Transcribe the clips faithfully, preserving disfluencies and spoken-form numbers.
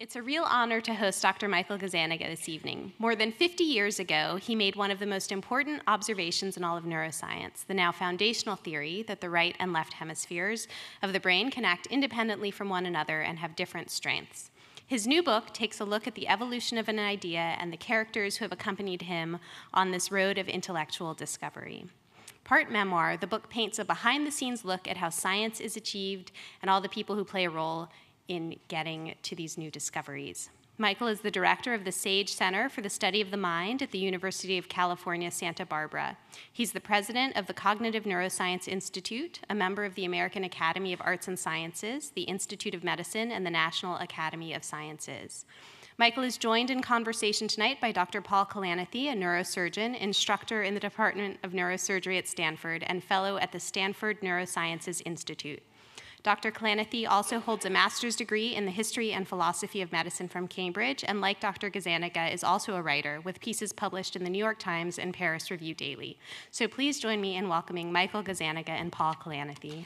It's a real honor to host Doctor Michael Gazzaniga this evening. More than fifty years ago, he made one of the most important observations in all of neuroscience, the now foundational theory that the right and left hemispheres of the brain can act independently from one another and have different strengths. His new book takes a look at the evolution of an idea and the characters who have accompanied him on this road of intellectual discovery. Part memoir, the book paints a behind-the-scenes look at how science is achieved and all the people who play a role in getting to these new discoveries. Michael is the director of the Sage Center for the Study of the Mind at the University of California, Santa Barbara. He's the president of the Cognitive Neuroscience Institute, a member of the American Academy of Arts and Sciences, the Institute of Medicine, and the National Academy of Sciences. Michael is joined in conversation tonight by Doctor Paul Kalanithi, a neurosurgeon, instructor in the Department of Neurosurgery at Stanford, and fellow at the Stanford Neurosciences Institute. Doctor Kalanithi also holds a master's degree in the history and philosophy of medicine from Cambridge, and like Doctor Gazzaniga, is also a writer with pieces published in the New York Times and Paris Review Daily. So please join me in welcoming Michael Gazzaniga and Paul Kalanithi.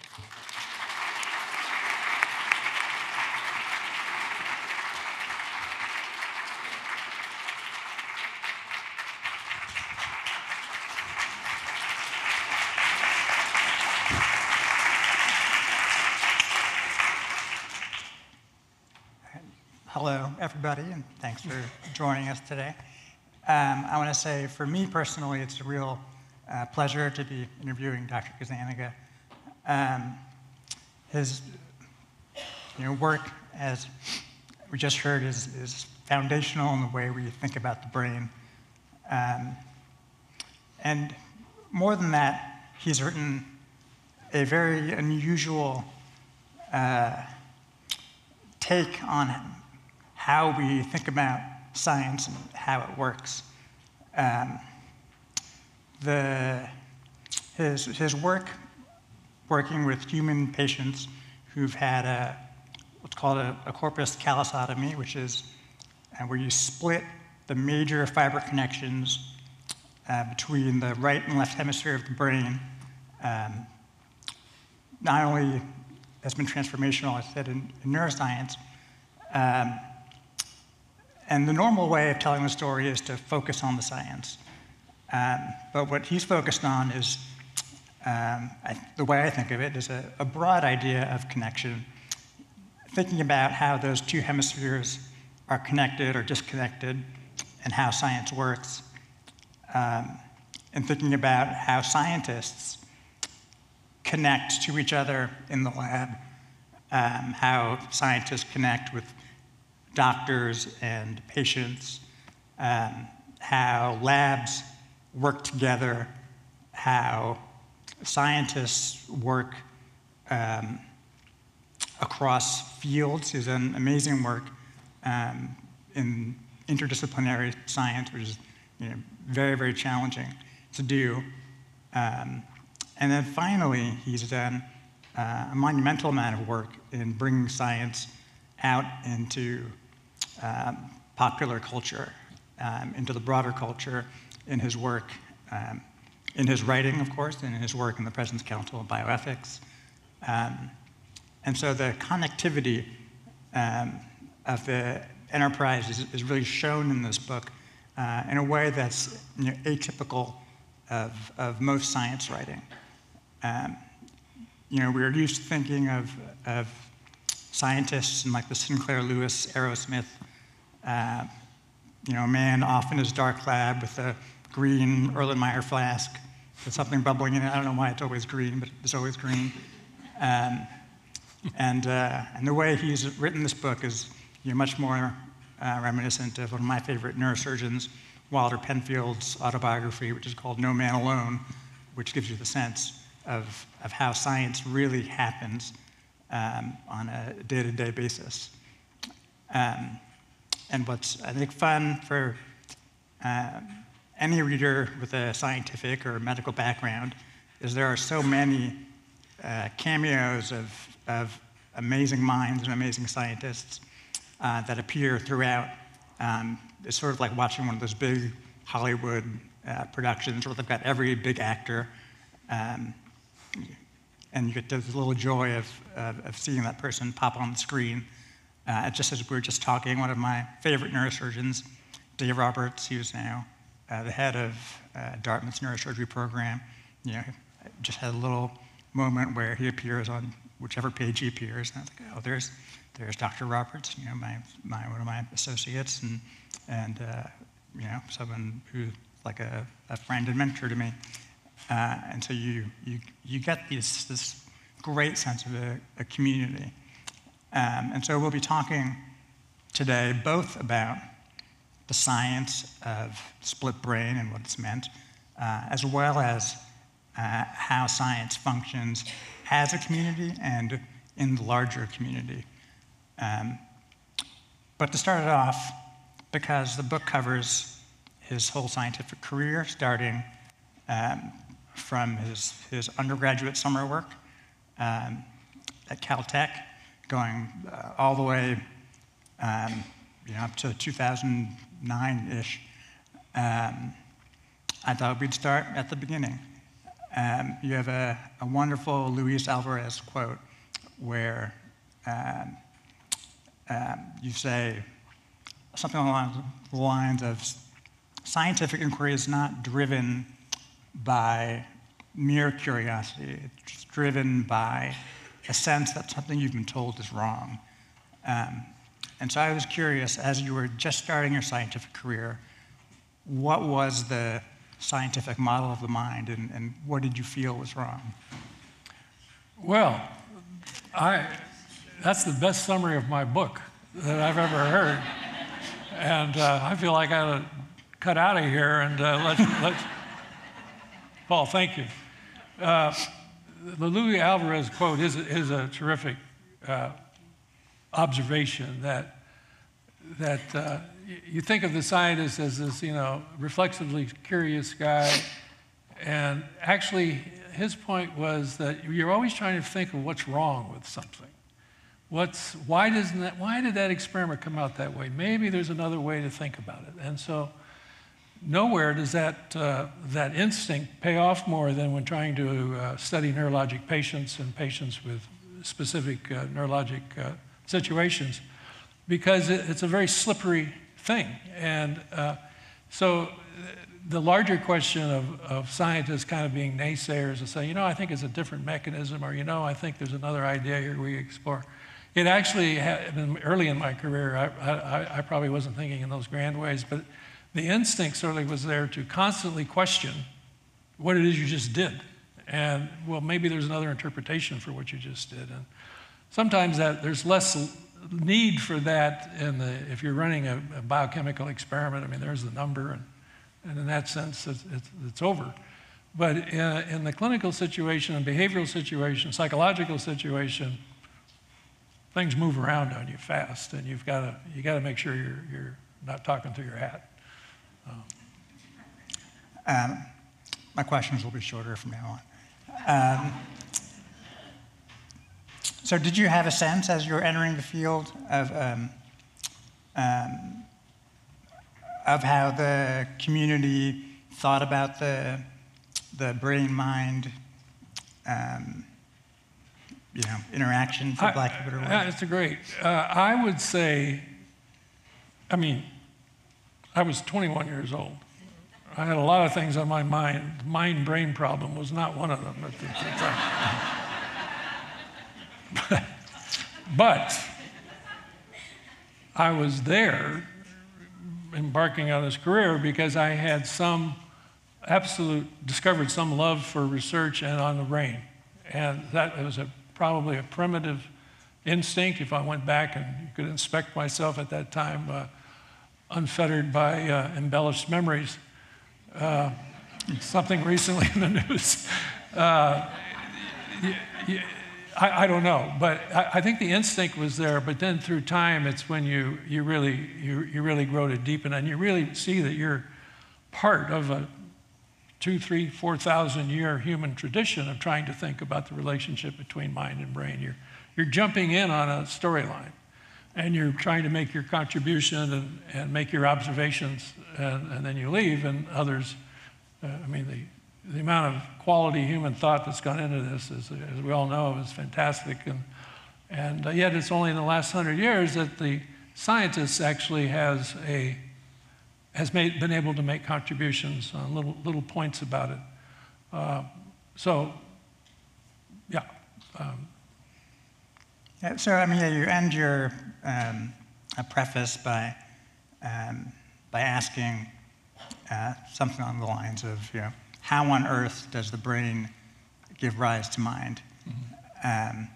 Hello, everybody, and thanks for joining us today. Um, I want to say, for me personally, it's a real uh, pleasure to be interviewing Doctor Gazzaniga. Um, his you know, work, as we just heard, is, is foundational in the way we think about the brain. Um, and more than that, he's written a very unusual uh, take on it. How we think about science and how it works. Um, the, his, his work working with human patients who've had a, what's called a, a corpus callosotomy, which is uh, where you split the major fiber connections uh, between the right and left hemisphere of the brain, um, not only has been transformational, as I said, in, in neuroscience, um, and the normal way of telling the story is to focus on the science. Um, but what he's focused on is, um, I, the way I think of it, is a, a broad idea of connection, thinking about how those two hemispheres are connected or disconnected and how science works, um, and thinking about how scientists connect to each other in the lab, um, how scientists connect with doctors and patients, um, how labs work together, how scientists work um, across fields. He's done amazing work um, in interdisciplinary science, which is you know, very, very challenging to do. Um, and then finally, he's done uh, a monumental amount of work in bringing science out into Um, popular culture, um, into the broader culture, in his work, um, in his writing, of course, and in his work in the President's Council on Bioethics. Um, and so the connectivity um, of the enterprise is, is really shown in this book uh, in a way that's you know, atypical of, of most science writing. Um, you know, we're used to thinking of, of scientists and like the Sinclair Lewis, Arrowsmith, Uh, you know, a man off in his dark lab with a green Erlenmeyer flask with something bubbling in it. I don't know why it's always green, but it's always green. Um, and, uh, and the way he's written this book is you know, much more uh, reminiscent of one of my favorite neurosurgeons, Wilder Penfield's autobiography, which is called No Man Alone, which gives you the sense of, of how science really happens um, on a day-to-day basis. Um, And what's, I think, fun for uh, any reader with a scientific or medical background is there are so many uh, cameos of, of amazing minds and amazing scientists uh, that appear throughout. Um, it's sort of like watching one of those big Hollywood uh, productions where they've got every big actor, um, and you get this little joy of, of, of seeing that person pop on the screen. Uh, just as we were just talking, one of my favorite neurosurgeons, Dave Roberts, who's now uh, the head of uh, Dartmouth's neurosurgery program, you know, just had a little moment where he appears on whichever page he appears, and I was like, oh, there's, there's Doctor Roberts, you know, my, my one of my associates, and and uh, you know, someone who like a, a friend and mentor to me, uh, and so you you you get this this great sense of a, a community. Um, and so we'll be talking today both about the science of split brain and what it's meant, uh, as well as uh, how science functions as a community and in the larger community. Um, but to start it off, because the book covers his whole scientific career, starting um, from his, his undergraduate summer work um, at Caltech, going uh, all the way, um, you know, up to two thousand nine-ish, um, I thought we'd start at the beginning. Um, you have a, a wonderful Luis Alvarez quote where um, um, you say something along the lines of, scientific inquiry is not driven by mere curiosity, it's driven by a sense that something you've been told is wrong. Um, and so I was curious, as you were just starting your scientific career, what was the scientific model of the mind, and, and what did you feel was wrong? Well, I, that's the best summary of my book that I've ever heard. And uh, I feel like I gotta cut out of here and uh, let's, let's... Paul, thank you. Uh, The Luis Alvarez quote is, is a terrific uh, observation that, that uh, you think of the scientist as this, you know, reflexively curious guy, and actually his point was that you're always trying to think of what's wrong with something. What's, why doesn't that, why did that experiment come out that way? Maybe there's another way to think about it. And so nowhere does that, uh, that instinct pay off more than when trying to uh, study neurologic patients and patients with specific uh, neurologic uh, situations, because it, it's a very slippery thing. And uh, so the larger question of, of scientists kind of being naysayers and say, you know, I think it's a different mechanism, or, you know, I think there's another idea here we explore. It actually, had, early in my career, I, I, I probably wasn't thinking in those grand ways, but the instinct certainly was there to constantly question what it is you just did. And, well, maybe there's another interpretation for what you just did. And sometimes that, there's less need for that in the, if you're running a, a biochemical experiment, I mean, there's the number, and, and in that sense, it's, it's, it's over. But in, in the clinical situation, and behavioral situation, psychological situation, things move around on you fast, and you've got to, you got to make sure you're, you're not talking through your hat. Um. Um, my questions will be shorter from now on. Um, so did you have a sense as you were entering the field of, um, um, of how the community thought about the, the brain-mind um, you know, interaction, for I, lack of a better word? That's great. Uh, I would say, I mean, I was twenty-one years old. I had a lot of things on my mind. The mind-brain problem was not one of them at the time. but, but I was there embarking on this career because I had some absolute, discovered some love for research and on the brain. And that was a, probably a primitive instinct. If I went back and could inspect myself at that time, uh, unfettered by uh, embellished memories, uh, something recently in the news. Uh, y y I, I don't know, but I, I think the instinct was there, but then through time, it's when you, you, really, you, you really grow to deepen, and you really see that you're part of a two, three, four thousand year human tradition of trying to think about the relationship between mind and brain. You're, you're jumping in on a storyline, and you're trying to make your contribution and, and make your observations, and, and then you leave, and others, uh, I mean, the, the amount of quality human thought that's gone into this, is, as we all know, is fantastic. And, And yet it's only in the last hundred years that the scientists actually has a has made, been able to make contributions on little, little points about it. Uh, so, yeah. Um. yeah. So, I mean, you end your um, a preface by, um, by asking uh, something along the lines of, you know, how on earth does the brain give rise to mind? Mm-hmm. um,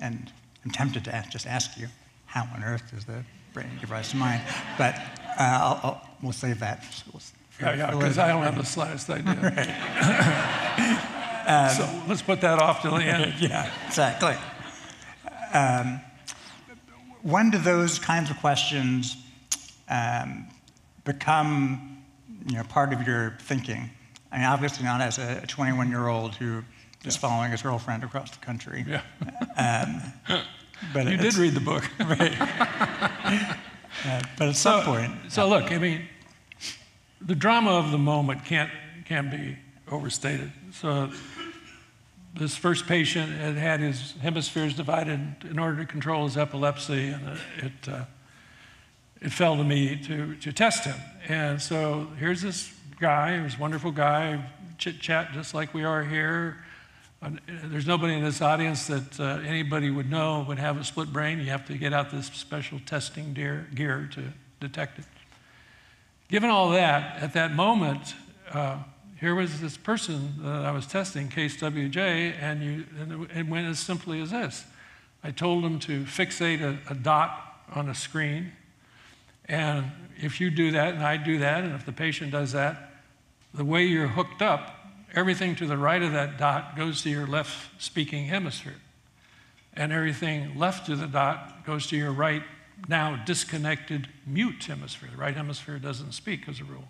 and I'm tempted to ask, just ask you, how on earth does the brain give rise to mind? But uh, I'll, I'll, we'll save that. For, yeah, because yeah, I don't have the slightest idea. Right. um, so let's put that off till the end. Yeah, exactly. Um, when do those kinds of questions um, become, you know, part of your thinking? I mean, obviously not as a twenty-one-year-old who is yeah. following his girlfriend across the country. Yeah. um, but you did read the book. Right. uh, but at so, some point... So look, I mean, the drama of the moment can't, can't be overstated. So this first patient had had his hemispheres divided in order to control his epilepsy, and it, uh, it fell to me to, to test him. And so here's this guy, he was a wonderful guy, chit-chat just like we are here. There's nobody in this audience that uh, anybody would know would have a split brain. You have to get out this special testing gear, gear to detect it. Given all that, at that moment, uh, here was this person that I was testing, case W J, and, you, and it went as simply as this. I told him to fixate a, a dot on a screen, and if you do that, and I do that, and if the patient does that, the way you're hooked up, everything to the right of that dot goes to your left speaking hemisphere. And everything left to the dot goes to your right, now disconnected, mute hemisphere. The right hemisphere doesn't speak as a rule.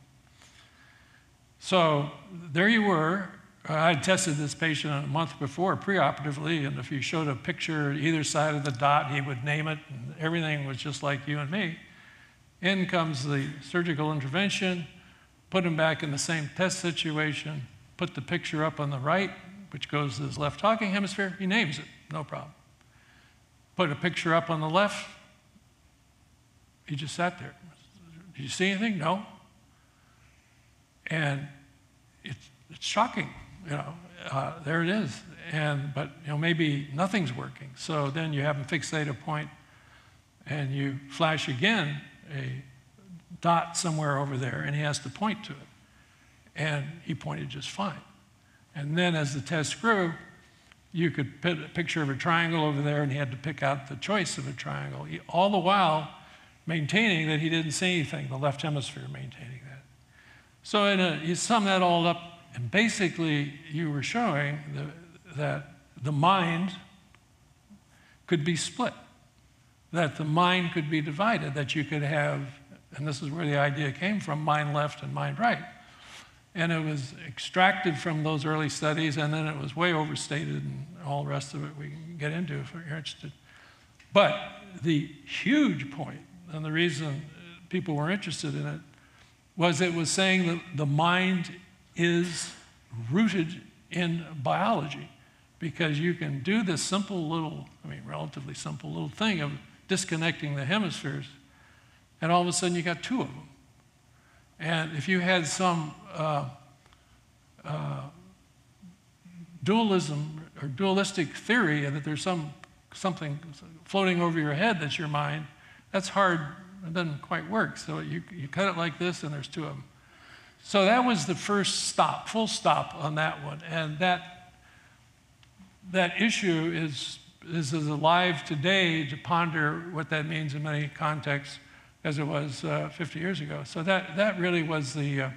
So there you were. I had tested this patient a month before preoperatively, and if you showed a picture either side of the dot, he would name it, and everything was just like you and me. In comes the surgical intervention, put him back in the same test situation, put the picture up on the right, which goes to his left talking hemisphere, he names it, no problem. Put a picture up on the left, he just sat there. Did you see anything? No. And it's, it's shocking, you know, uh, there it is. And, but, you know, maybe nothing's working. So then you have him fixate a point and you flash again a dot somewhere over there and he has to point to it. And he pointed just fine. And then as the test grew, you could put a picture of a triangle over there and he had to pick out the choice of a triangle, he, all the while maintaining that he didn't see anything, the left hemisphere maintaining that. So in a, you sum that all up and basically you were showing the, that the mind could be split, that the mind could be divided, that you could have, and this is where the idea came from, mind left and mind right. And it was extracted from those early studies, and then it was way overstated, and all the rest of it we can get into if you're interested. But the huge point, and the reason people were interested in it, was it was saying that the mind is rooted in biology, because you can do this simple little, I mean, relatively simple little thing of disconnecting the hemispheres, and all of a sudden you got two of them. And if you had some uh, uh, dualism or dualistic theory that there's some something floating over your head that's your mind, that's hard, it doesn't quite work. So you, you cut it like this and there's two of them. So that was the first stop, full stop on that one. And that, that issue is, is as alive today to ponder what that means in many contexts as it was uh, fifty years ago. So that, that really was the, uh,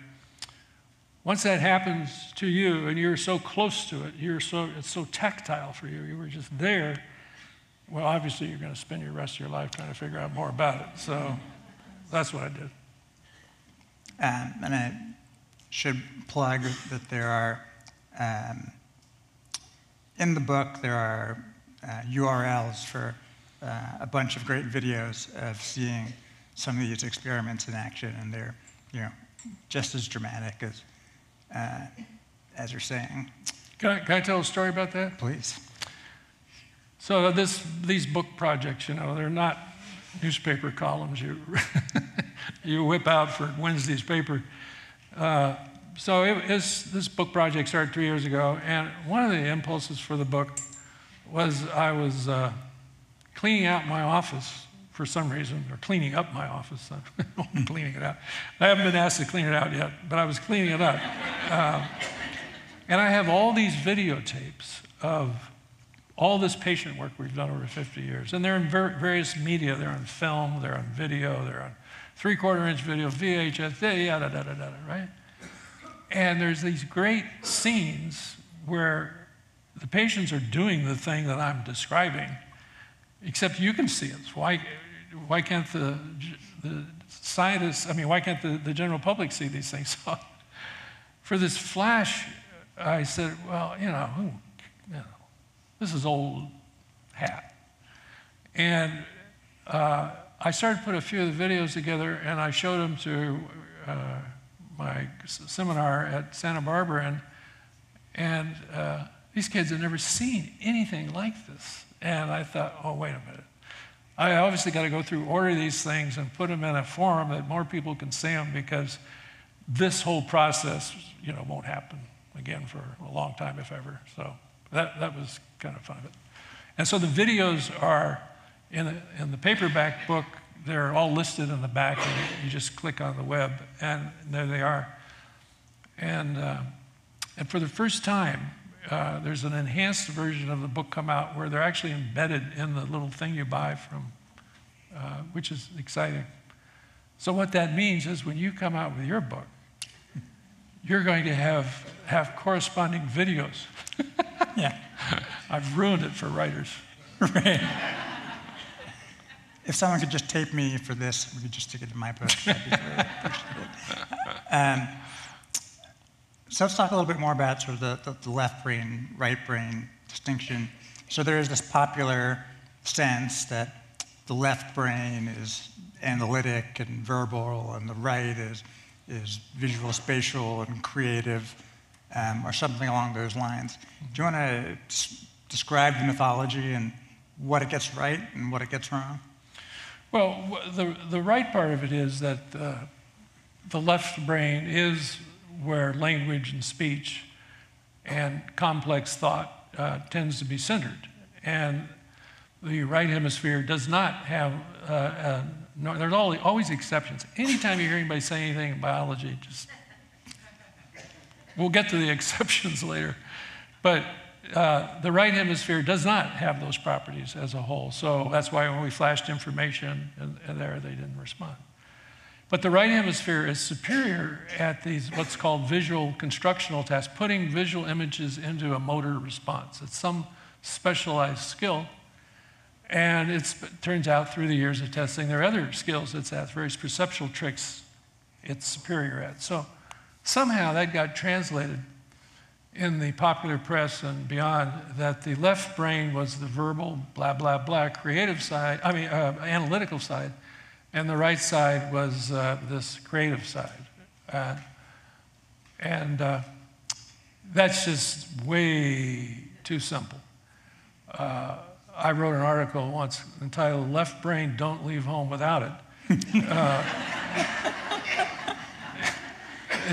once that happens to you and you're so close to it, you're so, it's so tactile for you, you were just there, well, obviously you're gonna spend your rest of your life trying to figure out more about it. So that's what I did. Um, and I should plug that there are, um, in the book, there are uh, U R Ls for uh, a bunch of great videos of seeing some of these experiments in action, and they're, you know, just as dramatic as uh, as you're saying. Can I, can I tell a story about that? Please. So this, these book projects, you know, they're not newspaper columns you you whip out for Wednesday's paper. Uh, so it, it's, this book project started three years ago, and one of the impulses for the book was I was uh, cleaning out my office for some reason, or cleaning up my office. I'm cleaning it out. I haven't been asked to clean it out yet, but I was cleaning it up. Uh, and I have all these videotapes of all this patient work we've done over fifty years. And they're in ver various media. They're on film, they're on video, they're on three-quarter inch video, V H S, yada, yada, yada, right? And there's these great scenes where the patients are doing the thing that I'm describing, except you can see it. Why, why can't the, the scientists, I mean, why can't the, the general public see these things? So for this flash, I said, well, you know, who, you know, this is old hat. And uh, I started to put a few of the videos together, and I showed them to uh, my seminar at Santa Barbara, and, and uh, these kids had never seen anything like this. And I thought, oh, wait a minute. I obviously got to go through, order these things, and put them in a form that more people can see them, because this whole process, you know, won't happen again for a long time, if ever. So that, that was kind of fun of it. And so the videos are, in the, in the paperback book, they're all listed in the back, and you just click on the web, and there they are. And, uh, and for the first time, uh, there's an enhanced version of the book come out where they're actually embedded in the little thing you buy from, uh, which is exciting. So what that means is when you come out with your book, you're going to have, have corresponding videos. Yeah. I've ruined it for writers. Right. If someone could just tape me for this, we could just stick it in my book. That'd be very appreciated. Um, so let's talk a little bit more about sort of the, the, the left brain, right brain distinction. So there is this popular sense that the left brain is analytic and verbal, and the right is, is visual, spatial, and creative, um, or something along those lines. Do you want to describe the mythology and what it gets right and what it gets wrong? Well, the, the right part of it is that uh, the left brain is where language and speech and complex thought uh, tends to be centered. And the right hemisphere does not have, uh, uh, no, there's always exceptions. Anytime you hear anybody say anything in biology, just, we'll get to the exceptions later. But Uh, the right hemisphere does not have those properties as a whole. So that's why when we flashed information in, in there, they didn't respond. But the right hemisphere is superior at these what's called visual constructional tasks, putting visual images into a motor response. It's some specialized skill. And it's, it turns out through the years of testing, there are other skills it's at, various perceptual tricks it's superior at. So somehow that got translated in the popular press and beyond, that the left brain was the verbal, blah, blah, blah, creative side, I mean, uh, analytical side, and the right side was uh, this creative side. Uh, and uh, that's just way too simple. Uh, I wrote an article once entitled, "Left Brain, Don't Leave Home Without It." uh,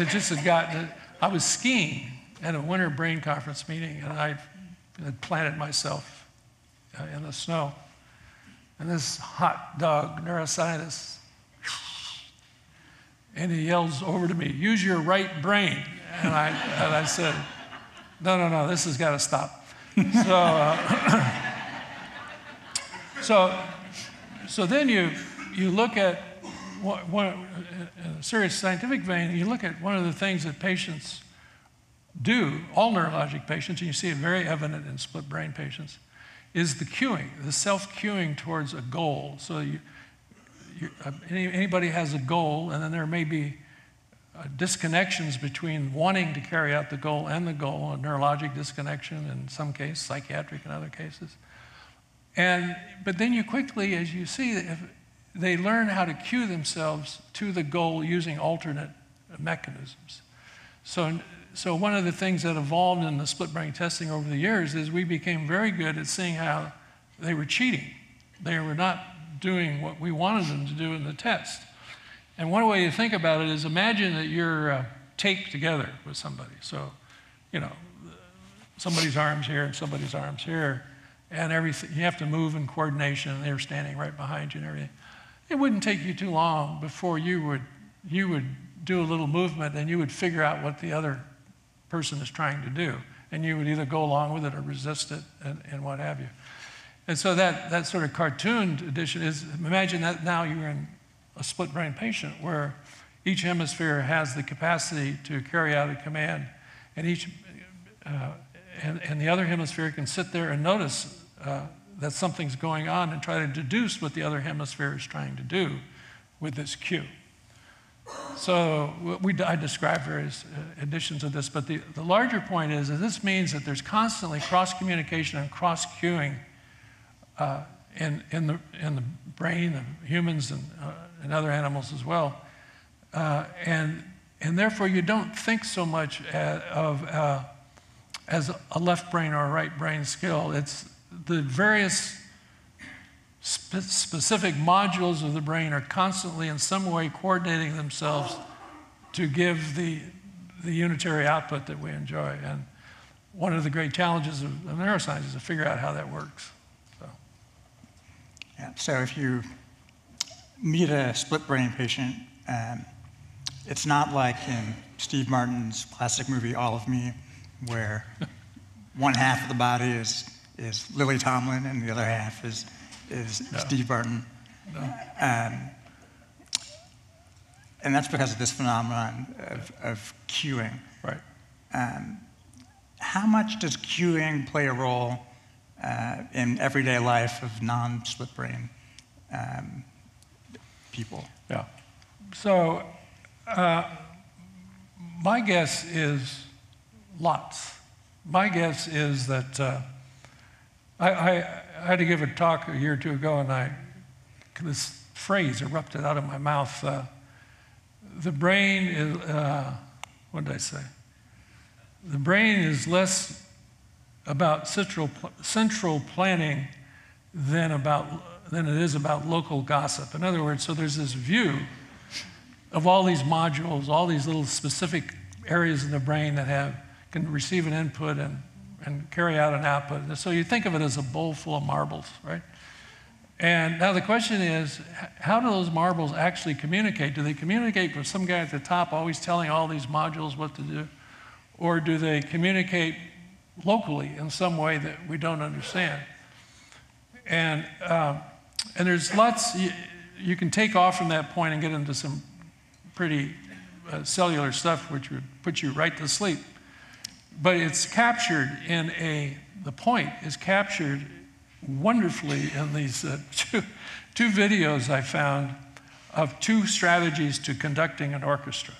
it just had gotten, I was skiing at a winter brain conference meeting, and I had planted myself uh, in the snow. And this hot dog neuroscientist, and he yells over to me, "Use your right brain." And I, and I said, no, no, no, this has got to stop. So, uh, so, so then you, you look at, what, what, in a serious scientific vein, you look at one of the things that patients do, all neurologic patients, and you see it very evident in split brain patients, is the cueing, the self-cueing towards a goal. So you, you, uh, any, anybody has a goal, and then there may be uh, disconnections between wanting to carry out the goal and the goal, a neurologic disconnection in some cases, psychiatric in other cases. And, but then you quickly, as you see, if they learn how to cue themselves to the goal using alternate mechanisms. So, So one of the things that evolved in the split brain testing over the years is we became very good at seeing how they were cheating. They were not doing what we wanted them to do in the test. And one way to think about it is imagine that you're uh, taped together with somebody. So, you know, somebody's arms here and somebody's arms here, and everything. You have to move in coordination, and they're standing right behind you and everything. It wouldn't take you too long before you would, you would do a little movement, and you would figure out what the other person is trying to do. And you would either go along with it or resist it and, and what have you. And so that, that sort of cartooned edition is, imagine that now you're in a split brain patient where each hemisphere has the capacity to carry out a command, and each, uh, and, and the other hemisphere can sit there and notice uh, that something's going on and try to deduce what the other hemisphere is trying to do with this cue. So we, I described various editions of this, but the, the larger point is that this means that there's constantly cross-communication and cross-cueing uh, in, in, the, in the brain of humans and, uh, and other animals as well. Uh, and, and therefore, you don't think so much as, of, uh, as a left brain or a right brain skill. It's the various Spe- specific modules of the brain are constantly in some way coordinating themselves to give the, the unitary output that we enjoy. And one of the great challenges of, of neuroscience is to figure out how that works. So, yeah, so if you meet a split brain patient, um, it's not like in Steve Martin's classic movie, All of Me, where one half of the body is, is Lily Tomlin and the other half is is no. Steve Martin. No. Um, and that's because of this phenomenon of, of cueing. Right. Um, how much does cueing play a role uh, in everyday life of non-split brain um, people? Yeah. So uh, my guess is lots. My guess is that uh, I, I I had to give a talk a year or two ago, and I, this phrase erupted out of my mouth. Uh, the brain is, uh, what did I say? The brain is less about central, central planning than, about, than it is about local gossip. In other words, so there's this view of all these modules, all these little specific areas in the brain that have, can receive an input and and carry out an output. So you think of it as a bowl full of marbles, right? And now the question is, how do those marbles actually communicate? Do they communicate with some guy at the top always telling all these modules what to do? Or do they communicate locally in some way that we don't understand? And, um, and there's lots, you, you can take off from that point and get into some pretty uh, cellular stuff which would put you right to sleep. But it's captured in a, the point is captured wonderfully in these uh, two, two videos I found of two strategies to conducting an orchestra.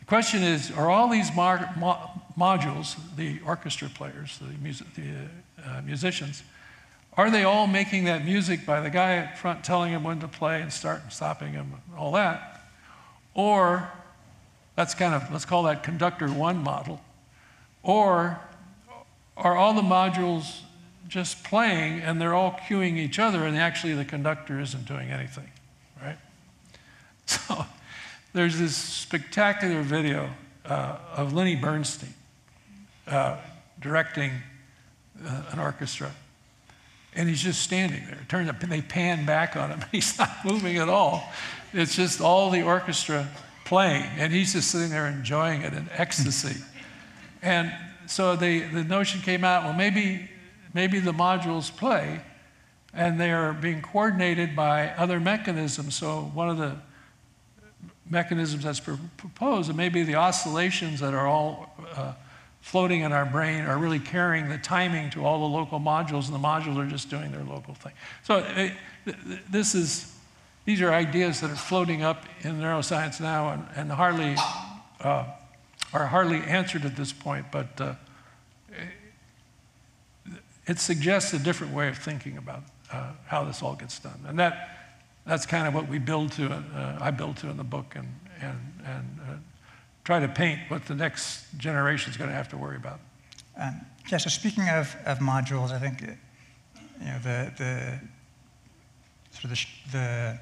The question is, are all these mar mo modules, the orchestra players, the, music, the uh, musicians, are they all making that music by the guy up front telling him when to play and start and stopping him and all that? Or, that's kind of, let's call that conductor one model. Or are all the modules just playing and they're all cueing each other and actually the conductor isn't doing anything, right? So there's this spectacular video uh, of Lenny Bernstein uh, directing uh, an orchestra. And he's just standing there. It turns out they pan back on him. And he's not moving at all. It's just all the orchestra playing. And he's just sitting there enjoying it in ecstasy. And so they, the notion came out, well, maybe, maybe the modules play and they are being coordinated by other mechanisms. So one of the mechanisms that's proposed, and maybe the oscillations that are all uh, floating in our brain are really carrying the timing to all the local modules, and the modules are just doing their local thing. So it, this is, these are ideas that are floating up in neuroscience now and, and hardly, uh, are hardly answered at this point, but uh, it suggests a different way of thinking about uh, how this all gets done. And that that's kind of what we build to, uh, I build to in the book, and, and, and uh, try to paint what the next generation is going to have to worry about. Um, yeah, so speaking of, of modules, I think you know, the, the sort of the, sh the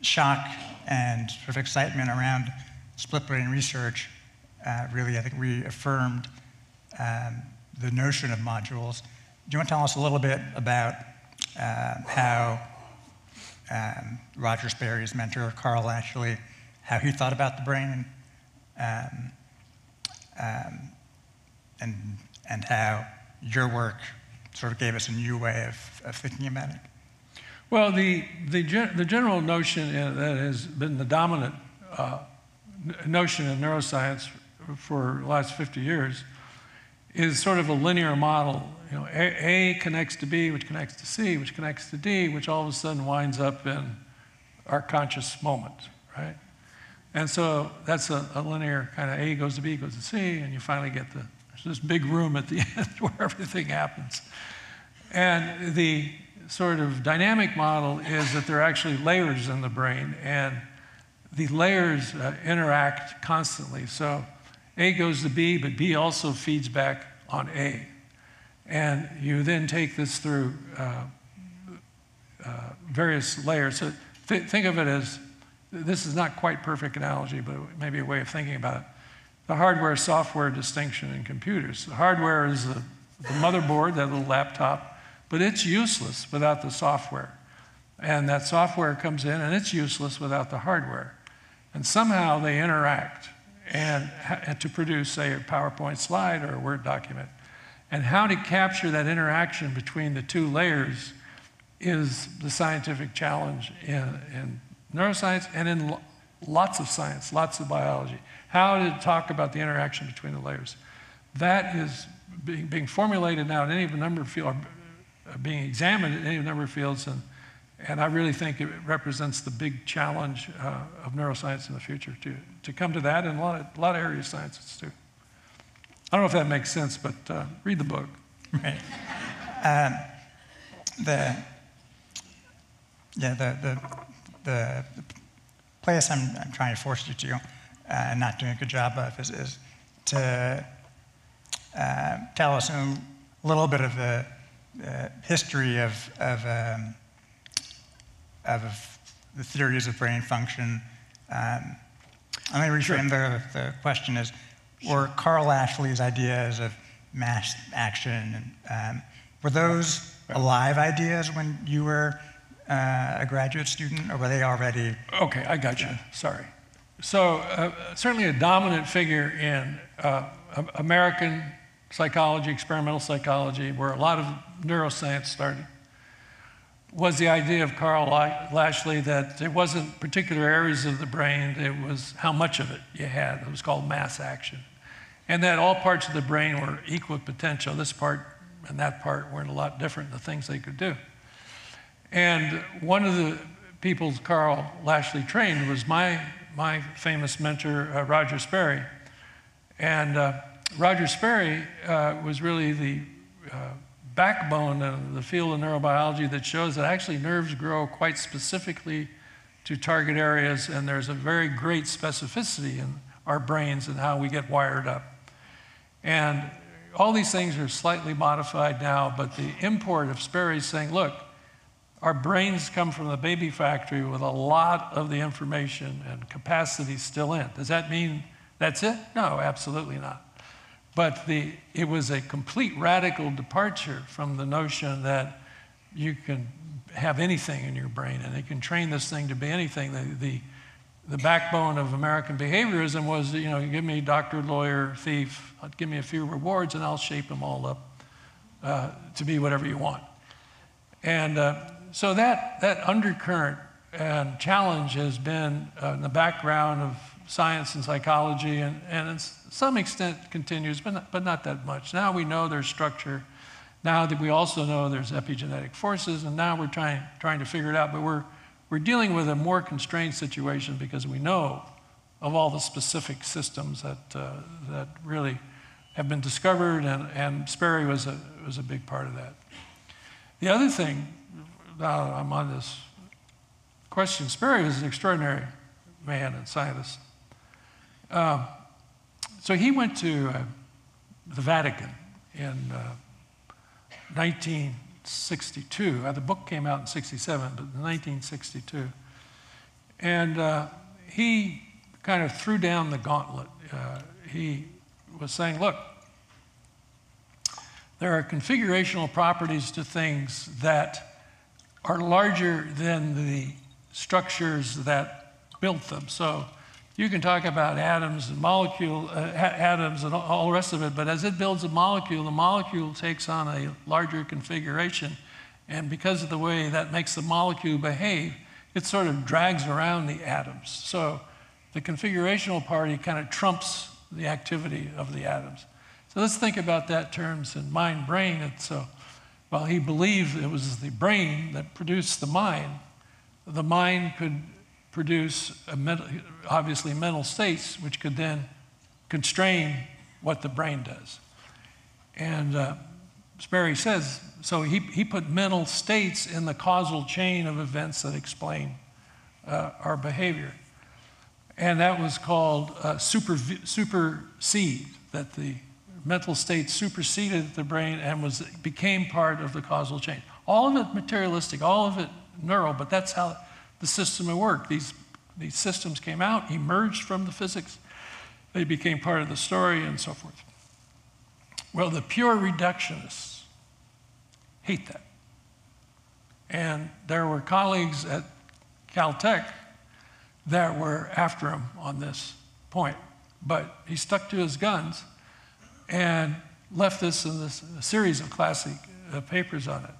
shock and sort of excitement around split brain research, uh, really, I think, reaffirmed um, the notion of modules. Do you want to tell us a little bit about uh, how um, Roger Sperry's mentor, Carl Lashley, how he thought about the brain, um, um, and, and how your work sort of gave us a new way of, of thinking about it? Well, the, the, gen the general notion that has been the dominant uh, notion in neuroscience for the last fifty years is sort of a linear model. You know, A, A connects to B, which connects to C, which connects to D, which all of a sudden winds up in our conscious moment, right? And so that's a, a linear kind of A goes to B goes to C, and you finally get the, there's this big room at the end where everything happens. And the sort of dynamic model is that there are actually layers in the brain, and the layers uh, interact constantly. So A goes to B, but B also feeds back on A. And you then take this through uh, uh, various layers. So th think of it as, this is not quite perfect analogy, but maybe a way of thinking about it. The hardware-software distinction in computers. The hardware is the, the motherboard, that little laptop, but it's useless without the software. And that software comes in, and it's useless without the hardware. And somehow they interact and, and to produce, say, a PowerPoint slide or a Word document. And how to capture that interaction between the two layers is the scientific challenge in, in neuroscience and in lo lots of science, lots of biology. How to talk about the interaction between the layers. That is being, being formulated now in any number of fields, being examined in any number of fields, and, and I really think it represents the big challenge uh, of neuroscience in the future, to, to come to that, and a lot of, a lot of area sciences too. I don't know if that makes sense, but uh, read the book. Right. Um, the yeah, the the the place I'm I'm trying to force you to, uh, and not doing a good job of, is, is to uh, tell us a little bit of the uh, history of of um, of the theories of brain function. Um, let me reframe sure. the the question is. Or Carl Lashley's ideas of mass action. Um, were those alive ideas when you were uh, a graduate student, or were they already? Okay, I got you, sorry. So uh, certainly a dominant figure in uh, American psychology, experimental psychology, where a lot of neuroscience started, was the idea of Carl Lashley that it wasn't particular areas of the brain, it was how much of it you had. It was called mass action. And that all parts of the brain were equal potential. This part and that part weren't a lot different in the things they could do. And one of the people Carl Lashley trained was my, my famous mentor, uh, Roger Sperry. And uh, Roger Sperry uh, was really the uh, backbone of the field of neurobiology that shows that actually nerves grow quite specifically to target areas, and there's a very great specificity in our brains and how we get wired up. And all these things are slightly modified now, but the import of Sperry's saying, look, our brains come from the baby factory with a lot of the information and capacity still in. Does that mean that's it? No, absolutely not. But the, it was a complete radical departure from the notion that you can have anything in your brain and it can train this thing to be anything. The, the, the backbone of American behaviorism was, you know, give me doctor, lawyer, thief, give me a few rewards and I'll shape them all up uh, to be whatever you want. And uh, so that, that undercurrent and challenge has been uh, in the background of science and psychology, and, and to some extent continues, but not, but not that much. Now we know there's structure. Now that we also know there's epigenetic forces, and now we're trying, trying to figure it out, but we're, we're dealing with a more constrained situation because we know of all the specific systems that, uh, that really have been discovered, and, and Sperry was a, was a big part of that. The other thing, now I'm on this question, Sperry was an extraordinary man and scientist. Uh, so he went to uh, the Vatican in uh, 19, sixty-two. Uh, the book came out in sixty-seven, but in nineteen sixty-two. And uh, he kind of threw down the gauntlet. Uh, he was saying, look, there are configurational properties to things that are larger than the structures that built them. So you can talk about atoms and molecule, uh, atoms and all the rest of it, but as it builds a molecule, the molecule takes on a larger configuration. And because of the way that makes the molecule behave, it sort of drags around the atoms. So the configurational party kind of trumps the activity of the atoms. So let's think about that in terms in mind-brain. And so while he believed it was the brain that produced the mind, the mind could produce a mental, obviously mental states, which could then constrain what the brain does. And uh, Sperry says, so he, he put mental states in the causal chain of events that explain uh, our behavior. And that was called uh, super, supersede, that the mental state superseded the brain and was, became part of the causal chain. All of it materialistic, all of it neural, but that's how the system would work. These, these systems came out, emerged from the physics, they became part of the story and so forth. Well, the pure reductionists hate that. And there were colleagues at Caltech that were after him on this point, but he stuck to his guns and left this in this, a series of classic uh, papers on it.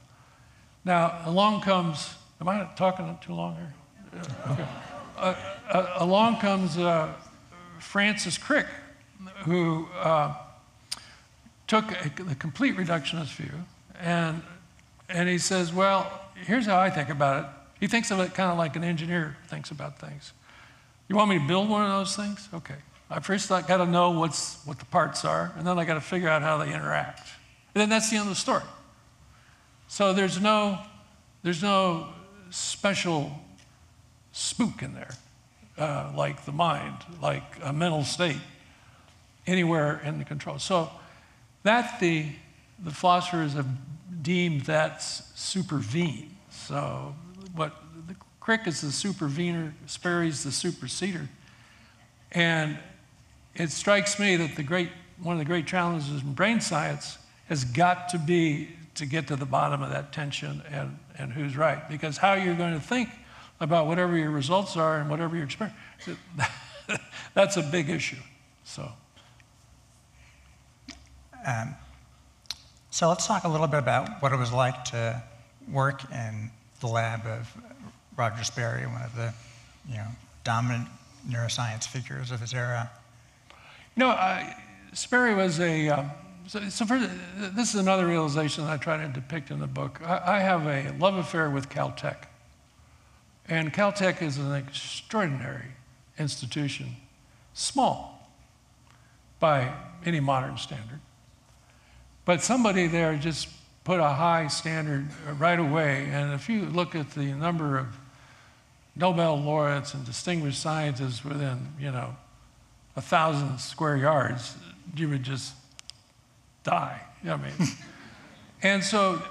Now, along comes, am I talking too long here? Yeah. Okay. uh, uh, along comes uh, Francis Crick, who uh, took a, a complete reductionist view, and, and he says, well, here's how I think about it. He thinks of it kind of like an engineer thinks about things. You want me to build one of those things? Okay. I first got to know what's, what the parts are, and then I got to figure out how they interact. And then that's the end of the story. So there's no, there's no special spook in there, uh, like the mind, like a mental state, anywhere in the control. So that the, the philosophers have deemed that supervene. So what the, Crick is the supervener, Sperry's the superseder. And it strikes me that the great, one of the great challenges in brain science has got to be to get to the bottom of that tension and, and who's right. Because how you're going to think about whatever your results are and whatever your experience, that's a big issue, so. Um, so let's talk a little bit about what it was like to work in the lab of Roger Sperry, one of the you know, dominant neuroscience figures of his era. You know, uh, Sperry was a, uh, so, so for, this is another realization that I try to depict in the book. I, I have a love affair with Caltech. And Caltech is an extraordinary institution, small by any modern standard. But somebody there just put a high standard right away. And if you look at the number of Nobel laureates and distinguished scientists within, you know, a thousand square yards, you would just die, you know what I mean? And so,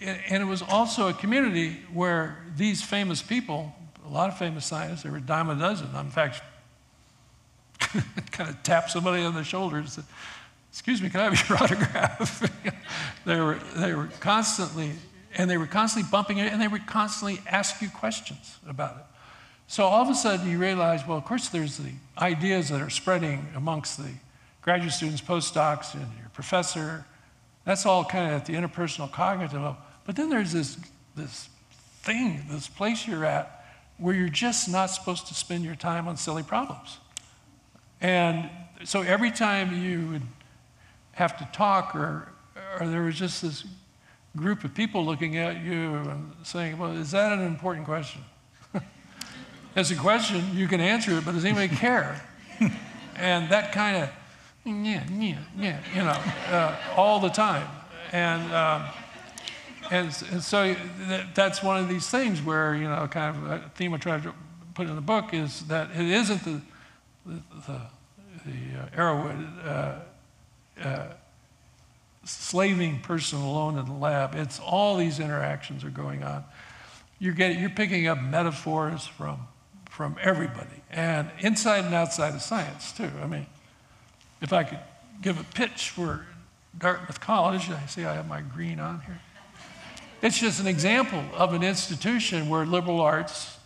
and it was also a community where these famous people, a lot of famous scientists, there were a dime a dozen. I'm in fact, kind of tapped somebody on the shoulder and said, excuse me, can I have your autograph? they, were, they were constantly And they were constantly bumping it, and they would constantly ask you questions about it. So all of a sudden you realize, well, of course there's the ideas that are spreading amongst the graduate students, postdocs, and your professor. That's all kind of at the interpersonal cognitive level. But then there's this, this thing, this place you're at, where you're just not supposed to spend your time on silly problems. And so every time you would have to talk, or, or there was just this group of people looking at you and saying, well, is that an important question? It's a question, you can answer it, but does anybody care? And that kind of, yeah, yeah, yeah, you know, uh, all the time. And, uh, and, and so th that's one of these things where, you know, kind of a theme I tried to put in the book is that it isn't the, the, the, the uh, Arrowsmith, uh, uh, slaving person alone in the lab. It's all these interactions are going on. You're getting, you're picking up metaphors from, from everybody, and inside and outside of science too. I mean, if I could give a pitch for Dartmouth College, I see I have my green on here. It's just an example of an institution where liberal arts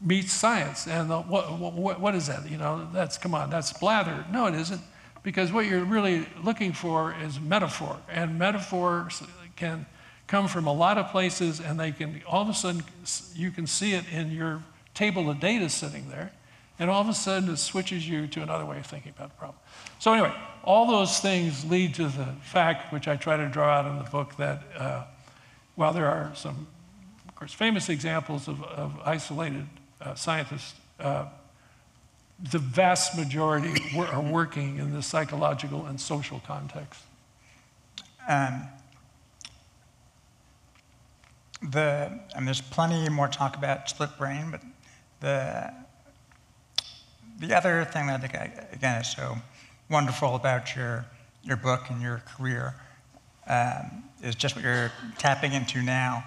meets science. And the, what, what, what is that? You know, that's, come on, that's blather. No, it isn't. Because what you're really looking for is metaphor. And metaphors can come from a lot of places, and they can, all of a sudden, you can see it in your table of data sitting there. And all of a sudden, it switches you to another way of thinking about the problem. So anyway, all those things lead to the fact, which I try to draw out in the book, that uh, while there are some, of course, famous examples of, of isolated uh, scientists, uh, the vast majority were, are working in the psychological and social context. Um, the, and there's plenty more talk about split brain, but the, the other thing that I think, I, again, is so wonderful about your, your book and your career um, is just what you're tapping into now,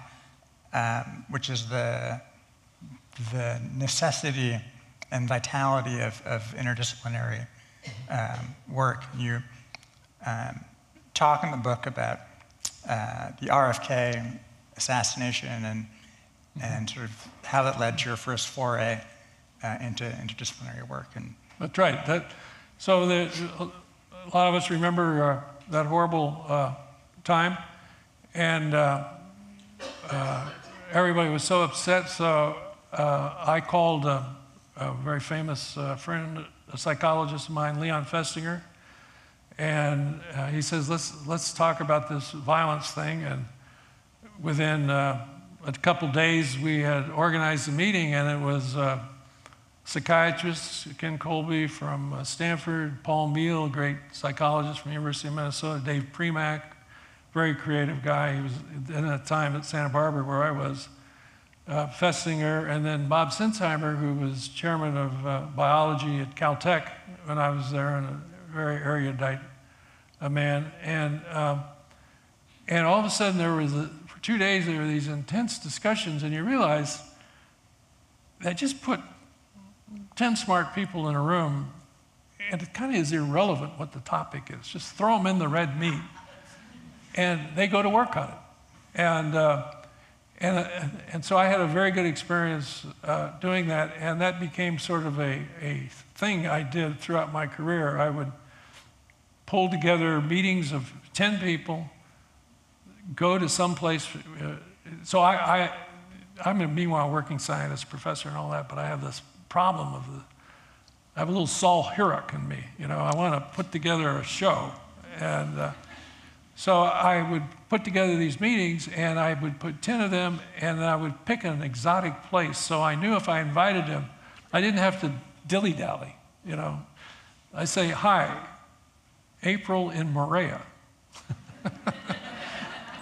um, which is the, the necessity and vitality of, of interdisciplinary um, work. You um, talk in the book about uh, the R F K assassination and, and sort of how that led to your first foray uh, into interdisciplinary work. And that's right. That, so the, a lot of us remember uh, that horrible uh, time, and uh, uh, everybody was so upset, so uh, I called uh, a very famous uh, friend, a psychologist of mine, Leon Festinger, and uh, he says, let's, let's talk about this violence thing. And within uh, a couple days, we had organized a meeting, and it was uh, psychiatrists, Ken Colby from uh, Stanford, Paul Meal, great psychologist from the University of Minnesota, Dave Primack, very creative guy. He was in that time at Santa Barbara where I was, uh, Festinger, and then Bob Sinsheimer, who was chairman of uh, biology at Caltech when I was there, and a very erudite a man. And, um, and all of a sudden there was, a, for two days, there were these intense discussions, and you realize that just put ten smart people in a room, and it kind of is irrelevant what the topic is. Just throw them in the red meat. And they go to work on it. And, uh, and, uh, and so I had a very good experience uh, doing that, and that became sort of a, a thing I did throughout my career. I would pull together meetings of ten people, go to some place. Uh, so I, I, I'm a meanwhile working scientist, professor and all that, but I have this problem of the, I have a little Saul Herrick in me. You know, I want to put together a show. and. Uh, So I would put together these meetings, and I would put ten of them, and I would pick an exotic place. So I knew if I invited them, I didn't have to dilly-dally, you know. I say, hi, April in Morea.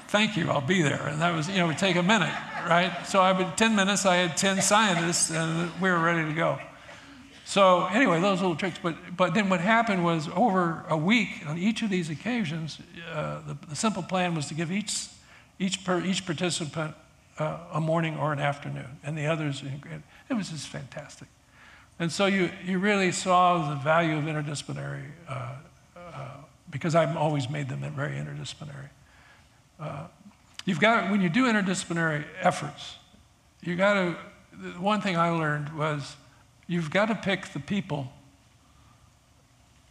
Thank you, I'll be there. And that was, you know, it would take a minute, right? So I would, ten minutes, I had ten scientists, and we were ready to go. So anyway, those little tricks. But, but then what happened was, over a week on each of these occasions, uh, the, the simple plan was to give each, each, per, each participant uh, a morning or an afternoon. And the others, it was just fantastic. And so you, you really saw the value of interdisciplinary, uh, uh, because I've always made them very interdisciplinary. Uh, you've got, when you do interdisciplinary efforts, you got to, the one thing I learned was, you've got to pick the people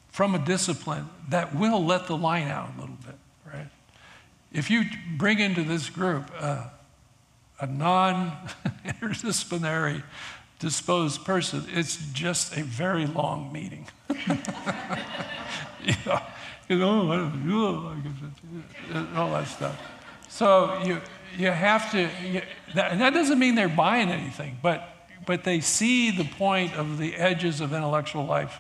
from a discipline that will let the line out a little bit, right? If you bring into this group uh, a non-interdisciplinary disposed person, it's just a very long meeting. You know, you know, all that stuff. So you, you have to, you, that, and that doesn't mean they're buying anything, but but they see the point of the edges of intellectual life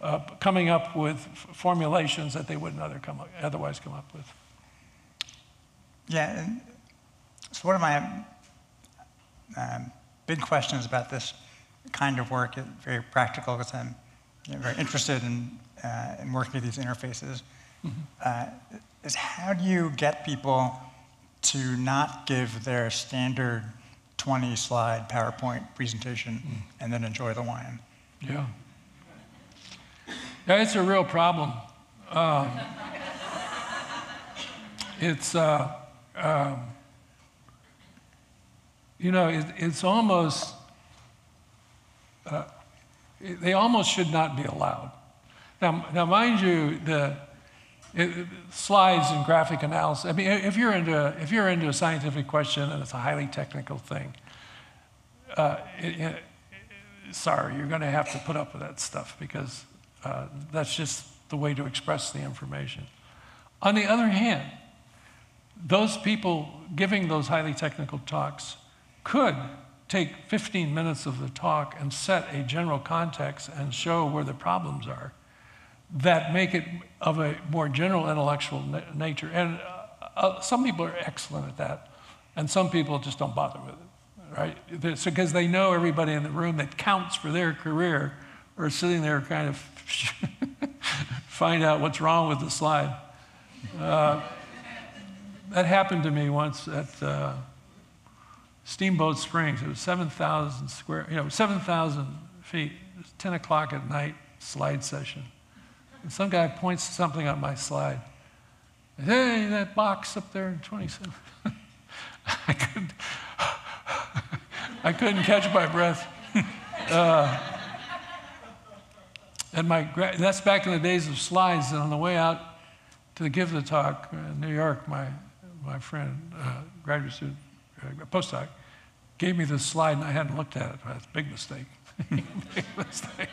uh, coming up with formulations that they wouldn't other come up, otherwise come up with. Yeah, and so one of my um, big questions about this kind of work is very practical, because I'm you know, very interested in, uh, in working with these interfaces. Mm-hmm. uh, is how do you get people to not give their standard twenty slide PowerPoint presentation mm. and then enjoy the wine? Yeah. Yeah, it's a real problem. Um, it's, uh, um, you know, it, it's almost, uh, it, they almost should not be allowed. Now, now mind you, the It, slides and graphic analysis. I mean, if you're into if you're into a scientific question and it's a highly technical thing, uh, it, it, it, sorry, you're going to have to put up with that stuff because uh, that's just the way to express the information. On the other hand, those people giving those highly technical talks could take fifteen minutes of the talk and set a general context and show where the problems are that make it of a more general intellectual na nature. And uh, uh, some people are excellent at that, and some people just don't bother with it, right? So because they know everybody in the room that counts for their career are sitting there kind of find out what's wrong with the slide. Uh, that happened to me once at uh, Steamboat Springs. It was seven thousand square, you know, seven thousand feet, it was ten o'clock at night, slide session. And some guy points to something on my slide. Hey, that box up there in twenty-seven. I couldn't, I couldn't catch my breath. Uh, and my gra that's back in the days of slides. And on the way out to give the talk in New York, my my friend, uh, graduate student, uh, postdoc, gave me this slide, and I hadn't looked at it. That's a big mistake. Big mistake.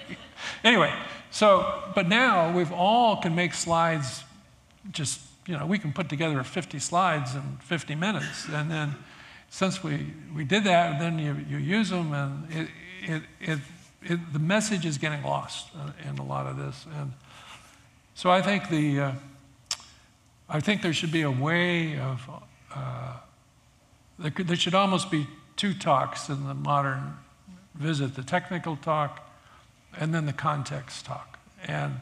Anyway, so, but now we've all can make slides just, you know, we can put together fifty slides in fifty minutes. And then since we, we did that, then you, you use them and it, it, it, it, the message is getting lost in a lot of this. And so I think the, uh, I think there should be a way of, uh, there, could, there should almost be two talks in the modern visit, the technical talk and then the context talk. And,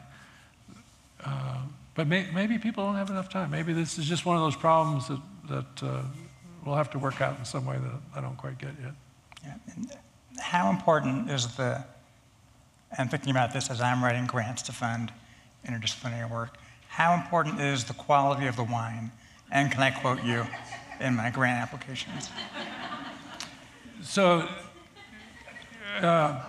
uh, but may, maybe people don't have enough time. Maybe this is just one of those problems that, that uh, we'll have to work out in some way that I don't quite get yet. Yeah. And how important is the, I'm thinking about this as I'm writing grants to fund interdisciplinary work, how important is the quality of the wine? And can I quote you in my grant applications? So, uh,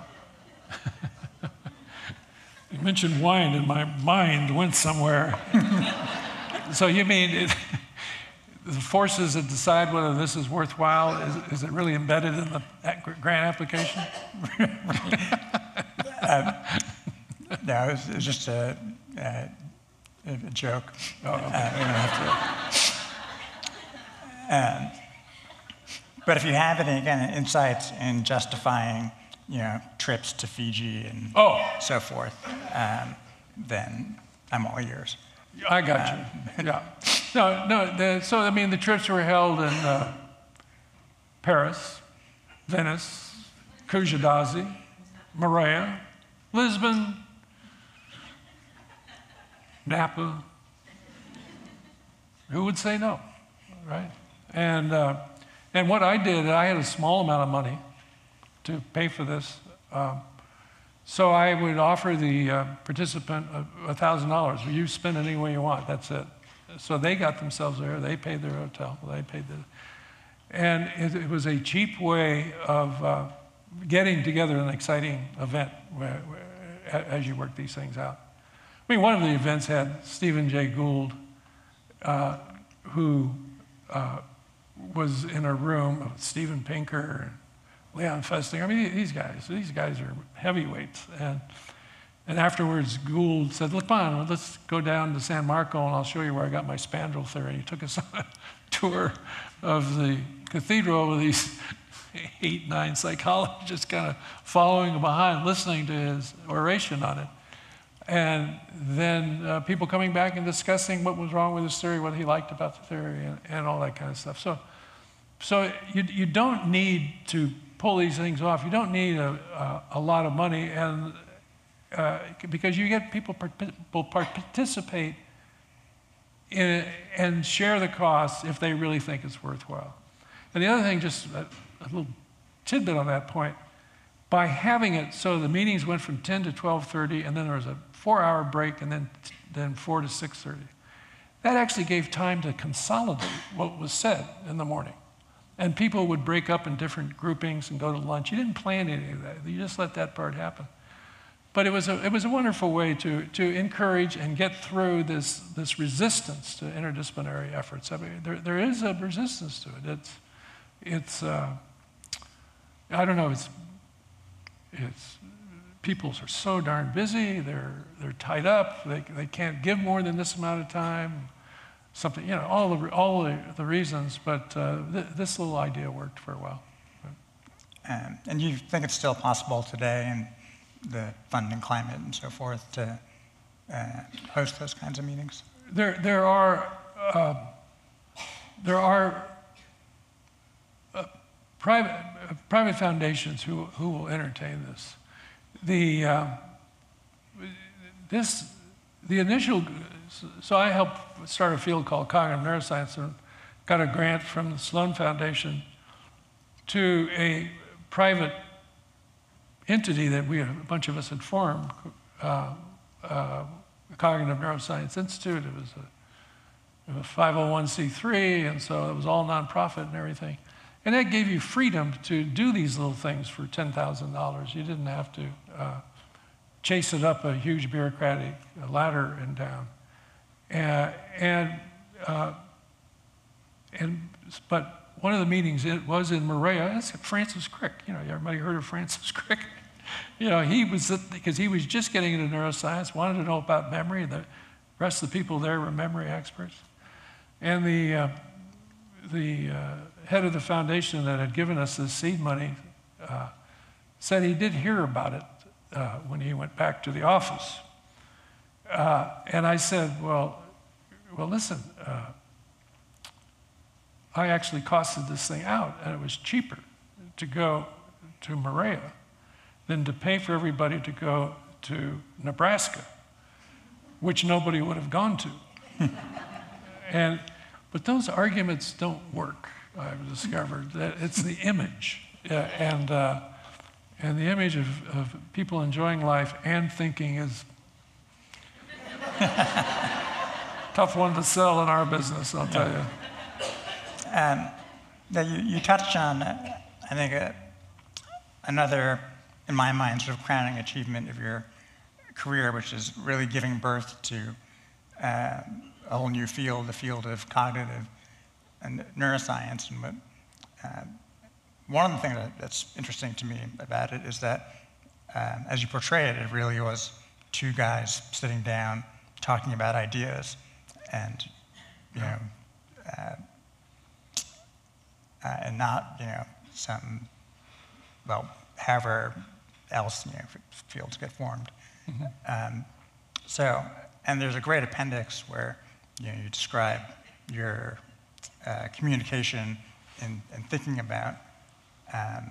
you mentioned wine, and my mind went somewhere. So you mean it, the forces that decide whether this is worthwhile, is, is it really embedded in the grant application? uh, no, it was, it was just a, a, a joke. Oh, okay. uh, to, um, but if you have any, again, insights in justifying, you know, trips to Fiji and oh. so forth, um, then I'm all yours. I got um, you. Yeah. No, no. The, so, I mean, the trips were held in uh, Paris, Venice, Kushadazi, Morea, Lisbon, Napa. Who would say no, right? And, uh, and what I did, I had a small amount of money to pay for this. Um, so I would offer the uh, participant a thousand dollars. You spend it any way you want, that's it. So they got themselves there, they paid their hotel, they paid the... And it, it was a cheap way of uh, getting together an exciting event where, where, as you work these things out. I mean, one of the events had Stephen Jay Gould, uh, who uh, was in a room with Steven Pinker, Leon Festinger. I mean, these guys, these guys are heavyweights. And, and afterwards, Gould said, look, on, let's go down to San Marco and I'll show you where I got my spandrel theory. He took us on a tour of the cathedral with these eight, nine psychologists kind of following behind, listening to his oration on it. And then uh, people coming back and discussing what was wrong with his theory, what he liked about the theory, and, and all that kind of stuff. So, so you, you don't need to pull these things off. You don't need a, a, a lot of money, and uh, because you get people, people participate in, and share the costs if they really think it's worthwhile. And the other thing, just a, a little tidbit on that point, by having it so the meetings went from ten to twelve thirty, and then there was a four hour break, and then, then four to six thirty. That actually gave time to consolidate what was said in the morning. And people would break up in different groupings and go to lunch. You didn't plan any of that. You just let that part happen. But it was a, it was a wonderful way to, to encourage and get through this, this resistance to interdisciplinary efforts. I mean, there, there is a resistance to it. It's, it's uh, I don't know, it's, it's, people are so darn busy, they're, they're tied up, they, they can't give more than this amount of time, something, you know, all the, all the, the reasons, but uh, th this little idea worked for a while. Um, and you think it's still possible today in the funding climate and so forth to uh, host those kinds of meetings? There, there are, uh, there are uh, private, uh, private foundations who, who will entertain this. The, uh, this, the initial, so I helped start a field called Cognitive Neuroscience and got a grant from the Sloan Foundation to a private entity that we, a bunch of us had formed, uh, uh, Cognitive Neuroscience Institute. It was a, it was five oh one c three, and so it was all nonprofit and everything. And that gave you freedom to do these little things for ten thousand dollars. You didn't have to uh, chase it up a huge bureaucratic ladder and down. Uh, and, uh, and, but one of the meetings, it was in Morea, it's Francis Crick. You know, everybody heard of Francis Crick? You know, he was, because he was just getting into neuroscience, wanted to know about memory. The rest of the people there were memory experts. And the, uh, the, uh, head of the foundation that had given us this seed money uh, said he did hear about it uh, when he went back to the office. Uh, and I said, well, well, listen, uh, I actually costed this thing out, and it was cheaper to go to Morea than to pay for everybody to go to Nebraska, which nobody would have gone to. and, but those arguments don't work. I've discovered that it's the image, uh, and uh, and the image of, of people enjoying life and thinking is tough one to sell in our business, I'll tell you. Um, now you, you touched on, uh, I think, uh, another, in my mind, sort of crowning achievement of your career, which is really giving birth to uh, a whole new field, the field of cognitive and neuroscience. And what, uh, one of the things that, that's interesting to me about it is that, um, as you portray it, it really was two guys sitting down talking about ideas, and you know, uh, uh, and not you know some, well, however else you know fields get formed. Mm-hmm. um, so, and there's a great appendix where you know you describe your Uh, communication and, and thinking about um,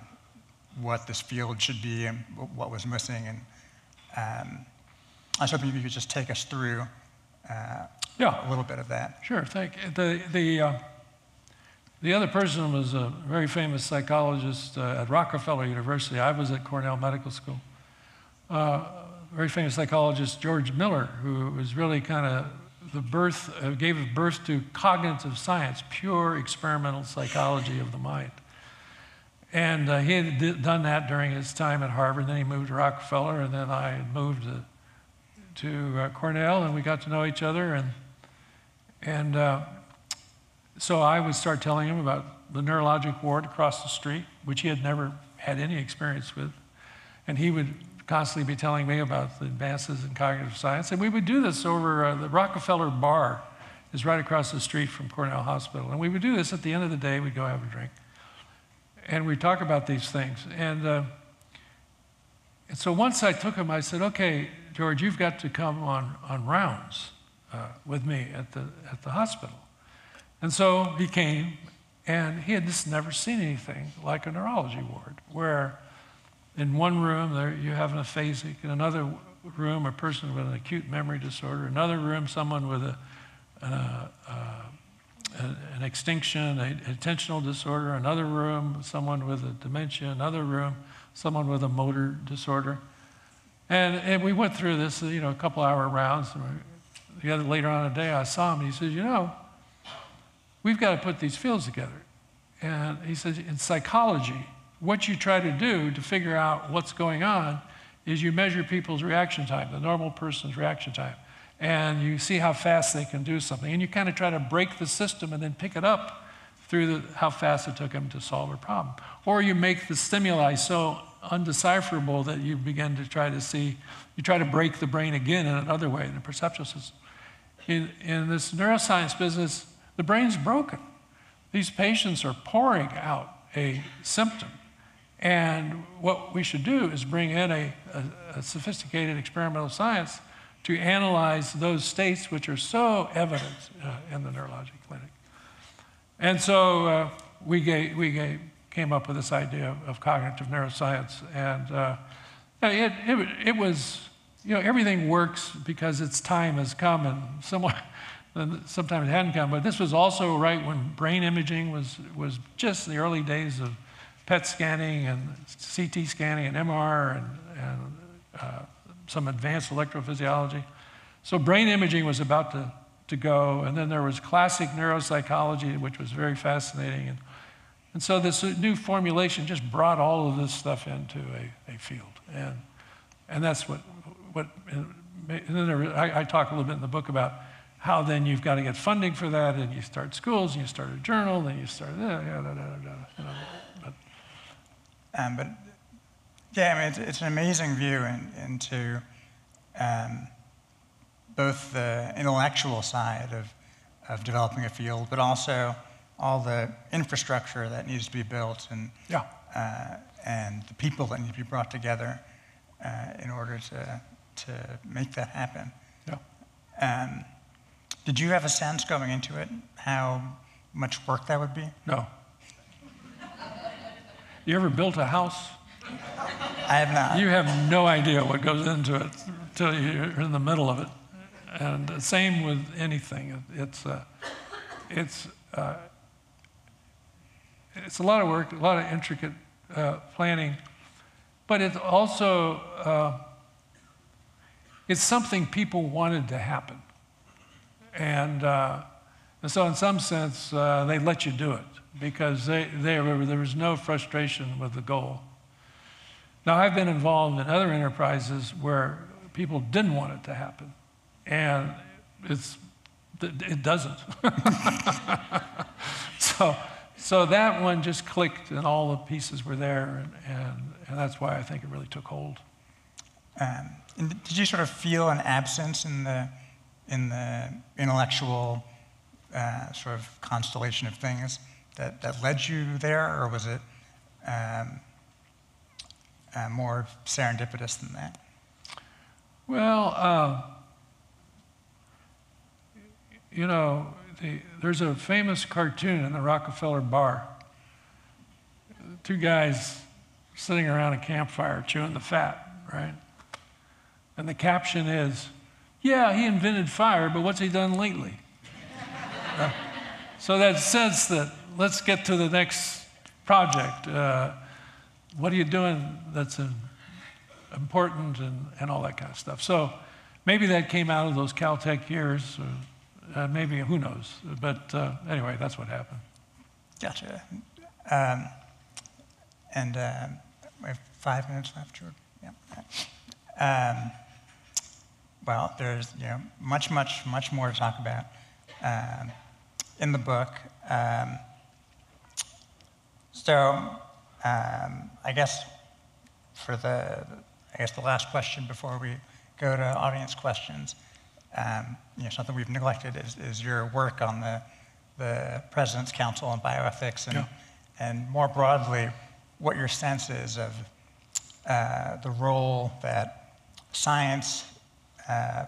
what this field should be and what was missing. And um, I was hoping you could just take us through uh, yeah. a little bit of that. Sure, thank you. The, the, uh, the other person was a very famous psychologist uh, at Rockefeller University. I was at Cornell Medical School. Uh, very famous psychologist, George Miller, who was really kind of the birth, uh, gave birth to cognitive science, pure experimental psychology of the mind. And uh, he had d done that during his time at Harvard, then he moved to Rockefeller, and then I moved to, to uh, Cornell, and we got to know each other. And, and uh, so I would start telling him about the neurologic ward across the street, which he had never had any experience with. And he would constantly be telling me about the advances in cognitive science. And we would do this over uh, the Rockefeller Bar is right across the street from Cornell Hospital. And we would do this at the end of the day, we'd go have a drink. And we'd talk about these things. And, uh, and so once I took him, I said, okay, George, you've got to come on, on rounds uh, with me at the, at the hospital. And so he came, and he had just never seen anything like a neurology ward where in one room, there you have an aphasic. In another room, a person with an acute memory disorder. Another room, someone with a, uh, uh, an extinction, an attentional disorder, another room, someone with a dementia, another room, someone with a motor disorder. And, and we went through this, you know, a couple hour rounds. And we, the other, later on in the day, I saw him, and he says, you know, we've got to put these fields together. And he says, in psychology, what you try to do to figure out what's going on is you measure people's reaction time, the normal person's reaction time, and you see how fast they can do something. And you kind of try to break the system and then pick it up through the, how fast it took them to solve a problem. Or you make the stimuli so undecipherable that you begin to try to see, you try to break the brain again in another way, in the perceptual system. In, in this neuroscience business, the brain's broken. These patients are pouring out a symptom. And what we should do is bring in a, a, a sophisticated experimental science to analyze those states which are so evident uh, in the neurologic clinic. And so uh, we, gave, we gave, came up with this idea of cognitive neuroscience. And uh, it, it, it was, you know, everything works because its time has come, and similar, sometimes it hadn't come. But this was also right when brain imaging was, was just the early days of P E T scanning and C T scanning and M R and, and uh, some advanced electrophysiology. So brain imaging was about to, to go, and then there was classic neuropsychology, which was very fascinating. And, and so this new formulation just brought all of this stuff into a, a field. And, and that's what, what and then there, I, I talk a little bit in the book about how then you've got to get funding for that, and you start schools, and you start a journal, and then you start, da, da, da, da, da, you know. Um, but yeah, I mean, it's, it's an amazing view in, into um, both the intellectual side of, of developing a field, but also all the infrastructure that needs to be built and yeah. uh, and the people that need to be brought together uh, in order to to make that happen. Yeah. Um, did you have a sense going into it how much work that would be? No. You ever built a house? I have not. You have no idea what goes into it until you're in the middle of it. And the same with anything. It's, uh, it's, uh, it's a lot of work, a lot of intricate uh, planning. But it's also, uh, it's something people wanted to happen. And, uh, and so in some sense, uh, they let you do it, because they, they were, there was no frustration with the goal. Now, I've been involved in other enterprises where people didn't want it to happen, and it's, it doesn't. so, so that one just clicked, and all the pieces were there, and, and, and that's why I think it really took hold. Um, and did you sort of feel an absence in the, in the intellectual uh, sort of constellation of things that, that led you there, or was it um, uh, more serendipitous than that? Well, uh, you know, the, there's a famous cartoon in the Rockefeller Bar. Two guys sitting around a campfire chewing the fat, right? And the caption is, yeah, he invented fire, but what's he done lately? uh, so that sense that, let's get to the next project. Uh, what are you doing that's in, important and, and all that kind of stuff? So maybe that came out of those Caltech years, or, uh, maybe, who knows? But uh, anyway, that's what happened. Gotcha. Um, and uh, we have five minutes left, Jordan. Yeah. Um, well, there's you know much, much, much more to talk about um, in the book. Um, So um, I guess for the I guess the last question before we go to audience questions, um, you know, something we've neglected is, is your work on the the President's Council on Bioethics, and yeah. and more broadly, what your sense is of uh, the role that science uh,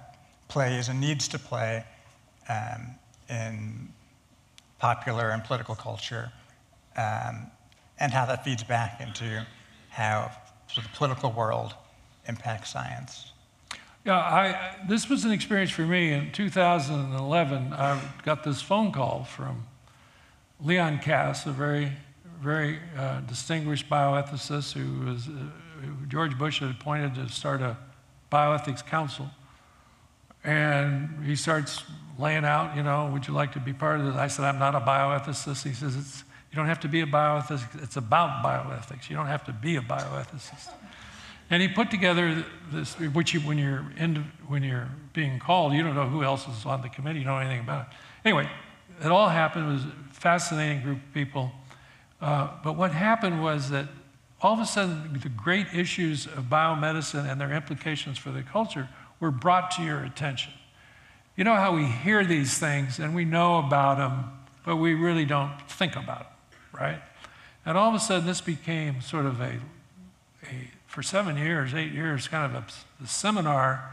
plays and needs to play um, in popular and political culture. Um, and how that feeds back into how sort of the political world impacts science. Yeah, I, this was an experience for me. In two thousand eleven, I got this phone call from Leon Kass, a very, very uh, distinguished bioethicist who was, uh, who George Bush had appointed to start a bioethics council. And he starts laying out, you know, would you like to be part of this? I said, I'm not a bioethicist. He says, it's, you don't have to be a bioethicist. It's about bioethics. You don't have to be a bioethicist. And he put together this, which you, when, you're in, when you're being called, you don't know who else is on the committee. You don't know anything about it. Anyway, it all happened. It was a fascinating group of people. Uh, but what happened was that all of a sudden, the great issues of biomedicine and their implications for the culture were brought to your attention. You know how we hear these things and we know about them, but we really don't think about them, right? And all of a sudden, this became sort of a, a for seven years, eight years, kind of a, a seminar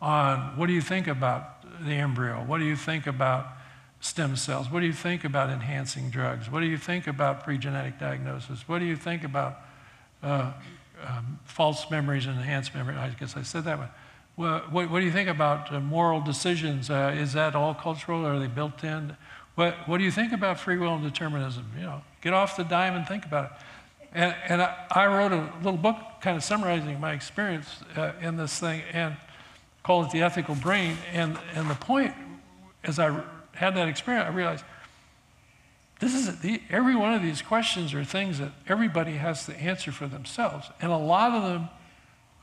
on what do you think about the embryo? What do you think about stem cells? What do you think about enhancing drugs? What do you think about pre-genetic diagnosis? What do you think about uh, um, false memories and enhanced memories? I guess I said that one. Well, what, what do you think about uh, moral decisions? Uh, is that all cultural, or are they built in? What, what do you think about free will and determinism? You know, get off the dime and think about it. And, and I, I wrote a little book kind of summarizing my experience uh, in this thing, and called it The Ethical Brain. And, and the point, as I had that experience, I realized this is the, every one of these questions are things that everybody has to answer for themselves. And a lot of them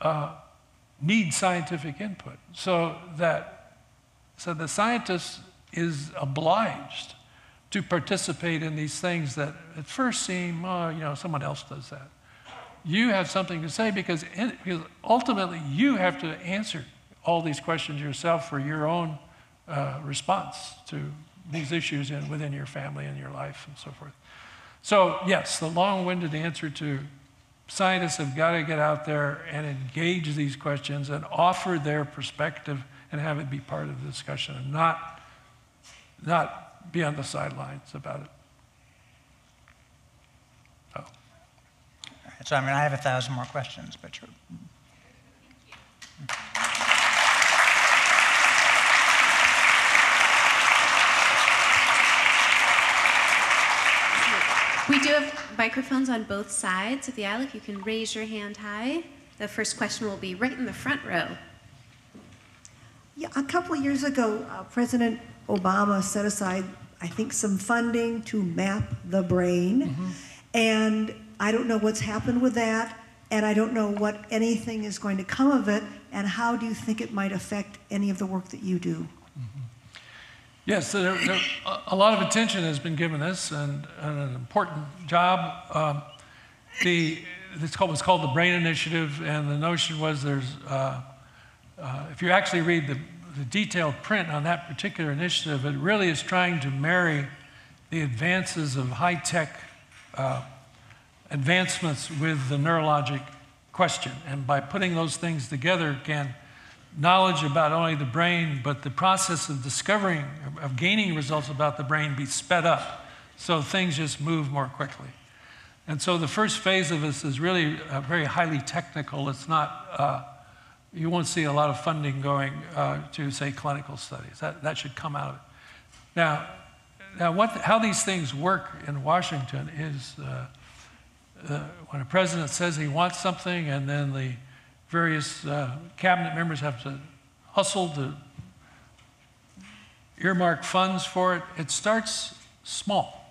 uh, need scientific input. So that, so the scientist is obliged to participate in these things that at first seem, oh, you know, someone else does that. You have something to say because, in, because ultimately you have to answer all these questions yourself for your own uh, response to these issues in, within your family and your life and so forth. So yes, the long-winded answer to scientists have got to get out there and engage these questions and offer their perspective and have it be part of the discussion and not, not be on the sidelines about it. Oh. All right, so I mean, I have a thousand more questions, but you're... We do have microphones on both sides of the aisle. If you can raise your hand high. The first question will be right in the front row. Yeah, a couple of years ago, uh, President Obama set aside, I think, some funding to map the brain. Mm-hmm. And I don't know what's happened with that, and I don't know what anything is going to come of it, and how do you think it might affect any of the work that you do? Yes, there, there, a lot of attention has been given this, and, and an important job. Um, the, it's called, it's called the Brain Initiative, and the notion was there's, uh, uh, if you actually read the, the detailed print on that particular initiative, it really is trying to marry the advances of high-tech uh, advancements with the neurologic question. And by putting those things together, can knowledge about only the brain, but the process of discovering, of gaining results about the brain be sped up. So things just move more quickly. And so the first phase of this is really uh, very highly technical. It's not, uh, you won't see a lot of funding going uh, to, say, clinical studies. That, that should come out of it. Now, now what, how these things work in Washington is uh, uh, when a president says he wants something, and then the various uh, cabinet members have to hustle to earmark funds for it. It starts small.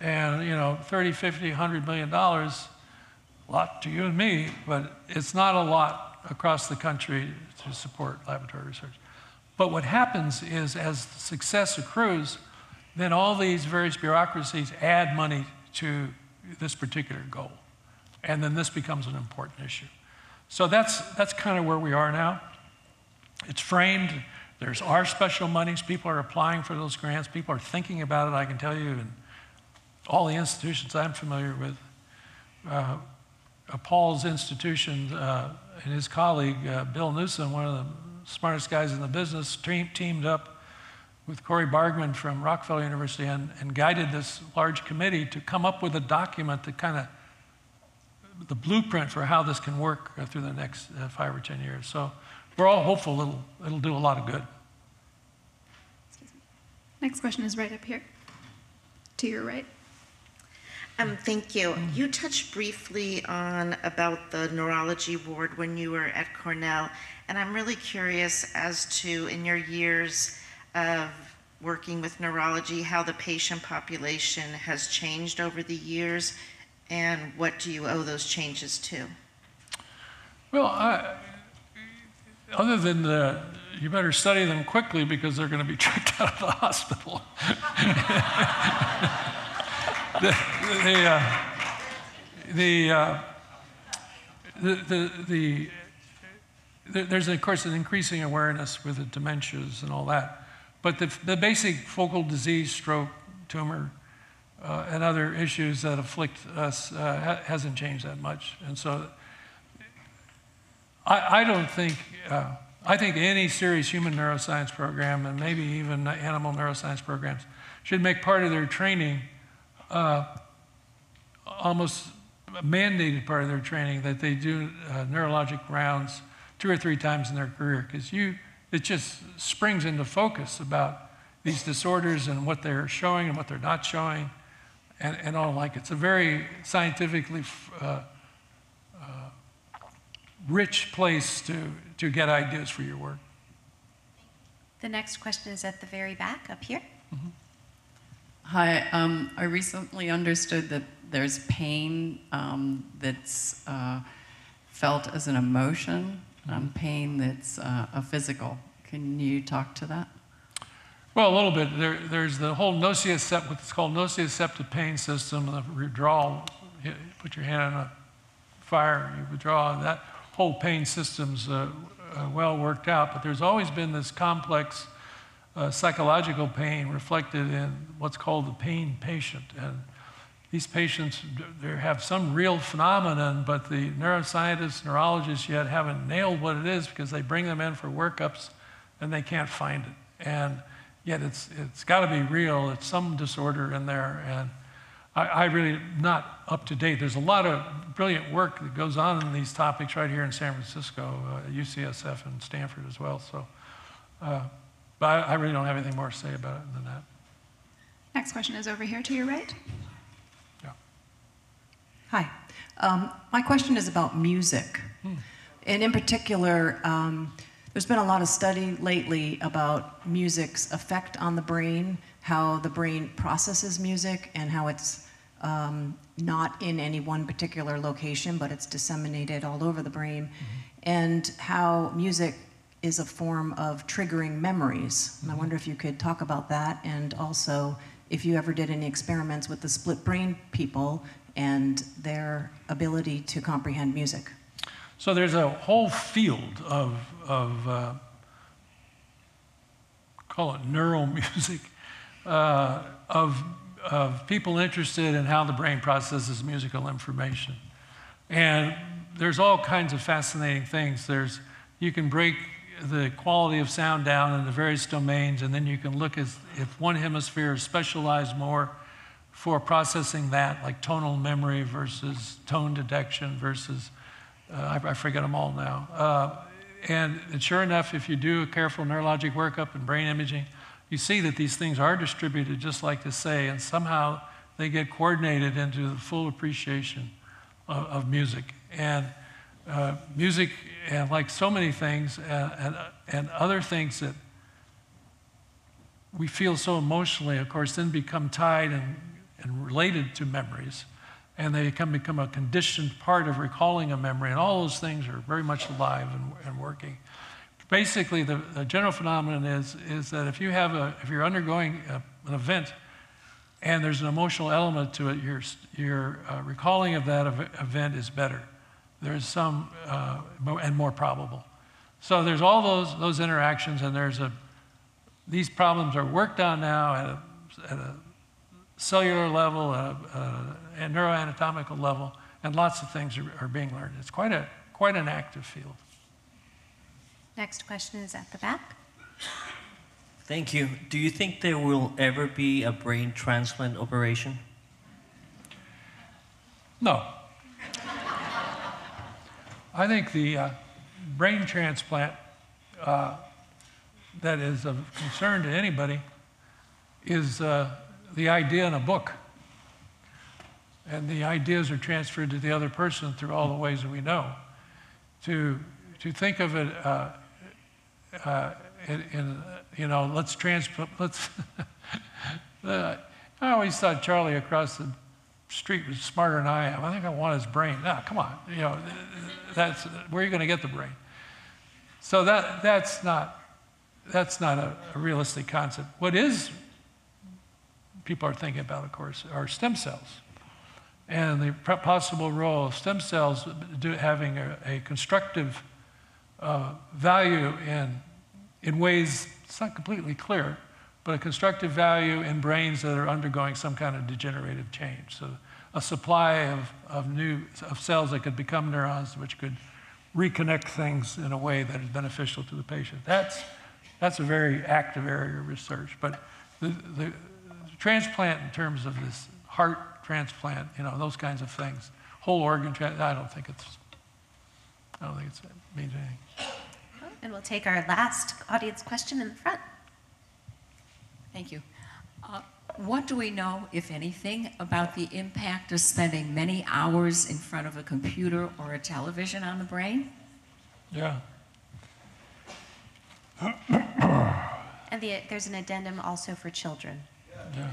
And, you know, thirty, fifty, a hundred million dollars, a lot to you and me, but it's not a lot across the country to support laboratory research. But what happens is, as success accrues, then all these various bureaucracies add money to this particular goal. And then this becomes an important issue. So that's, that's kind of where we are now. It's framed. There's our special monies. People are applying for those grants. People are thinking about it, I can tell you, and all the institutions I'm familiar with. Uh, Paul's institution uh, and his colleague, uh, Bill Newsom, one of the smartest guys in the business, te teamed up with Corey Bargman from Rockefeller University and, and guided this large committee to come up with a document that kind of the blueprint for how this can work through the next uh, five or ten years. So we're all hopeful it'll, it'll do a lot of good. Excuse me. Next question is right up here, to your right. Um, thank you. You touched briefly on about the neurology ward when you were at Cornell, and I'm really curious as to, in your years of working with neurology, how the patient population has changed over the years, and what do you owe those changes to? Well, I, other than the, you better study them quickly because they're going to be tricked out of the hospital. The, the, uh, the, uh, the, the, the, the, there's, of course, an increasing awareness with the dementias and all that. But the, the basic focal disease, stroke, tumor, uh, and other issues that afflict us uh, ha hasn't changed that much. And so I, I don't think, uh, I think any serious human neuroscience program, and maybe even animal neuroscience programs, should make part of their training Uh, almost a mandated part of their training that they do uh, neurologic rounds two or three times in their career, because you it just springs into focus about these disorders and what they're showing and what they're not showing, and, and all like it's a very scientifically uh, uh, rich place to to get ideas for your work. The next question is at the very back up here. Mm-hmm. Hi, um, I recently understood that there's pain um, that's uh, felt as an emotion, and pain that's uh, a physical. Can you talk to that? Well, a little bit. There, there's the whole nociceptive, what's called nociceptive pain system, the withdrawal, you put your hand on a fire, you withdraw, that whole pain system's uh, uh, well worked out, but there's always been this complex Uh, psychological pain reflected in what's called the pain patient. And these patients have some real phenomenon, but the neuroscientists, neurologists yet haven't nailed what it is because they bring them in for workups and they can't find it. And yet it's, it's got to be real. It's some disorder in there. And I, I really am not up to date. There's a lot of brilliant work that goes on in these topics right here in San Francisco, uh, U C S F and Stanford as well. So. Uh, But I really don't have anything more to say about it than that. Next question is over here to your right. Yeah. Hi. Um, my question is about music. Hmm. And in particular, um, there's been a lot of study lately about music's effect on the brain, how the brain processes music, and how it's um, not in any one particular location, but it's disseminated all over the brain, mm-hmm. and how music is a form of triggering memories. And I wonder if you could talk about that, and also if you ever did any experiments with the split brain people and their ability to comprehend music. So there's a whole field of, of uh, call it neural music, uh, of, of people interested in how the brain processes musical information. And there's all kinds of fascinating things. There's, you can break the quality of sound down in the various domains, and then you can look at if one hemisphere is specialized more for processing that, like tonal memory versus tone detection versus, uh, I, I forget them all now. Uh, and, and sure enough, if you do a careful neurologic workup and brain imaging, you see that these things are distributed just like they say, and somehow they get coordinated into the full appreciation of, of music. And Uh, music, and like so many things, uh, and, uh, and other things that we feel so emotionally, of course, then become tied and, and related to memories. And they can become a conditioned part of recalling a memory. And all those things are very much alive and, and working. Basically, the, the general phenomenon is, is that if, you have a, if you're undergoing a, an event and there's an emotional element to it, your, your uh, recalling of that ev event is better. There's some, uh, and more probable. So there's all those, those interactions, and there's a, these problems are worked on now at a, at a cellular level, at a, at a neuroanatomical level, and lots of things are, are being learned. It's quite, a, quite an active field. Next question is at the back. Thank you. Do you think there will ever be a brain transplant operation? No. I think the uh, brain transplant uh, that is of concern to anybody is uh, the idea in a book. And the ideas are transferred to the other person through all the ways that we know. To, to think of it uh, uh, in, in, you know, let's transplant, let's, uh, I always thought Charlie across the street was smarter than I am. I think I want his brain. No, come on, you know, that's, where are you gonna get the brain? So that, that's not, that's not a, a realistic concept. What is, people are thinking about, of course, are stem cells. And the possible role of stem cells do, having a, a constructive uh, value in, in ways, it's not completely clear, but a constructive value in brains that are undergoing some kind of degenerative change. So a supply of, of new of cells that could become neurons, which could reconnect things in a way that is beneficial to the patient. That's, that's a very active area of research. But the, the transplant in terms of this heart transplant, you know, those kinds of things. Whole organ transplant, I don't think it's, I don't think it's, it means anything. And we'll take our last audience question in the front. Thank you. Uh, what do we know, if anything, about the impact of spending many hours in front of a computer or a television on the brain? Yeah. And the, there's an addendum also for children. Yeah.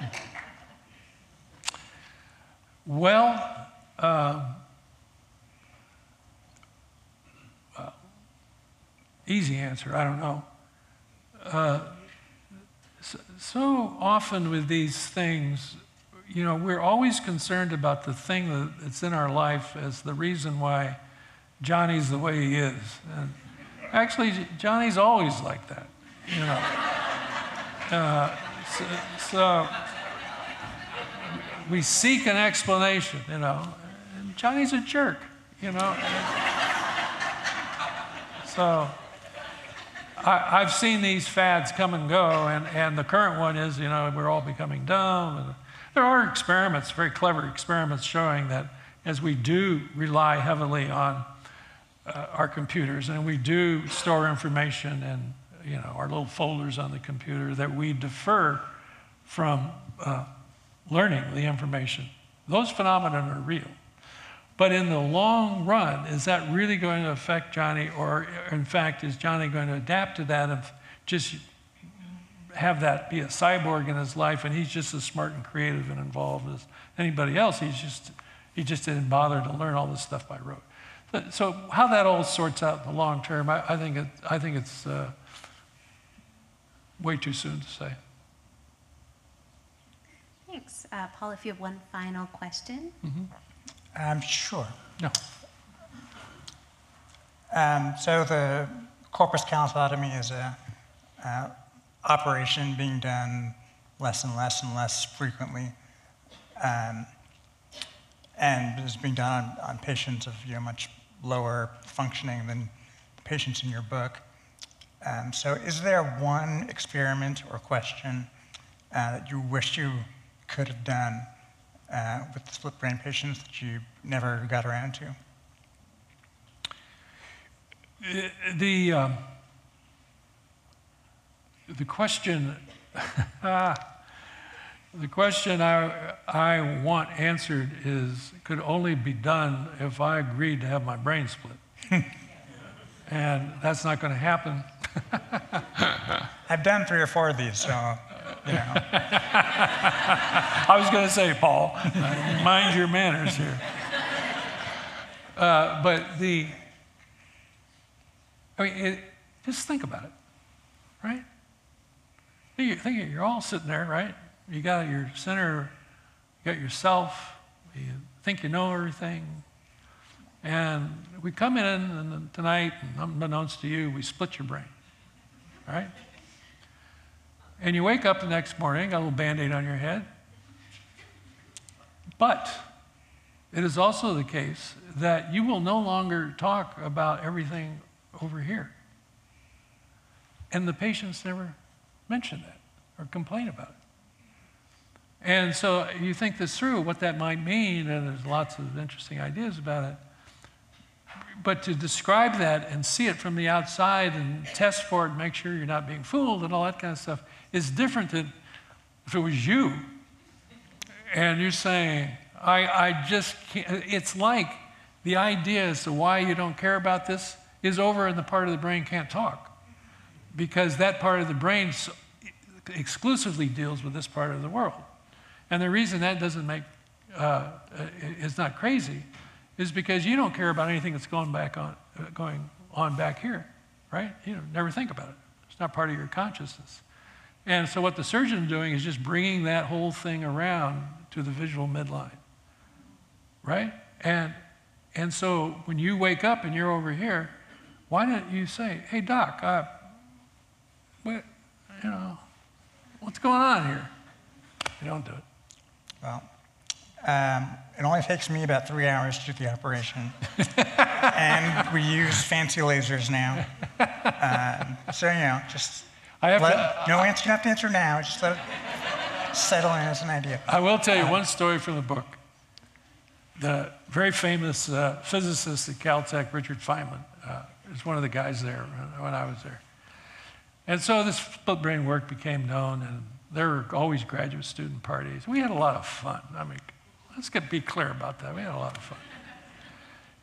Yeah. Well, uh, uh, easy answer, I don't know. Uh, so, so often with these things, you know, we're always concerned about the thing that's in our life as the reason why Johnny's the way he is. And actually, Johnny's always like that, you know. Uh, so... so we seek an explanation, you know. And Johnny's a jerk, you know. So I, I've seen these fads come and go, and, and the current one is, you know, we're all becoming dumb. And there are experiments, very clever experiments, showing that as we do rely heavily on uh, our computers, and we do store information in, you know, our little folders on the computer, that we defer from uh, learning the information. Those phenomena are real. But in the long run, is that really going to affect Johnny? Or in fact, is Johnny going to adapt to that and just have that be a cyborg in his life, and he's just as smart and creative and involved as anybody else? He's just, he just didn't bother to learn all this stuff by rote. So, so how that all sorts out in the long term, I, I think, it, I think it's uh, way too soon to say. Thanks. Uh, Paul, if you have one final question. Mm-hmm. Um, sure. No. Um, so the corpus callosotomy is an uh, operation being done less and less and less frequently, um, and it's being done on, on patients of, you know, much lower functioning than the patients in your book. Um, so is there one experiment or question uh, that you wish you could have done uh, with the split brain patients that you never got around to? The, um, the question, the question I, I want answered is, could only be done if I agreed to have my brain split. And that's not gonna happen. I've done three or four of these, so. Yeah. I was going to say, Paul, mind your manners here. Uh, but the, I mean, it, just think about it, right? Think, think you're all sitting there, right? You got your center, you got yourself, you think you know everything. And we come in and tonight, and unbeknownst to you, we split your brain, right? And you wake up the next morning, got a little Band-Aid on your head. But it is also the case that you will no longer talk about everything over here. And the patients never mention that or complain about it. And so you think this through, what that might mean, and there's lots of interesting ideas about it. But to describe that and see it from the outside and test for it, make sure you're not being fooled and all that kind of stuff is different than if it was you. And you're saying, I, I just can't. It's like the idea as to why you don't care about this is over and the part of the brain can't talk. Because that part of the brain exclusively deals with this part of the world. And the reason that doesn't make, uh, it's not crazy, is because you don't care about anything that's going back on, uh, going on back here, right? You don't, never think about it. It's not part of your consciousness. And so what the surgeon is doing is just bringing that whole thing around to the visual midline, right? And, and so when you wake up and you're over here, why don't you say, hey, doc, uh, what, you know, what's going on here? You don't do it. Well. Um, it only takes me about three hours to do the operation. And we use fancy lasers now. Um, so, you know, just I have let, to, uh, no answer, you have to answer now. Just let it settle in as an idea. I will tell you um, one story from the book. The very famous uh, physicist at Caltech, Richard Feynman, uh, is one of the guys there when I was there. And so this split brain work became known, and there were always graduate student parties. We had a lot of fun. I mean, let's get, be clear about that. We had a lot of fun.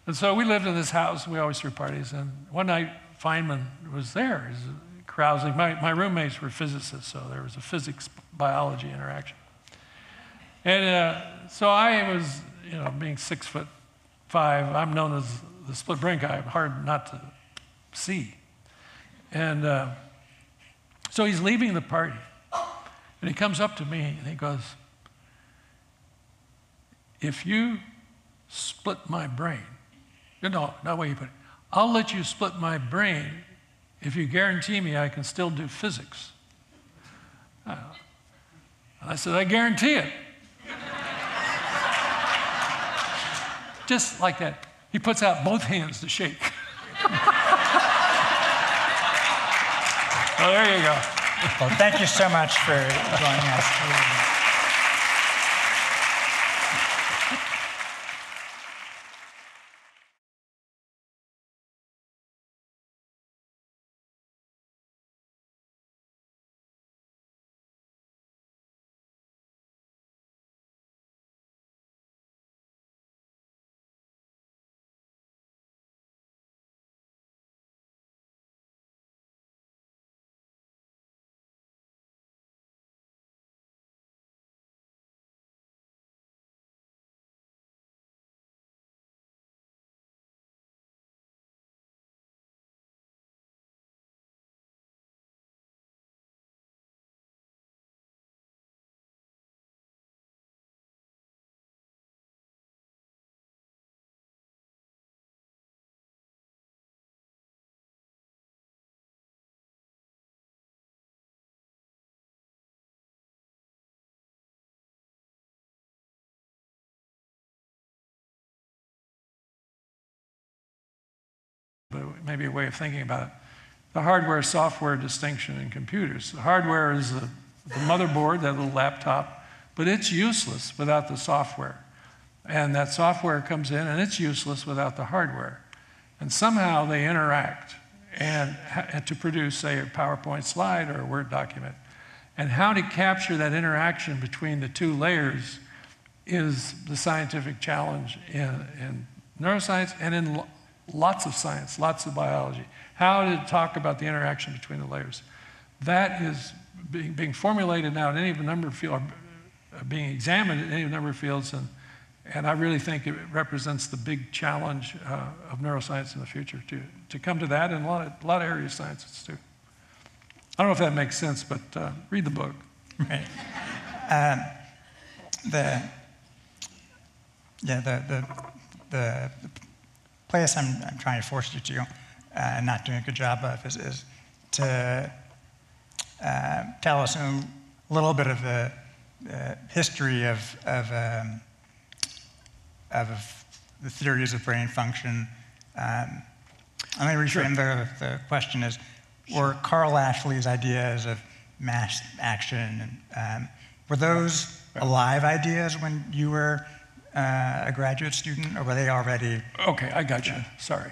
And so we lived in this house. We always threw parties. And one night, Feynman was there. He was carousing. My, my roommates were physicists, so there was a physics-biology interaction. And uh, so I was, you know, being six foot five, I'm known as the split brain guy. Hard not to see. And uh, so he's leaving the party. And he comes up to me and he goes, if you split my brain, no, not way you put it, I'll let you split my brain if you guarantee me I can still do physics. Uh, I said, I guarantee it. Just like that. He puts out both hands to shake. Well, there you go. Well, thank you so much for joining us. But maybe a way of thinking about it. The hardware-software distinction in computers. The hardware is the, the motherboard, that little laptop, but it's useless without the software. And that software comes in, and it's useless without the hardware. And somehow they interact and, and to produce, say, a PowerPoint slide or a Word document. And how to capture that interaction between the two layers is the scientific challenge in, in neuroscience and in lots of science, lots of biology. How to talk about the interaction between the layers. That is being, being formulated now in any of a number of fields, being examined in any of a number of fields, and, and I really think it represents the big challenge uh, of neuroscience in the future, to, to come to that and a lot of, a lot of area of sciences too. I don't know if that makes sense, but uh, read the book. Right. Um, the, yeah, the, the, the, the place I'm, I'm trying to force you to, uh, and not doing a good job of, is, is to uh, tell us a little bit of the uh, history of of, um, of the theories of brain function. Um, let me reframe the, the question is, were Carl Lashley's ideas of mass action, and, um, were those alive ideas when you were Uh, a graduate student, or were they already? Okay, I got you. Sorry.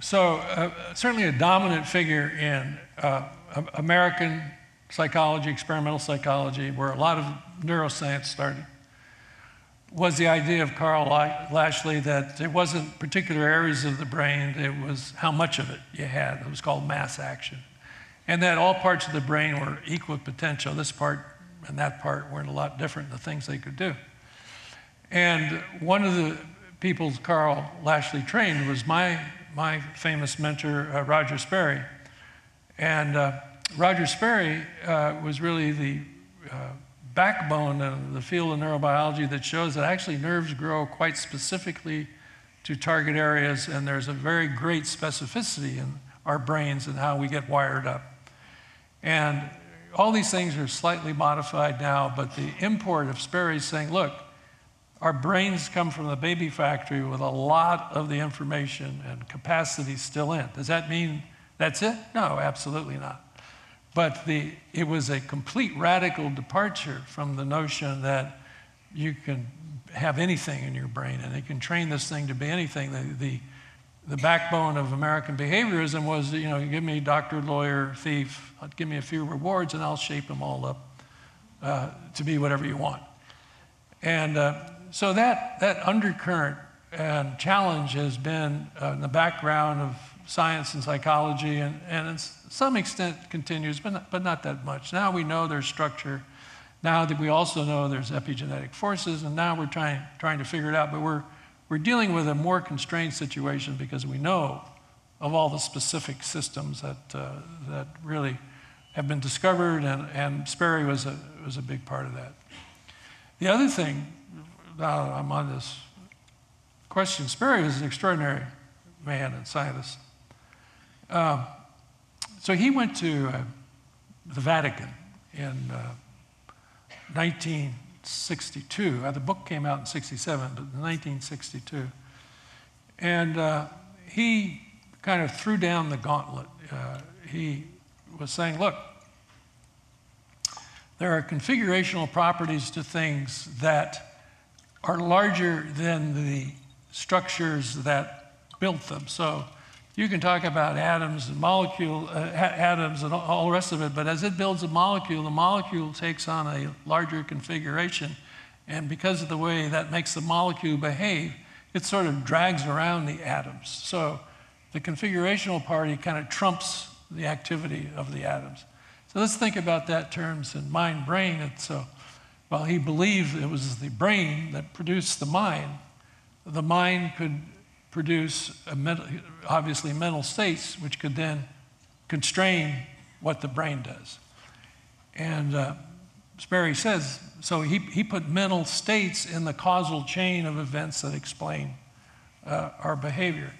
So uh, certainly a dominant figure in uh, American psychology, experimental psychology, where a lot of neuroscience started, was the idea of Carl Lashley that it wasn't particular areas of the brain, it was how much of it you had. It was called mass action. And that all parts of the brain were equal potential. This part and that part weren't a lot different in the things they could do. And one of the people Carl Lashley trained was my, my famous mentor, uh, Roger Sperry. And uh, Roger Sperry uh, was really the uh, backbone of the field of neurobiology that shows that actually nerves grow quite specifically to target areas, and there's a very great specificity in our brains and how we get wired up. And all these things are slightly modified now, but the import of Sperry's saying, look, our brains come from the baby factory with a lot of the information and capacity still in. Does that mean that's it? No, absolutely not. But the, it was a complete radical departure from the notion that you can have anything in your brain and it can train this thing to be anything. The, the, the backbone of American behaviorism was, you know, give me doctor, lawyer, thief, give me a few rewards and I'll shape them all up uh, to be whatever you want. And uh, so that, that undercurrent and challenge has been uh, in the background of science and psychology, and, and to some extent continues, but not, but not that much. Now we know there's structure. Now that we also know there's epigenetic forces, and now we're trying, trying to figure it out, but we're, we're dealing with a more constrained situation because we know of all the specific systems that, uh, that really have been discovered, and, and Sperry was a, was a big part of that. The other thing, now that I'm on this question, Sperry was an extraordinary man and scientist. Uh, so he went to uh, the Vatican in uh, nineteen sixty-two. Uh, the book came out in sixty-seven, but in nineteen sixty-two. And uh, he kind of threw down the gauntlet. Uh, he was saying, look, there are configurational properties to things that are larger than the structures that built them. So you can talk about atoms and molecule, uh, atoms and all the rest of it, but as it builds a molecule, the molecule takes on a larger configuration. And because of the way that makes the molecule behave, it sort of drags around the atoms. So the configurational party kind of trumps the activity of the atoms. So let's think about that in terms in mind-brain. And so while he believed it was the brain that produced the mind, the mind could produce a mental, obviously mental states, which could then constrain what the brain does. And uh, Sperry says, so he, he put mental states in the causal chain of events that explain uh, our behavior.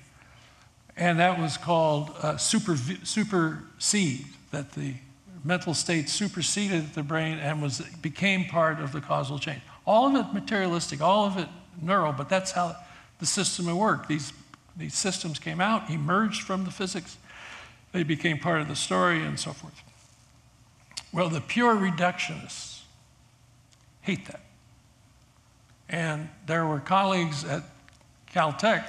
And that was called uh, super, supersede, that the mental state superseded the brain and was, became part of the causal chain. All of it materialistic, all of it neural, but that's how the system at work. These, these systems came out, emerged from the physics. They became part of the story and so forth. Well, the pure reductionists hate that. And there were colleagues at Caltech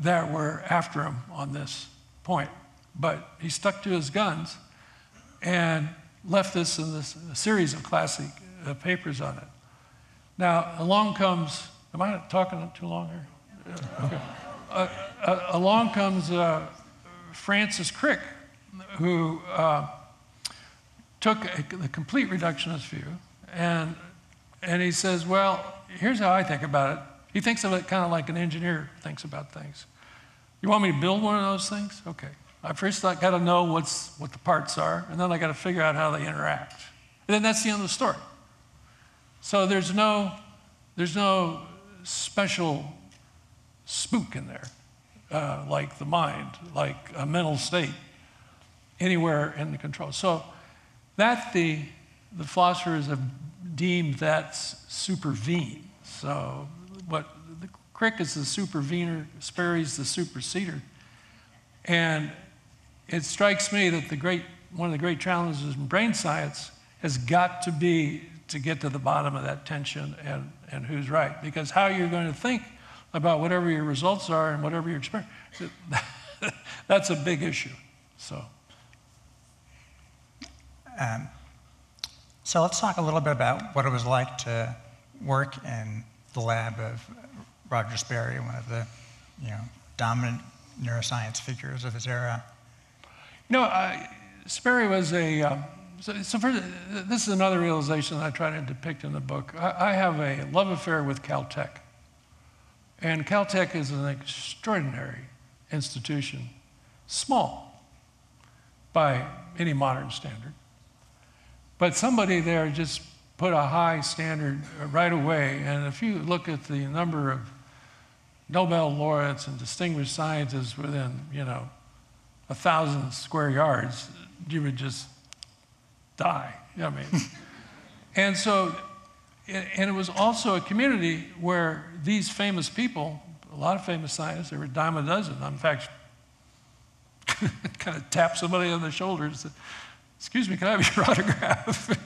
that were after him on this point. But he stuck to his guns and left this in this a series of classic uh, papers on it. Now, along comes Am I talking too long here? Yeah. Okay. Uh, uh, along comes uh, Francis Crick, who uh, took a, the complete reductionist view, and, and he says, well, here's how I think about it. He thinks of it kind of like an engineer thinks about things. You want me to build one of those things? Okay. I first got to know what's, what the parts are, and then I got to figure out how they interact. And then that's the end of the story. So there's no, there's no special spook in there, uh, like the mind, like a mental state, anywhere in the control. So that the, the philosophers have deemed that supervene. So what the Crick is the supervener, Sperry's the superseder. And it strikes me that the great, one of the great challenges in brain science has got to be to get to the bottom of that tension and, and who's right. Because how you're going to think about whatever your results are and whatever your experience, that's a big issue. So, um, so let's talk a little bit about what it was like to work in the lab of Roger Sperry, one of the, you know, dominant neuroscience figures of his era. You know, uh, Sperry was a. Uh, so, so first, this is another realization that I try to depict in the book. I, I have a love affair with Caltech, and Caltech is an extraordinary institution, small by any modern standard. But somebody there just put a high standard right away. And if you look at the number of Nobel laureates and distinguished scientists within, you know, a thousand square yards, you would just die. You know what I mean? And so, and it was also a community where these famous people, a lot of famous scientists, there were a dime a dozen. In fact, kind of tap somebody on the shoulders. Excuse me, can I have your autograph?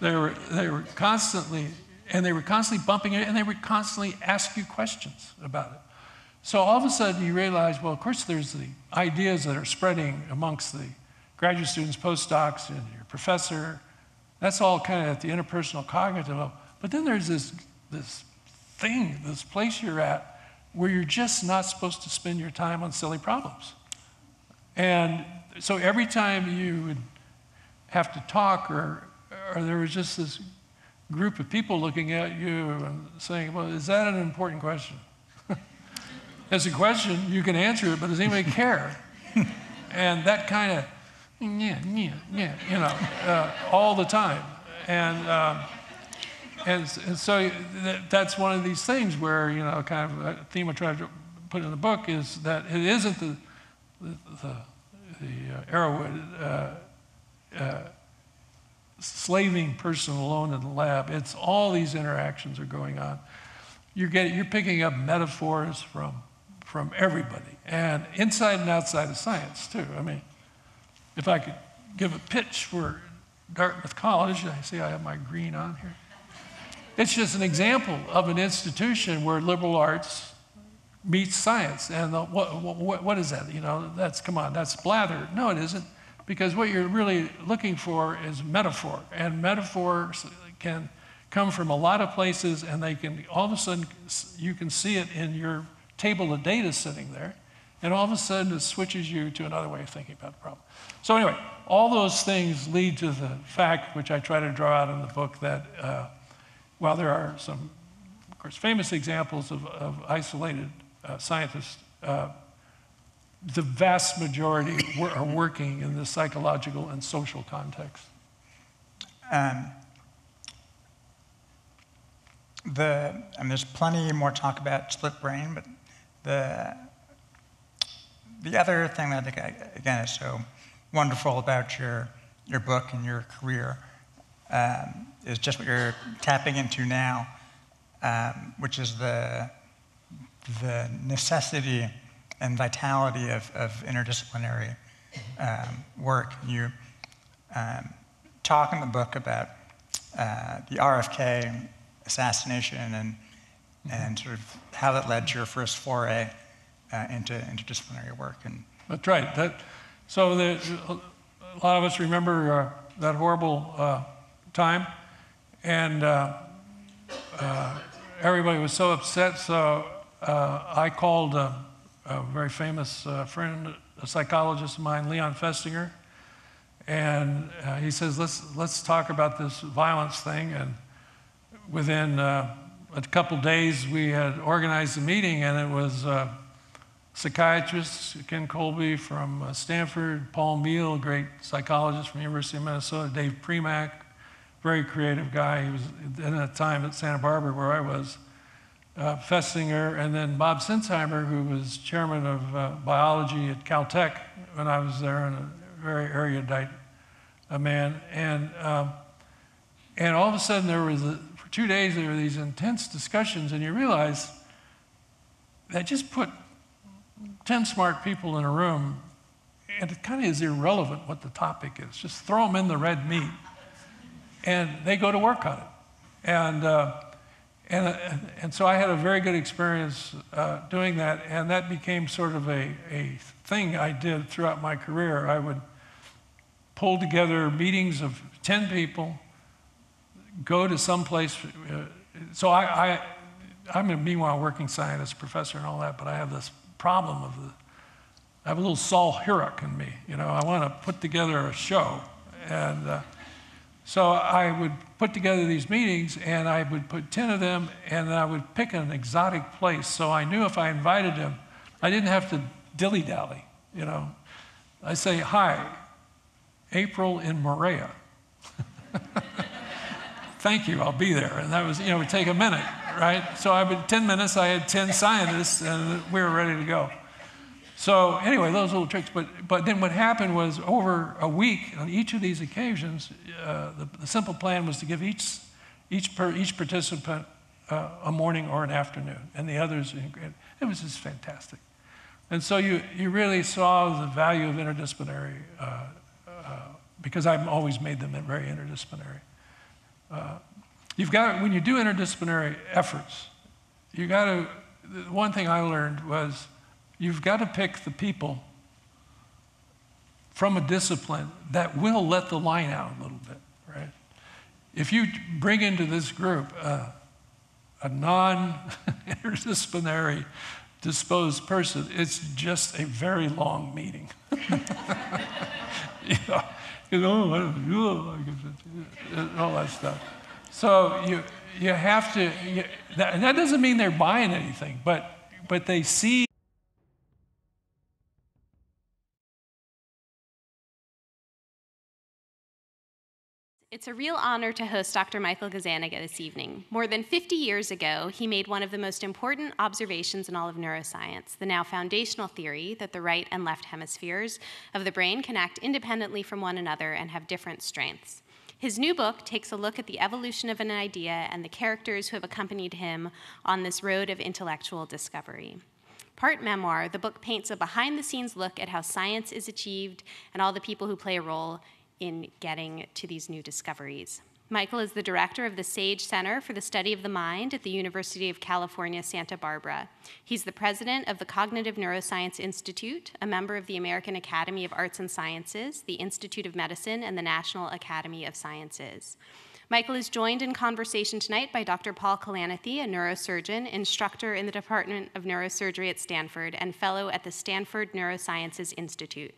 they were they were constantly and they were constantly bumping it, and they would constantly ask you questions about it. So all of a sudden you realize, well, of course there's the ideas that are spreading amongst the graduate students, postdocs, and your professor. That's all kind of at the interpersonal cognitive level. But then there's this this thing, this place you're at where you're just not supposed to spend your time on silly problems. And so every time you would have to talk, or, or there was just this group of people looking at you and saying, well, is that an important question? It's a question, you can answer it, but does anybody care? And that kind of, yeah, yeah, yeah, you know, uh, all the time. And, um, and, and so that, that's one of these things where, you know, kind of a theme I tried to put in the book is that it isn't the, the, the, the uh, Arrowwood, uh, Uh, slaving person alone in the lab. It's all these interactions are going on. You're getting, you're picking up metaphors from from everybody, and inside and outside of science too. I mean, if I could give a pitch for Dartmouth College, I see I have my green on here. It's just an example of an institution where liberal arts meets science. And the, what, what what is that? You know, that's come on, that's blather. No, it isn't. Because what you're really looking for is metaphor. And metaphors can come from a lot of places, and they can, all of a sudden, you can see it in your table of data sitting there. And all of a sudden, it switches you to another way of thinking about the problem. So anyway, all those things lead to the fact, which I try to draw out in the book, that uh, while there are some, of course, famous examples of, of isolated uh, scientists, uh, the vast majority are working in the psychological and social context. Um, the, and there's plenty more talk about split brain, but the, the other thing that I think, I, again, is so wonderful about your, your book and your career um, is just what you're tapping into now, um, which is the, the necessity and vitality of, of interdisciplinary um, work. You um, talk in the book about uh, the R F K assassination and, mm-hmm. and sort of how that led to your first foray uh, into interdisciplinary work. And that's right. That, so the, a lot of us remember uh, that horrible uh, time, and uh, uh, everybody was so upset, so uh, I called uh, a very famous uh, friend, a psychologist of mine, Leon Festinger, and uh, he says, let's let's talk about this violence thing. And within uh, a couple days, we had organized a meeting, and it was uh, psychiatrists, Ken Colby from uh, Stanford, Paul Meal, great psychologist from the University of Minnesota, Dave Premack, very creative guy. He was at that time at Santa Barbara, where I was. Uh, Festinger, and then Bob Sinsheimer, who was chairman of uh, biology at Caltech when I was there, and a very erudite a man. And, um, and all of a sudden, there was, a, for two days, there were these intense discussions, and you realize that just put ten smart people in a room, and it kind of is irrelevant what the topic is. Just throw them in the red meat, and they go to work on it. And, uh, And, uh, and so I had a very good experience uh, doing that, and that became sort of a, a thing I did throughout my career. I would pull together meetings of ten people, go to some place. Uh, so I, I, I'm a meanwhile working scientist, professor and all that, but I have this problem of the, I have a little Saul Herrick in me. You know, I want to put together a show. And uh, so I would put together these meetings, and I would put ten of them, and I would pick an exotic place. So I knew if I invited him, I didn't have to dilly-dally, you know. I say, hi, April in Morea. Thank you, I'll be there. And that was, you know, it would take a minute, right? So I would, ten minutes, I had ten scientists, and we were ready to go. So anyway, those little tricks. But, but then what happened was, over a week on each of these occasions, uh, the, the simple plan was to give each, each, per, each participant uh, a morning or an afternoon, and the others, it was just fantastic. And so you, you really saw the value of interdisciplinary, uh, uh, because I've always made them very interdisciplinary. Uh, you've got, when you do interdisciplinary efforts, you got to, one thing I learned was, you've got to pick the people from a discipline that will let the line out a little bit, right? If you bring into this group uh, a non-interdisciplinary disposed person, it's just a very long meeting. You know, you know, all that stuff. So you, you have to, you, that, and that doesn't mean they're buying anything, but, but they see It's a real honor to host Doctor Michael Gazzaniga this evening. More than fifty years ago, he made one of the most important observations in all of neuroscience, the now foundational theory that the right and left hemispheres of the brain can act independently from one another and have different strengths. His new book takes a look at the evolution of an idea and the characters who have accompanied him on this road of intellectual discovery. Part memoir, the book paints a behind-the-scenes look at how science is achieved and all the people who play a role in getting to these new discoveries. Michael is the director of the Sage Center for the Study of the Mind at the University of California, Santa Barbara. He's the president of the Cognitive Neuroscience Institute, a member of the American Academy of Arts and Sciences, the Institute of Medicine, and the National Academy of Sciences. Michael is joined in conversation tonight by Doctor Paul Kalanithi, a neurosurgeon, instructor in the Department of Neurosurgery at Stanford, and fellow at the Stanford Neurosciences Institute.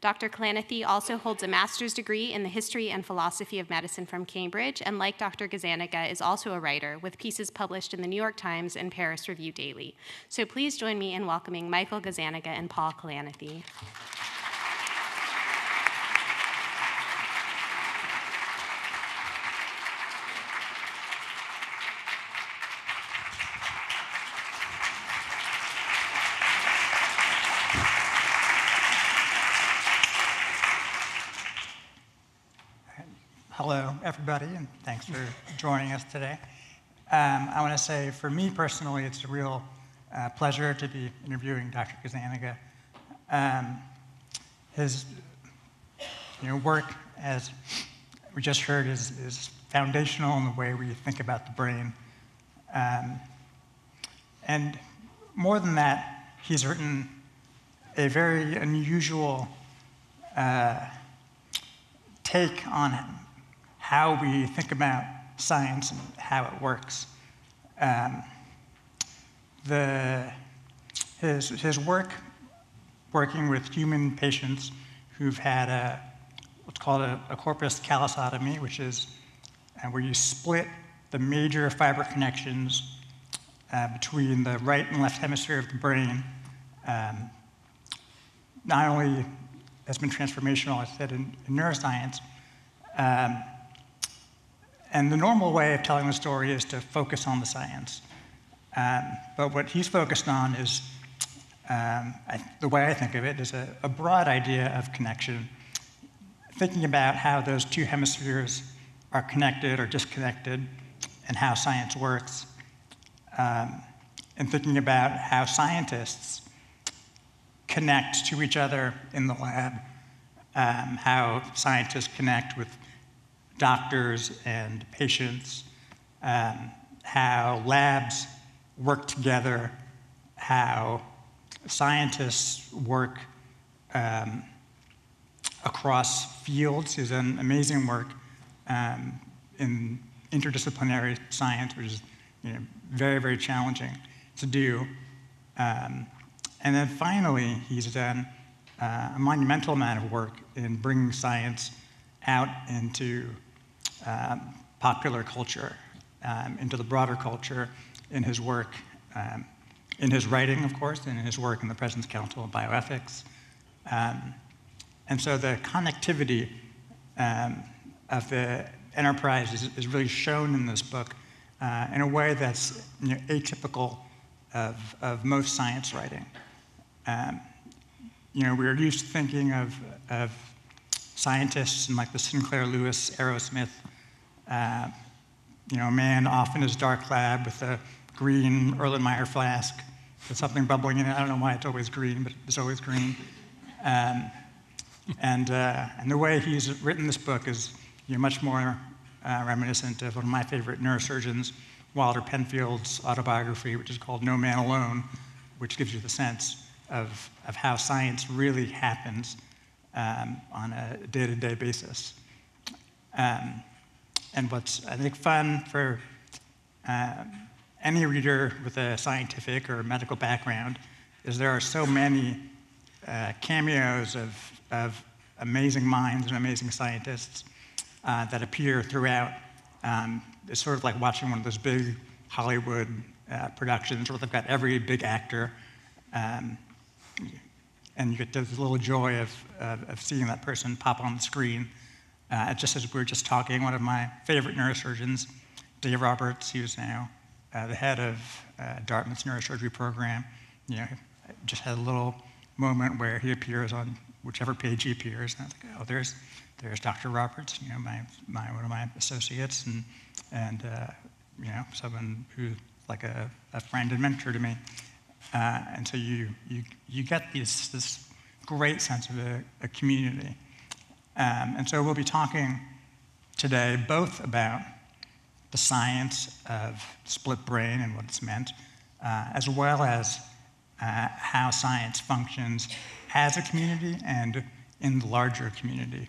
Doctor Kalanithi also holds a master's degree in the history and philosophy of medicine from Cambridge, and like Doctor Gazzaniga, is also a writer with pieces published in the New York Times and Paris Review Daily. So please join me in welcoming Michael Gazzaniga and Paul Kalanithi. Hello, everybody, and thanks for joining us today. Um, I want to say, for me personally, it's a real uh, pleasure to be interviewing Doctor Gazzaniga. Um, his you know, work, as we just heard, is, is foundational in the way we think about the brain. Um, and more than that, he's written a very unusual uh, take on him. How we think about science and how it works. Um, the, his, his work working with human patients who've had a, what's called a, a corpus callosotomy, which is uh, where you split the major fiber connections uh, between the right and left hemisphere of the brain, um, not only has been transformational, as I said, in, in neuroscience, um, and the normal way of telling the story is to focus on the science. Um, but what he's focused on is, um, I, the way I think of it, is a, a broad idea of connection, thinking about how those two hemispheres are connected or disconnected and how science works, um, and thinking about how scientists connect to each other in the lab, um, how scientists connect with doctors and patients, um, how labs work together, how scientists work um, across fields. He's done amazing work um, in interdisciplinary science, which is you know, very, very challenging to do. Um, and then finally, he's done uh, a monumental amount of work in bringing science out into um, popular culture, um, into the broader culture, in his work, um, in his writing, of course, and in his work in the President's Council on Bioethics. Um, and so the connectivity um, of the enterprise is, is really shown in this book uh, in a way that's you know, atypical of, of most science writing. Um, you know, we're used to thinking of, of scientists in like the Sinclair Lewis, Arrowsmith, uh, you know, a man off in his dark lab with a green Erlenmeyer flask with something bubbling in it. I don't know why it's always green, but it's always green. Um, and, uh, and the way he's written this book is you know, much more uh, reminiscent of one of my favorite neurosurgeons, Wilder Penfield's autobiography, which is called No Man Alone, which gives you the sense of, of how science really happens um, on a day-to-day basis. Um, and what's, I think, fun for uh, any reader with a scientific or medical background is there are so many uh, cameos of, of amazing minds and amazing scientists uh, that appear throughout. Um, it's sort of like watching one of those big Hollywood uh, productions where they've got every big actor, um, and you get this little joy of, of, of seeing that person pop on the screen. Uh, just as we were just talking, one of my favorite neurosurgeons, Dave Roberts, who's now uh, the head of uh, Dartmouth's neurosurgery program, you know, just had a little moment where he appears on whichever page he appears, and I was like, oh, there's, there's Doctor Roberts, you know, my, my one of my associates, and and uh, you know, someone who's like a, a friend and mentor to me, uh, and so you you you get this this great sense of a, a community. Um, and so we'll be talking today both about the science of split brain and what it's meant, uh, as well as uh, how science functions as a community and in the larger community.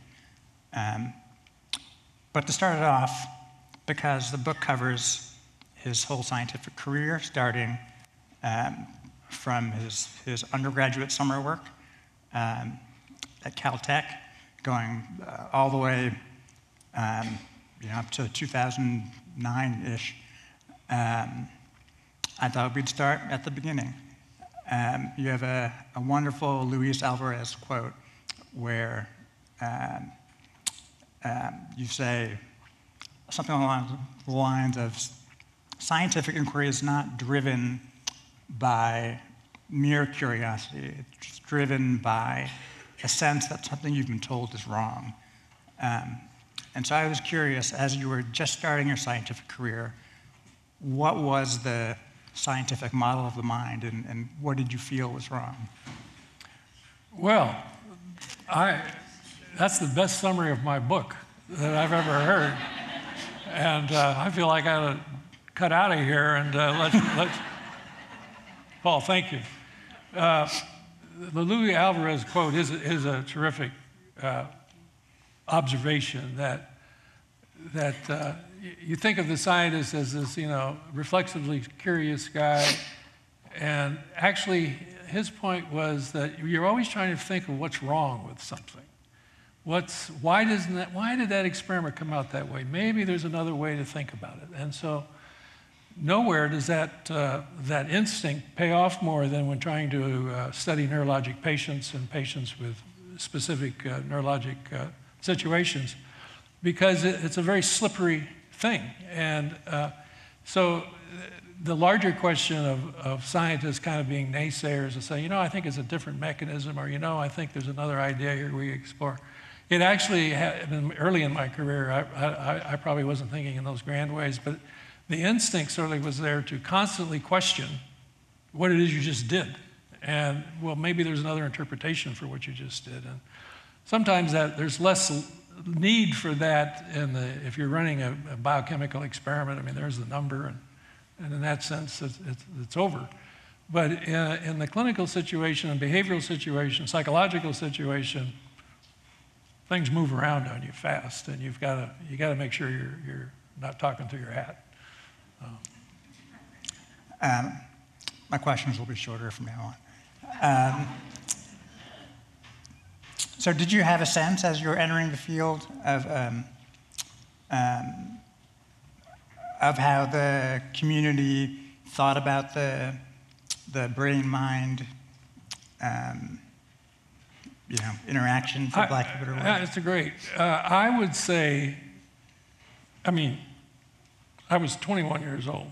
Um, but to start it off, because the book covers his whole scientific career, starting um, from his, his undergraduate summer work um, at Caltech, going uh, all the way um, you know, up to two thousand nine-ish, um, I thought we'd start at the beginning. Um, you have a, a wonderful Luis Alvarez quote where um, um, you say something along the lines of, scientific inquiry is not driven by mere curiosity, it's driven by a sense that something you've been told is wrong. Um, and so I was curious, as you were just starting your scientific career, what was the scientific model of the mind, and, and what did you feel was wrong? Well, I, that's the best summary of my book that I've ever heard. And uh, I feel like I ought to cut out of here and uh, let's, let's... Paul, thank you. Uh, The Luis Alvarez quote is, is a terrific uh, observation that that uh, you think of the scientist as this, you know, reflexively curious guy, and actually his point was that you're always trying to think of what's wrong with something. What's why doesn't that why did that experiment come out that way? Maybe there's another way to think about it, and so. Nowhere does that, uh, that instinct pay off more than when trying to uh, study neurologic patients and patients with specific uh, neurologic uh, situations, because it, it's a very slippery thing. And uh, so the larger question of, of scientists kind of being naysayers and say, you know, I think it's a different mechanism, or you know, I think there's another idea here we explore. It actually, early in my career, I, I, I probably wasn't thinking in those grand ways, but the instinct certainly was there to constantly question what it is you just did. And, well, maybe there's another interpretation for what you just did. And sometimes that, there's less need for that in the, if you're running a, a biochemical experiment. I mean, there's the number, and And in that sense, it's, it's, it's over. But in, in the clinical situation, and behavioral situation, psychological situation, things move around on you fast, and you've got to you got to make sure you're you're not talking through your hat. Um, um, my questions will be shorter from now on. Um, so, did you have a sense as you were entering the field of um, um, of how the community thought about the the brain-mind, um, you know, interaction, for lack of a better word? That's great. Uh, I would say, I mean, I was twenty-one years old.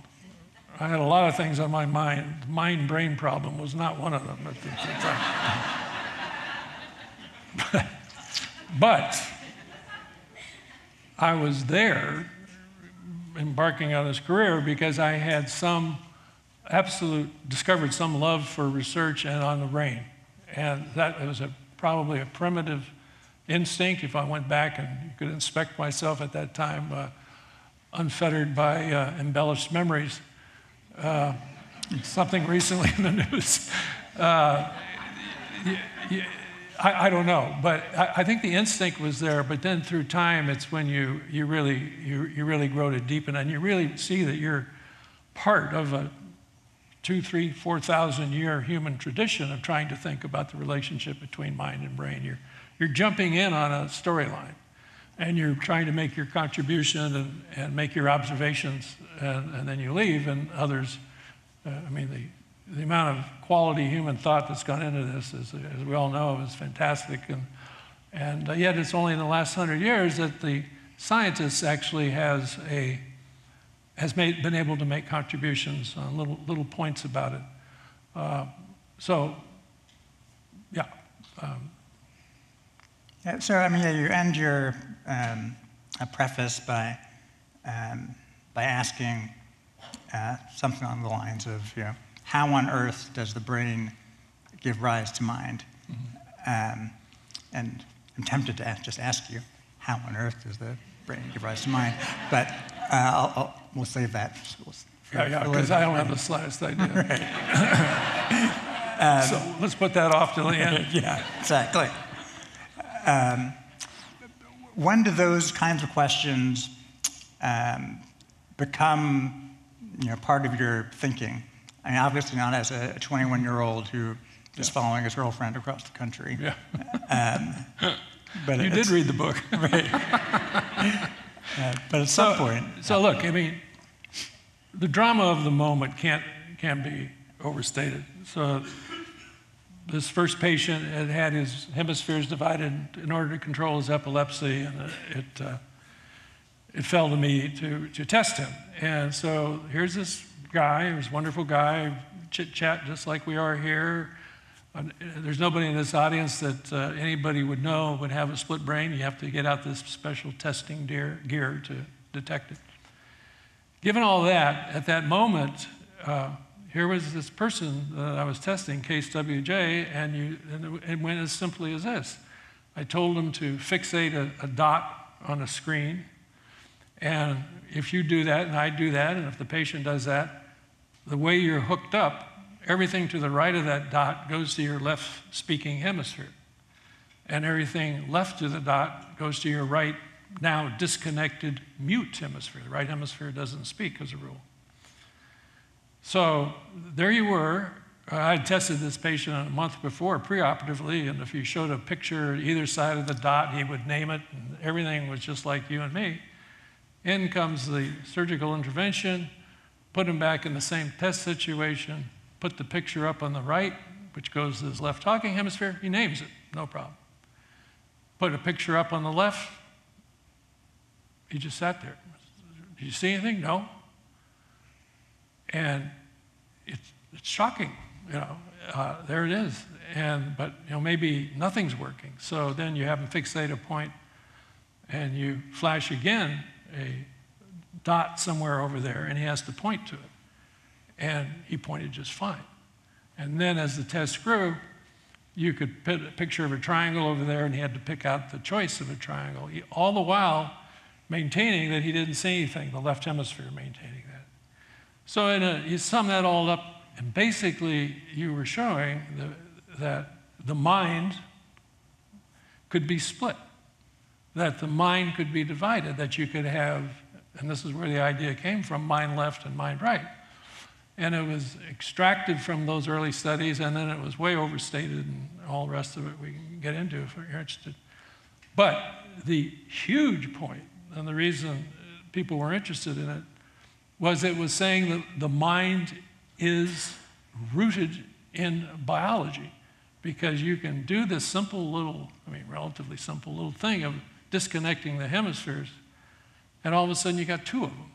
I had a lot of things on my mind. Mind-brain problem was not one of them at the time. but, but I was there embarking on this career because I had some absolute, discovered some love for research and on the brain. And that was a, probably a primitive instinct. If I went back and could inspect myself at that time, uh, unfettered by uh, embellished memories, uh, something recently in the news. Uh, y y I, I don't know, but I, I think the instinct was there, but then through time, it's when you, you, really, you, you really grow to deepen, and you really see that you're part of a two, three, four thousand year human tradition of trying to think about the relationship between mind and brain. You're, you're jumping in on a storyline, and you're trying to make your contribution and, and make your observations, and, and then you leave, and others, uh, I mean, the, the amount of quality human thought that's gone into this, is, as we all know, is fantastic. And, and uh, yet it's only in the last hundred years that the scientists actually has a has made, been able to make contributions on little, little points about it. Uh, so, yeah. Um. yeah. So, I mean, you end your um, a preface by, um, by asking uh, something on the lines of, you know, how on earth does the brain give rise to mind? Mm-hmm. um, and I'm tempted to ask, just ask you, how on earth does the brain give rise to mind? But uh, I'll, I'll we'll save that. For, yeah, yeah, because I don't have the slightest idea. Right. um, so let's put that off till the end. Yeah, exactly. Um, when do those kinds of questions um, become, you know, part of your thinking? I mean, obviously not as a twenty-one-year-old who is yeah. following his girlfriend across the country. Yeah. um, but you did read the book, right? Uh, but at some so, point. So look, I mean, the drama of the moment can't, can't be overstated. So this first patient had had his hemispheres divided in order to control his epilepsy, and it, uh, it fell to me to, to test him. And so here's this guy, this wonderful guy, chit-chat just like we are here. Uh, there's nobody in this audience that uh, anybody would know would have a split brain. You have to get out this special testing gear, gear to detect it. Given all that, at that moment, uh, here was this person that I was testing, case W J, and, you, and it went as simply as this. I told him to fixate a, a dot on a screen, and if you do that, and I do that, and if the patient does that, the way you're hooked up, everything to the right of that dot goes to your left speaking hemisphere. And everything left to the dot goes to your right, now disconnected, mute hemisphere. The right hemisphere doesn't speak as a rule. So there you were. I had tested this patient a month before preoperatively, and if you showed a picture either side of the dot, he would name it, and everything was just like you and me. In comes the surgical intervention, put him back in the same test situation, put the picture up on the right, which goes to his left talking hemisphere, he names it, no problem. Put a picture up on the left, he just sat there. Did you see anything? No. And it's, it's shocking, you know, uh, there it is. And, but, you know, maybe nothing's working. So then you have him fixate a point, and you flash again a dot somewhere over there, and he has to point to it. And he pointed just fine. And then as the test grew, you could put a picture of a triangle over there, and he had to pick out the choice of a triangle, he, all the while maintaining that he didn't see anything, the left hemisphere maintaining that. So in a, you sum that all up, and basically you were showing the, that the mind could be split, that the mind could be divided, that you could have, and this is where the idea came from, mind left and mind right. And it was extracted from those early studies, and then it was way overstated, and all the rest of it we can get into if you're interested. But the huge point, and the reason people were interested in it, was it was saying that the mind is rooted in biology, because you can do this simple little, I mean, relatively simple little thing of disconnecting the hemispheres, and all of a sudden you got two of them.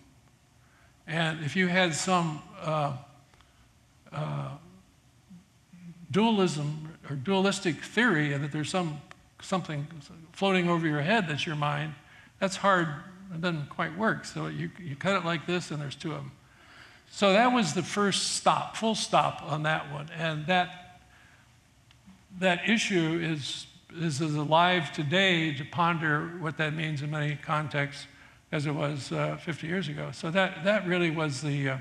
And if you had some uh, uh, dualism or dualistic theory that there's some something floating over your head that's your mind, that's hard, it doesn't quite work. So you, you cut it like this and there's two of them. So that was the first stop, full stop on that one. And that, that issue is, is as alive today to ponder what that means in many contexts as it was uh, fifty years ago. So that, that really was the, uh,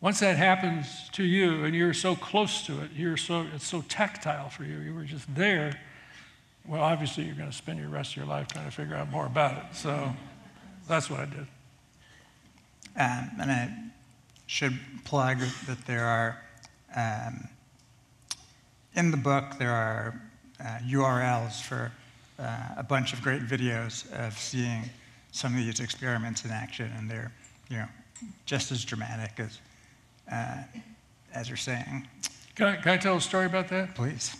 once that happens to you and you're so close to it, you're so, it's so tactile for you, you were just there, well, obviously you're going to spend your rest of your life trying to figure out more about it. So that's what I did. Um, and I should plug that there are, um, in the book, there are uh, U R Ls for uh, a bunch of great videos of seeing some of these experiments in action, and they're, you know, just as dramatic as uh, as you're saying. Can I, can I tell a story about that? Please.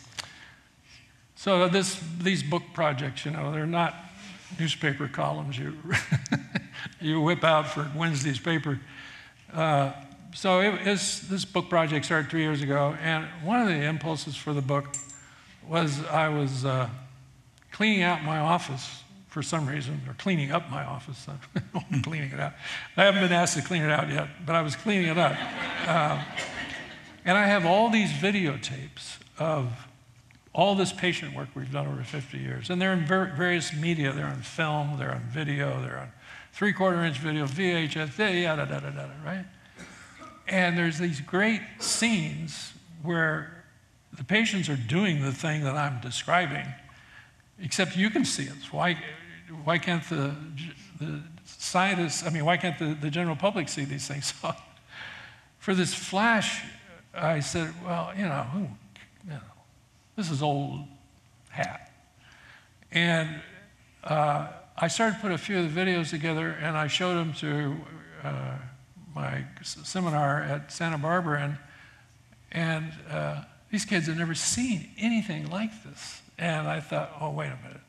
So this, these book projects, you know, they're not newspaper columns you you whip out for Wednesday's paper. Uh, so it, it's, this book project started three years ago, and one of the impulses for the book was I was uh, cleaning out my office for some reason, or cleaning up my office. I'm cleaning it out. I haven't been asked to clean it out yet, but I was cleaning it up. Uh, and I have all these videotapes of all this patient work we've done over fifty years. And they're in ver various media. They're on film, they're on video, they're on three-quarter inch video, V H S, yada, yada, yada, right? And there's these great scenes where the patients are doing the thing that I'm describing, except you can see it. Why, why can't the, the scientists, I mean, why can't the, the general public see these things? So for this flash, I said, well, you know, who, you know, this is old hat. And uh, I started to put a few of the videos together, and I showed them to uh, my seminar at Santa Barbara, and, and uh, these kids had never seen anything like this. And I thought, oh, wait a minute.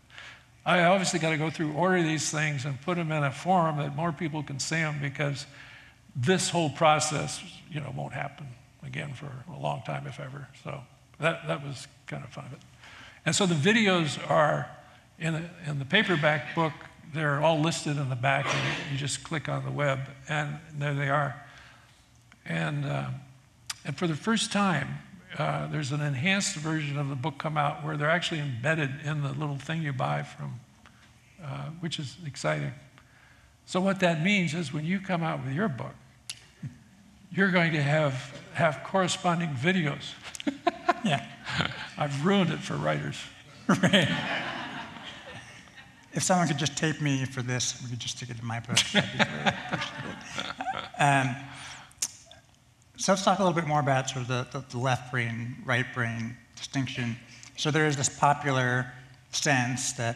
I obviously got to go through, order these things, and put them in a form that more people can see them, because this whole process, you know, won't happen again for a long time, if ever. So that, that was kind of fun. And so the videos are, in the, in the paperback book, they're all listed in the back, and you just click on the web, and there they are. And, uh, and for the first time, Uh, there's an enhanced version of the book come out where they're actually embedded in the little thing you buy from, uh, which is exciting. So what that means is when you come out with your book, you're going to have, have corresponding videos. Yeah. I've ruined it for writers. Right. If someone could just tape me for this, we could just stick it in my book. That'd be really appreciated. Um, So let's talk a little bit more about sort of the, the, the left brain, right brain distinction. So there is this popular sense that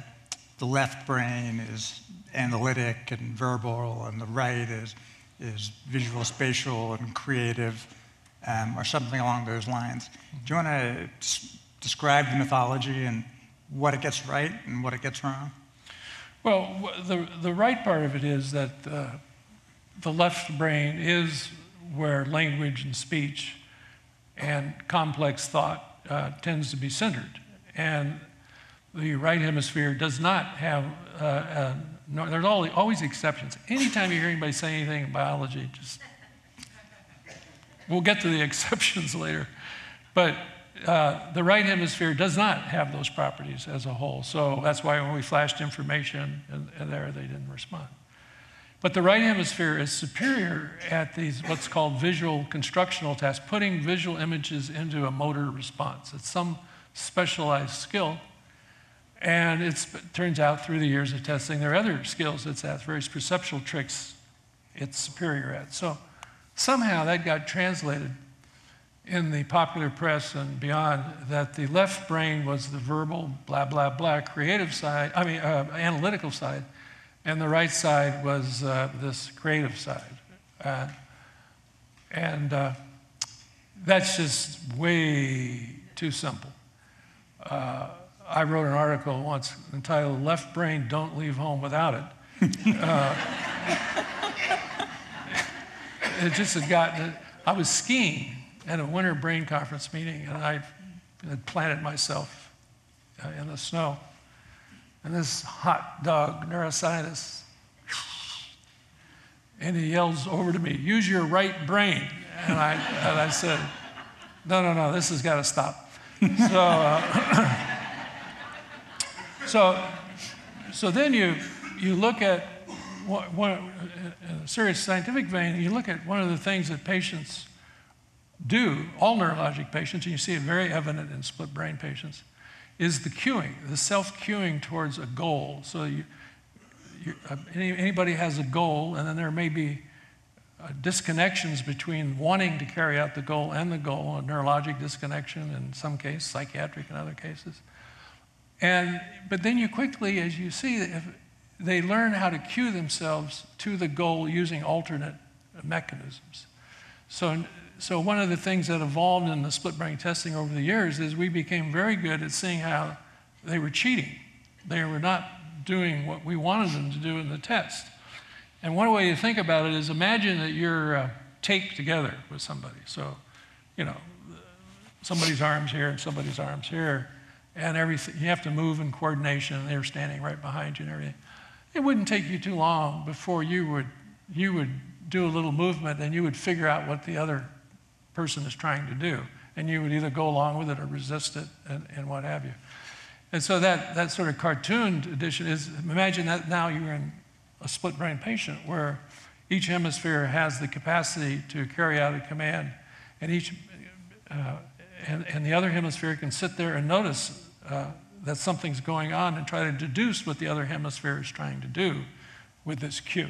the left brain is analytic and verbal, and the right is, is visual, spatial, and creative, um, or something along those lines. Do you want to describe the mythology and what it gets right and what it gets wrong? Well, the, the right part of it is that uh, the left brain is where language and speech and complex thought uh, tends to be centered. And the right hemisphere does not have, uh, uh, no, there's always exceptions. Anytime you hear anybody say anything in biology, just, we'll get to the exceptions later. But uh, the right hemisphere does not have those properties as a whole. So that's why when we flashed information in, in there, they didn't respond. But the right hemisphere is superior at these what's called visual constructional tasks, putting visual images into a motor response. It's some specialized skill. And it's, it turns out through the years of testing, there are other skills it's at, various perceptual tricks it's superior at. So somehow that got translated in the popular press and beyond that the left brain was the verbal, blah, blah, blah, creative side, I mean, uh, analytical side, and the right side was uh, this creative side. Uh, and uh, that's just way too simple. Uh, I wrote an article once entitled, "Left Brain, Don't Leave Home Without It." uh, it just had gotten, I was skiing at a winter brain conference meeting, and I had planted myself uh, in the snow. And this hot dog neuroscientist, and he yells over to me, "Use your right brain." And I, and I said, no, no, no, this has got to stop. So, uh, so, so then you, you look at, what, what, in a serious scientific vein, you look at one of the things that patients do, all neurologic patients, and you see it very evident in split brain patients, is the cueing, the self-cueing towards a goal. So you, you, uh, any, anybody has a goal, and then there may be uh, disconnections between wanting to carry out the goal and the goal, a neurologic disconnection in some cases, psychiatric in other cases. And, but then you quickly, as you see, if they learn how to cue themselves to the goal using alternate mechanisms. So, So one of the things that evolved in the split brain testing over the years is we became very good at seeing how they were cheating. They were not doing what we wanted them to do in the test. And one way to think about it is imagine that you're uh, taped together with somebody. So, you know, somebody's arm's here and somebody's arm's here, and everything, you have to move in coordination, and they're standing right behind you and everything. It wouldn't take you too long before you would, you would do a little movement and you would figure out what the other person is trying to do, and you would either go along with it or resist it, and, and what have you. And so that, that sort of cartooned edition is, imagine that now you're in a split brain patient where each hemisphere has the capacity to carry out a command, and each, uh, and, and the other hemisphere can sit there and notice uh, that something's going on and try to deduce what the other hemisphere is trying to do with this cue.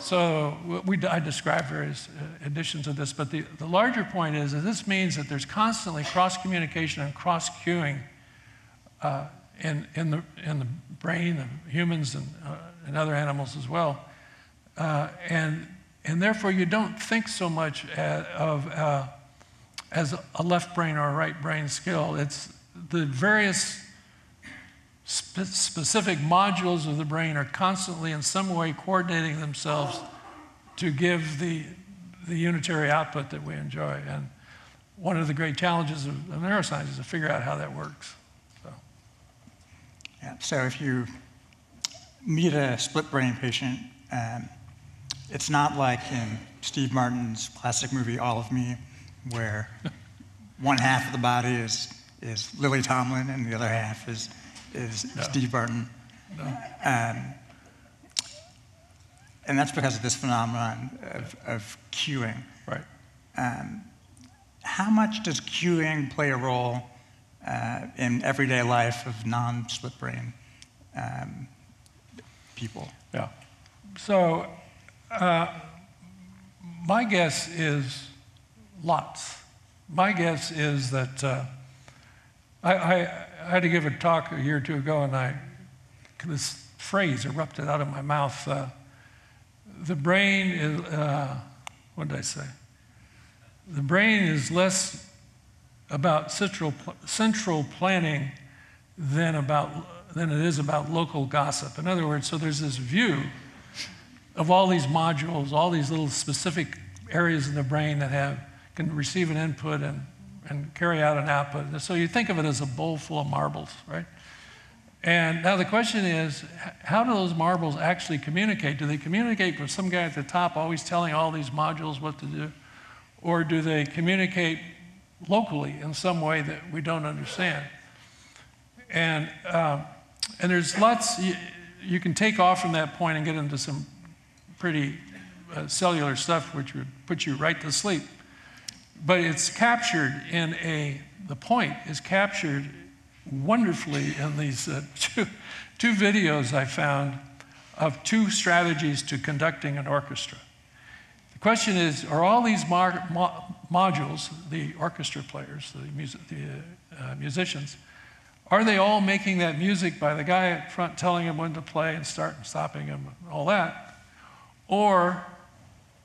So we, I described various editions of this, but the, the larger point is that this means that there's constantly cross-communication and cross-cueing uh, in, in, the, in the brain of humans and, uh, and other animals as well. Uh, and, and therefore, you don't think so much as, of, uh, as a left brain or a right brain skill. It's the various Spe- specific modules of the brain are constantly in some way coordinating themselves to give the, the unitary output that we enjoy. And one of the great challenges of, of neuroscience is to figure out how that works. So, yeah, so if you meet a split brain patient, um, it's not like in Steve Martin's classic movie, All of Me, where one half of the body is, is Lily Tomlin and the other half is is no. Steve Martin. No. Um, and that's because of this phenomenon of, of cueing. Right. Um, how much does cueing play a role uh, in everyday life of non-split brain um, people? Yeah. So uh, my guess is lots. My guess is that uh, I, I I had to give a talk a year or two ago, and I, this phrase erupted out of my mouth. Uh, the brain is, uh, what did I say? The brain is less about central, central planning than, about, than it is about local gossip. In other words, so there's this view of all these modules, all these little specific areas in the brain that have, can receive an input and and carry out an output. So you think of it as a bowl full of marbles, right? And now the question is, how do those marbles actually communicate? Do they communicate with some guy at the top always telling all these modules what to do? Or do they communicate locally in some way that we don't understand? And, um, and there's lots, you, you can take off from that point and get into some pretty uh, cellular stuff which would put you right to sleep. But it's captured in a, the point is captured wonderfully in these uh, two, two videos I found of two strategies to conducting an orchestra. The question is, are all these mo mo modules, the orchestra players, the, mus the uh, musicians, are they all making that music by the guy up front telling him when to play and start and stopping him and all that? Or,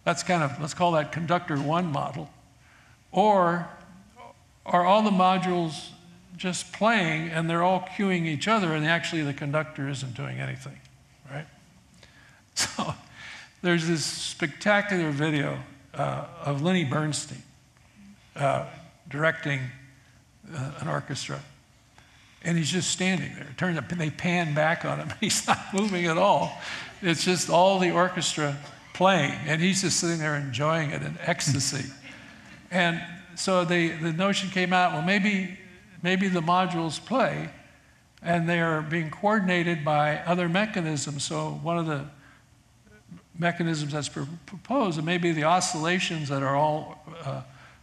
that's kind of, let's call that conductor one model, or are all the modules just playing and they're all cueing each other and actually the conductor isn't doing anything, right? So there's this spectacular video uh, of Lenny Bernstein uh, directing uh, an orchestra, and he's just standing there. It turns up, they pan back on him, he's not moving at all. It's just all the orchestra playing, and he's just sitting there enjoying it in ecstasy. And so they, the notion came out, well, maybe, maybe the modules play and they are being coordinated by other mechanisms. So one of the mechanisms that's pr proposed, and maybe the oscillations that are all uh,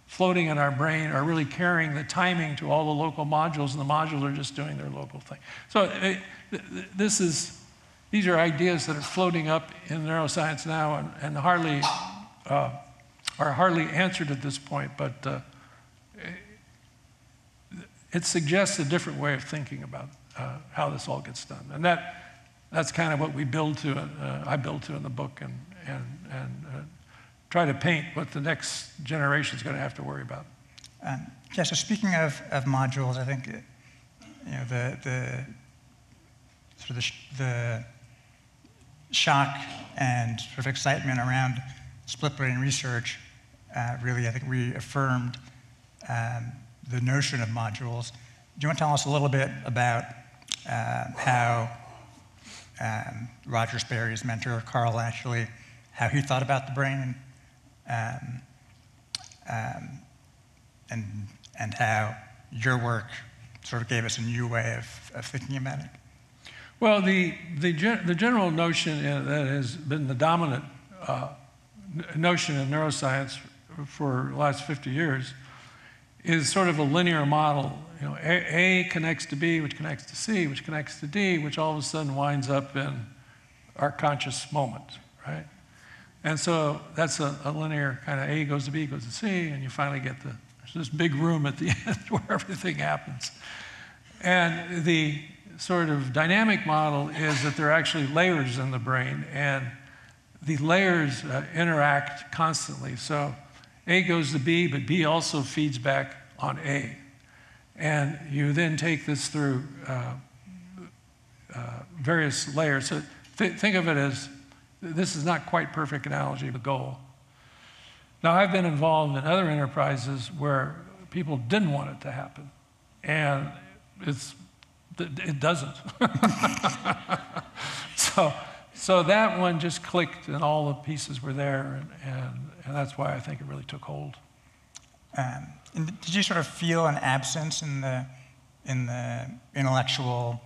floating in our brain are really carrying the timing to all the local modules, and the modules are just doing their local thing. So it, this is, these are ideas that are floating up in neuroscience now and, and hardly, uh, are hardly answered at this point, but uh, it suggests a different way of thinking about uh, how this all gets done. And that that's kind of what we build to, uh, I build to in the book, and, and, and uh, try to paint what the next generation is going to have to worry about. Um, yeah, so speaking of, of modules, I think, you know, the, the, sort of the, sh the shock and sort of excitement around split brain research uh, really, I think, reaffirmed um, the notion of modules. Do you want to tell us a little bit about uh, how um, Roger Sperry's mentor, Carl Lashley, how he thought about the brain, um, um, and, and how your work sort of gave us a new way of, of thinking about it? Well, the, the, gen the general notion that has been the dominant uh, notion in neuroscience for the last fifty years is sort of a linear model. You know, A, A connects to B, which connects to C, which connects to D, which all of a sudden winds up in our conscious moment, right? And so that's a, a linear kind of A goes to B goes to C, and you finally get the, there's this big room at the end where everything happens. And the sort of dynamic model is that there are actually layers in the brain, and the layers uh, interact constantly. So A goes to B, but B also feeds back on A. And you then take this through uh, uh, various layers. So th think of it as, this is not quite perfect analogy, but goal. Now, I've been involved in other enterprises where people didn't want it to happen. And it's, it doesn't. so, So that one just clicked, and all the pieces were there, and, and, and that's why I think it really took hold. Um, and did you sort of feel an absence in the, in the intellectual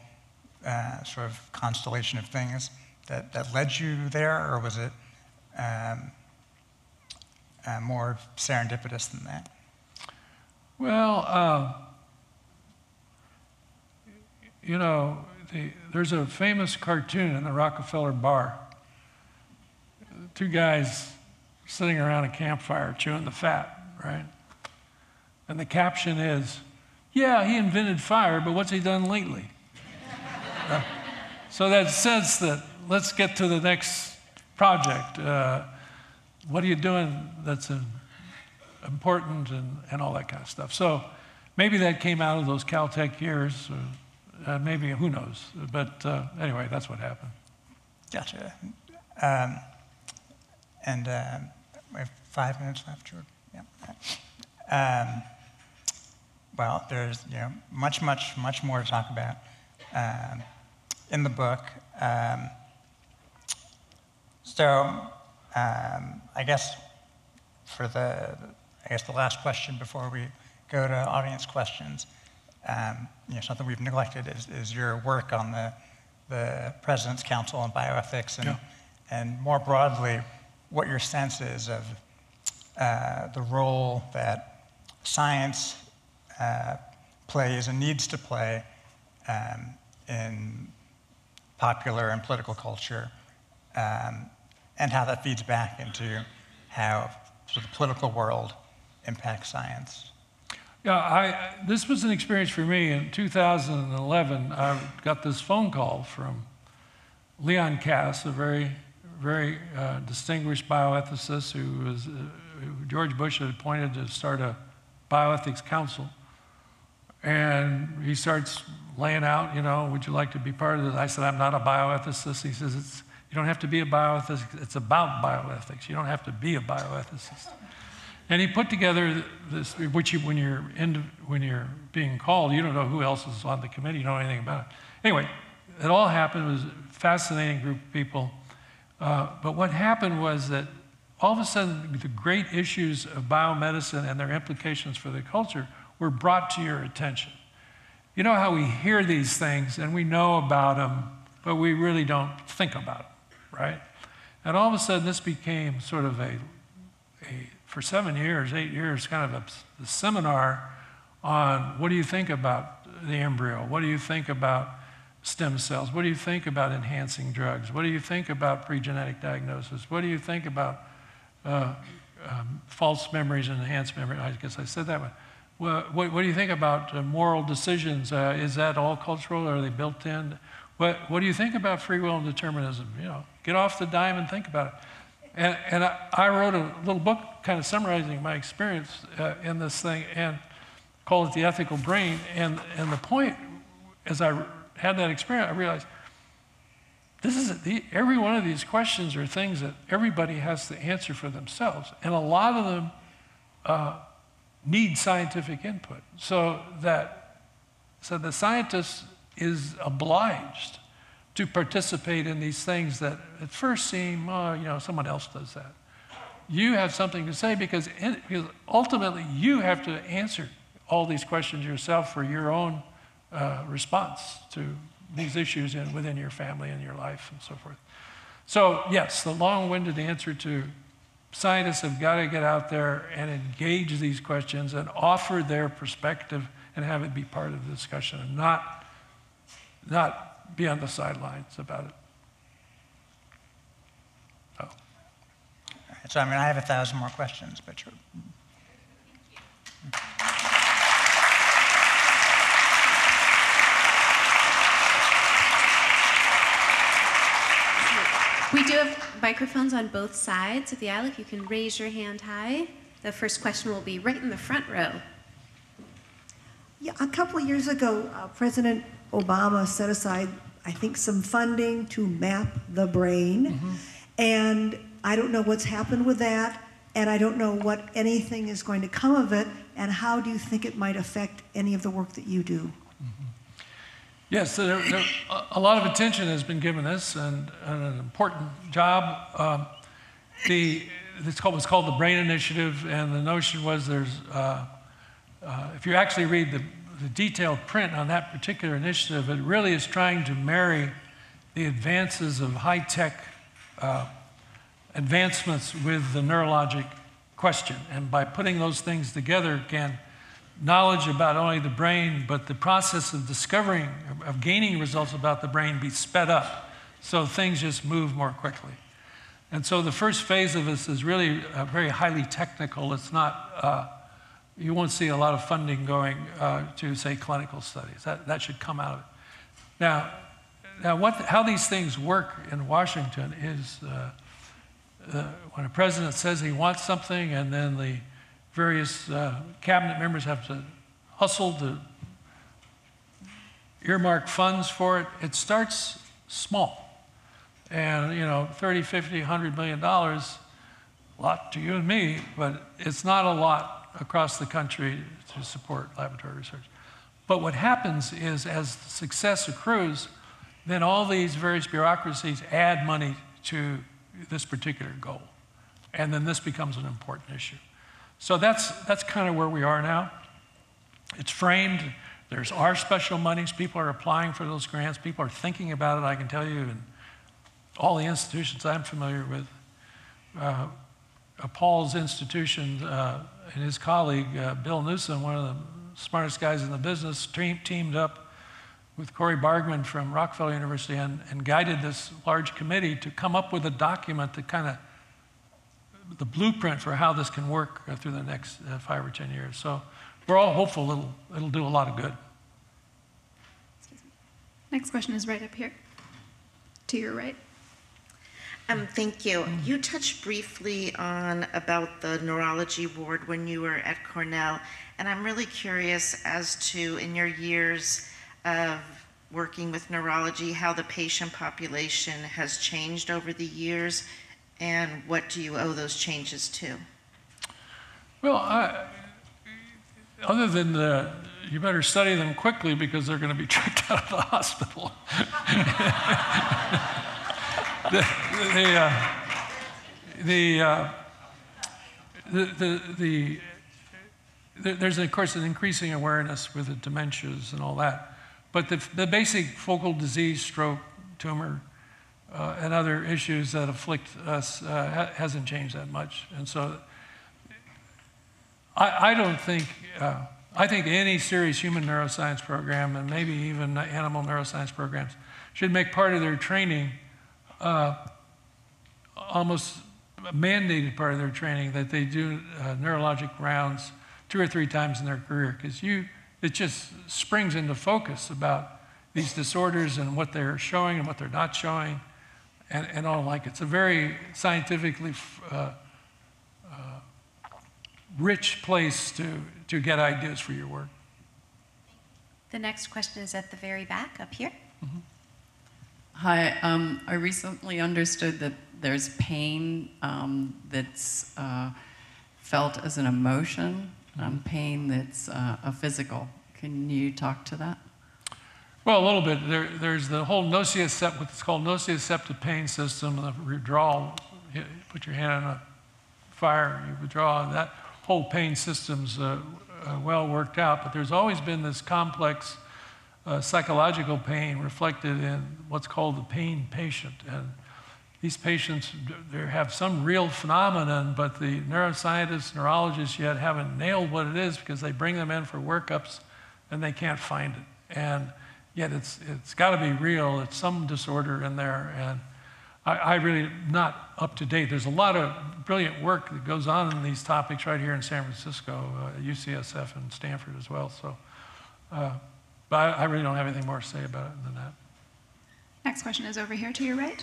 uh, sort of constellation of things that, that led you there, or was it um, uh, more serendipitous than that? Well, uh, you know, The, there's a famous cartoon in the Rockefeller Bar. Two guys sitting around a campfire chewing the fat, right? And the caption is, yeah, he invented fire, but what's he done lately? uh, so that sense that let's get to the next project. Uh, what are you doing that's in, important and, and all that kind of stuff? So maybe that came out of those Caltech years. Or, Uh, maybe, who knows? But uh, anyway, that's what happened. Gotcha. Um, and uh, we have five minutes left, Jordan. Yeah. Um, well, there's you know much, much, much more to talk about um, in the book. Um, so, um, I guess for the I guess the last question before we go to audience questions. Um, you know, something we've neglected is, is your work on the, the President's Council on Bioethics and, yeah. and more broadly, what your sense is of uh, the role that science uh, plays and needs to play um, in popular and political culture, um, and how that feeds back into how sort of the political world impacts science. Yeah, I, this was an experience for me. In two thousand eleven, I got this phone call from Leon Kass, a very, very uh, distinguished bioethicist who was, uh, who George Bush had appointed to start a bioethics council. And he starts laying out, you know, would you like to be part of this? I said, I'm not a bioethicist. He says, it's, you don't have to be a bioethicist. It's about bioethics. You don't have to be a bioethicist. And he put together this, which you, when, you're in, when you're being called, you don't know who else is on the committee. You don't know anything about it. Anyway, it all happened. It was a fascinating group of people. Uh, but what happened was that all of a sudden, the great issues of biomedicine and their implications for the culture were brought to your attention. You know how we hear these things, and we know about them, but we really don't think about them, right? And all of a sudden, this became sort of a, a for seven years, eight years, kind of a, a seminar on what do you think about the embryo? What do you think about stem cells? What do you think about enhancing drugs? What do you think about pre-genetic diagnosis? What do you think about uh, um, false memories and enhanced memory? I guess I said that one. Well, what, what do you think about uh, moral decisions? Uh, is that all cultural, or are they built in? What, what do you think about free will and determinism? You know, get off the dime and think about it. And, and I, I wrote a little book kind of summarizing my experience uh, in this thing, and called it The Ethical Brain. And, and the point, as I had that experience, I realized this is the, every one of these questions are things that everybody has to answer for themselves, and a lot of them uh, need scientific input. So that, so the scientist is obliged to participate in these things that at first seem, oh, you know, someone else does that. You have something to say, because, in, because ultimately you have to answer all these questions yourself for your own uh, response to these issues in, within your family and your life and so forth. So yes, the long-winded answer to scientists have got to get out there and engage these questions and offer their perspective and have it be part of the discussion, and not, not be on the sidelines about it. Oh. All right, so I mean, I have a thousand more questions, but you're... Thank you. We do have microphones on both sides of the aisle. If you can raise your hand high. The first question will be right in the front row. Yeah, a couple of years ago, uh, President Obama set aside, I think, some funding to map the brain. Mm-hmm. And I don't know what's happened with that, and I don't know what anything is going to come of it, and how do you think it might affect any of the work that you do? Yes, so there, there, a lot of attention has been given this, and, and an important job. Um, the it's called, it's called the Brain Initiative, and the notion was there's uh, uh, if you actually read the, the detailed print on that particular initiative, it really is trying to marry the advances of high-tech uh, advancements with the neurologic question, and by putting those things together, can knowledge about only the brain, but the process of discovering, of gaining results about the brain, be sped up. So things just move more quickly. And so the first phase of this is really uh, very highly technical. It's not, uh, you won't see a lot of funding going uh, to, say, clinical studies. That, that should come out of it. Now, now what, how these things work in Washington is uh, uh, when a president says he wants something, and then the various uh, cabinet members have to hustle to earmark funds for it. It starts small. And, you know, thirty, fifty, a hundred million dollars, a lot to you and me, but it's not a lot across the country to support laboratory research. But what happens is, as success accrues, then all these various bureaucracies add money to this particular goal. And then this becomes an important issue. So that's, that's kind of where we are now. It's framed. There's our special monies. People are applying for those grants. People are thinking about it. I can tell you in all the institutions I'm familiar with. Uh, Paul's institution uh, and his colleague, uh, Bill Newsom, one of the smartest guys in the business, te teamed up with Corey Bargman from Rockefeller University and, and guided this large committee to come up with a document that kind of, the blueprint for how this can work through the next uh, five or ten years. So we're all hopeful it'll, it'll do a lot of good. Excuse me. Next question is right up here, to your right. Um, thank you. You touched briefly on about the neurology ward when you were at Cornell, and I'm really curious as to, in your years of working with neurology, how the patient population has changed over the years, and what do you owe those changes to? Well, I, other than the, you better study them quickly because they're going to be tricked out of the hospital. The, the, uh, the, uh, the, the, the, the, there's, of course, an increasing awareness with the dementias and all that. But the, the basic focal disease, stroke, tumor, uh, and other issues that afflict us uh, ha hasn't changed that much. And so I, I don't think, uh, I think any serious human neuroscience program and maybe even animal neuroscience programs should make part of their training Uh, almost a mandated part of their training that they do uh, neurologic rounds two or three times in their career, because you it just springs into focus about these disorders and what they're showing and what they're not showing, and, and all like it. It's a very scientifically uh, uh, rich place to, to get ideas for your work. The next question is at the very back up here. Mm-hmm. Hi, um, I recently understood that there's pain um, that's uh, felt as an emotion, mm-hmm. um, pain that's uh, a physical. Can you talk to that? Well, a little bit. There, there's the whole nociceptive, what's called nociceptive pain system, the withdrawal, you put your hand on a fire, you withdraw, that whole pain system's uh, uh, well worked out, but there's always been this complex Uh, psychological pain reflected in what's called the pain patient. And these patients they have some real phenomenon, but the neuroscientists, neurologists yet haven't nailed what it is because they bring them in for workups and they can't find it. And yet it's, it's got to be real. It's some disorder in there. And I, I really not up to date. There's a lot of brilliant work that goes on in these topics right here in San Francisco, uh, U C S F and Stanford as well. So. Uh, But I, I really don't have anything more to say about it than that. Next question is over here to your right.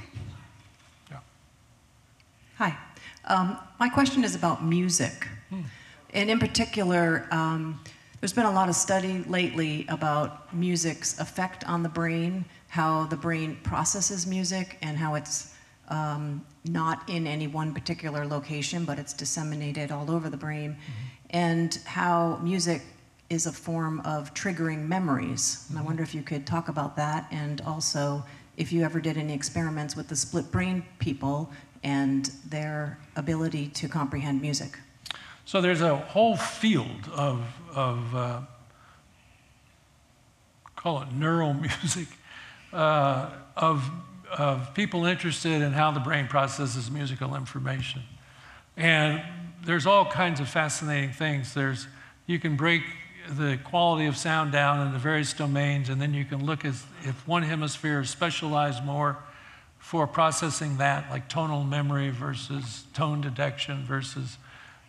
Yeah. Hi. Um, my question is about music. Hmm. And in particular, um, there's been a lot of study lately about music's effect on the brain, how the brain processes music, and how it's um, not in any one particular location, but it's disseminated all over the brain, mm-hmm. and how music is a form of triggering memories. And I wonder if you could talk about that, and also if you ever did any experiments with the split brain people and their ability to comprehend music. So there's a whole field of, of uh, call it neural music, uh, of, of people interested in how the brain processes musical information. And there's all kinds of fascinating things. There's, you can break the quality of sound down in the various domains, and then you can look as if one hemisphere is specialized more for processing that, like tonal memory versus tone detection versus,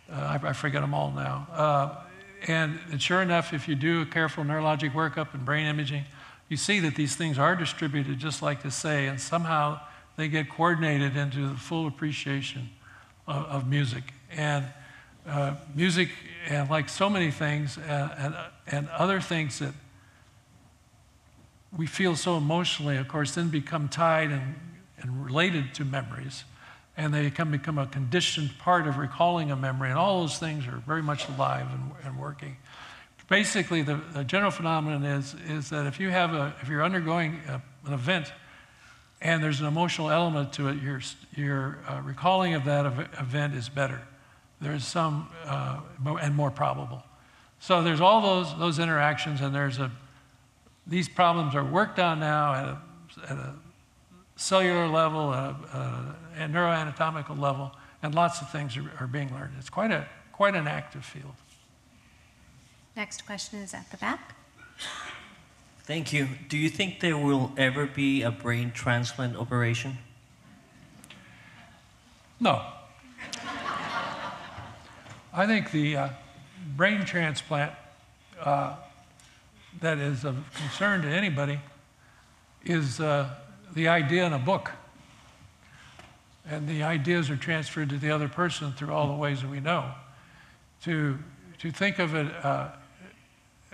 uh, I, I forget them all now. Uh, and, and sure enough, if you do a careful neurologic workup and brain imaging, you see that these things are distributed just like they say, and somehow they get coordinated into the full appreciation of, of music. And Uh, music, and like so many things, uh, and, uh, and other things that we feel so emotionally, of course, then become tied and, and related to memories. And they can become a conditioned part of recalling a memory. And all those things are very much alive and, and working. Basically, the, the general phenomenon is, is that if, you have a, if you're undergoing a, an event and there's an emotional element to it, your, your uh, recalling of that ev event is better. There's some, uh, and more probable. So there's all those, those interactions, and there's a, these problems are worked on now at a, at a cellular level, uh, uh, and neuroanatomical level, and lots of things are, are being learned. It's quite, a, quite an active field. Next question is at the back. Thank you. Do you think there will ever be a brain transplant operation? No. I think the uh, brain transplant uh, that is of concern to anybody is uh, the idea in a book. And the ideas are transferred to the other person through all the ways that we know. To, to think of it uh,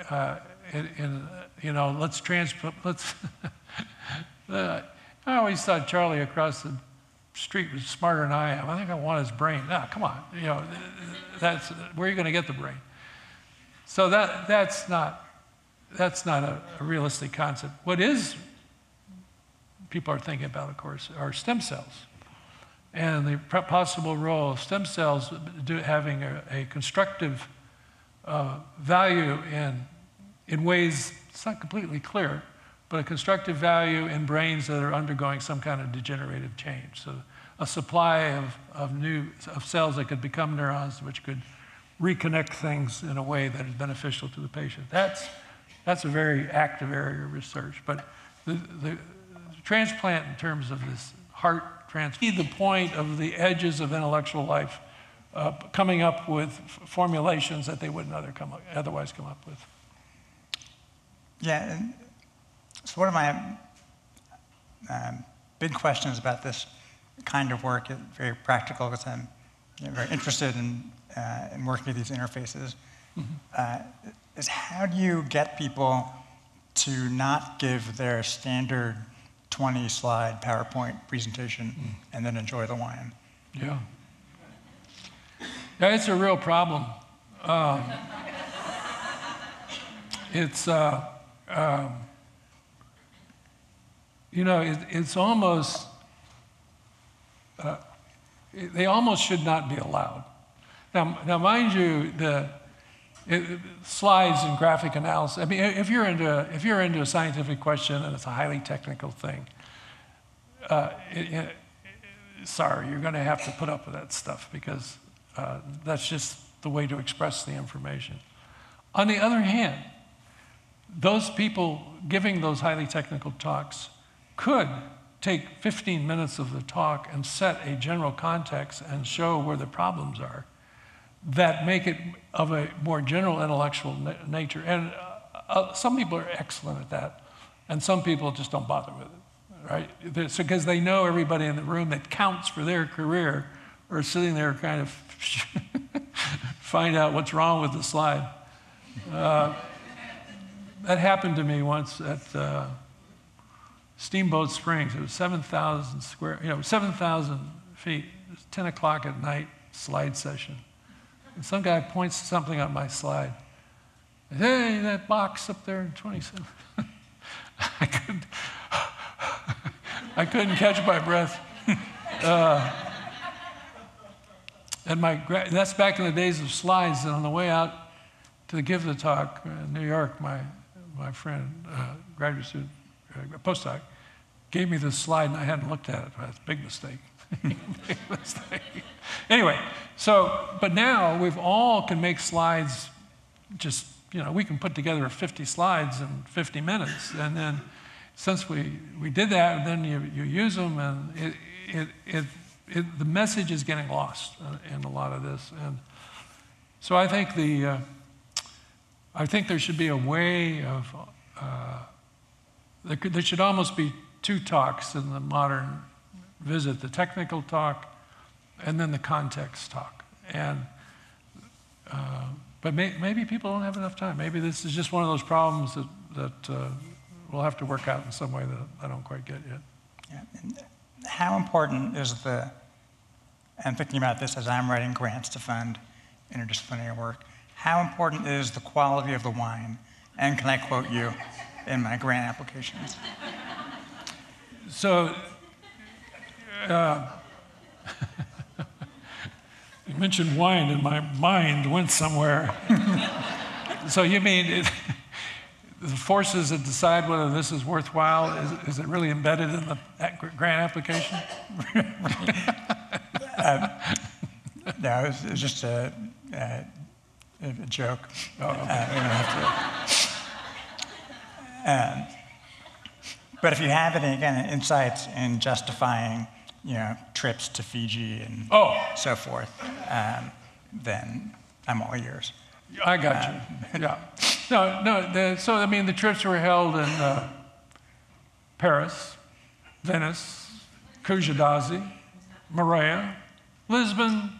uh, in, in, you know, let's transplant, let's, uh, I always thought Charlie across the street was smarter than I am. I think I want his brain. No, come on, you know, that's, where are you gonna get the brain? So that, that's not, that's not a, a realistic concept. What is, people are thinking about, of course, are stem cells. And the possible role of stem cells do, having a, a constructive uh, value in, in ways, it's not completely clear, but a constructive value in brains that are undergoing some kind of degenerative change. So a supply of, of new of cells that could become neurons, which could reconnect things in a way that is beneficial to the patient. That's, that's a very active area of research. But the, the transplant in terms of this heart transplant, the point of the edges of intellectual life, uh, coming up with formulations that they wouldn't other come up, otherwise come up with. Yeah. So one of my um, big questions about this kind of work is very practical, because I'm you know, very interested in, uh, in working with these interfaces, mm-hmm. uh, is how do you get people to not give their standard twenty slide PowerPoint presentation mm. and then enjoy the wine? Yeah. Yeah, it's a real problem. Um, it's... Uh, um, You know, it, it's almost, uh, it, they almost should not be allowed. Now, now mind you, the it, slides and graphic analysis, I mean, if you're into a, if you're into a scientific question and it's a highly technical thing, uh, it, it, it, sorry, you're gonna have to put up with that stuff because uh, that's just the way to express the information. On the other hand, those people giving those highly technical talks could take fifteen minutes of the talk and set a general context and show where the problems are that make it of a more general intellectual na nature. And uh, uh, some people are excellent at that, and some people just don't bother with it, right? Because so, they know everybody in the room that counts for their career are sitting there kind of find out what's wrong with the slide. Uh, that happened to me once at... Uh, Steamboat Springs. It was seven thousand square, you know, seven thousand feet. It was ten o'clock at night, slide session. And some guy points something on my slide. I said, hey, that box up there in twenty-seven. I couldn't, I couldn't catch my breath. Uh, and my that's back in the days of slides. And on the way out to give the talk in New York, my my friend, uh, graduate student. A postdoc gave me this slide and I hadn't looked at it. That's a big mistake. Big mistake. Anyway, so, but now we've all can make slides just, you know, we can put together fifty slides in fifty minutes. And then since we, we did that, then you, you use them and it, it, it, it, the message is getting lost in a lot of this. And so I think the, uh, I think there should be a way of, uh, There, could, there should almost be two talks in the modern visit, the technical talk and then the context talk. And, uh, but may, maybe people don't have enough time. Maybe this is just one of those problems that, that uh, we'll have to work out in some way that I don't quite get yet. Yeah. And how important is the, I'm thinking about this as I'm writing grants to fund interdisciplinary work, how important is the quality of the wine? And can I quote you? In my grant applications. So, uh, you mentioned wine and my mind went somewhere. So you mean, it, the forces that decide whether this is worthwhile, is, is it really embedded in the grant application? um, no, it was just a, a, a joke. Oh, okay. uh, um, but if you have any, again, insights in justifying, you know, trips to Fiji and oh. so forth, um, then I'm all yours. I got um, you. Yeah. No, no. The, so I mean, the trips were held in uh, Paris, Venice, Kushadazi, Morea, Lisbon,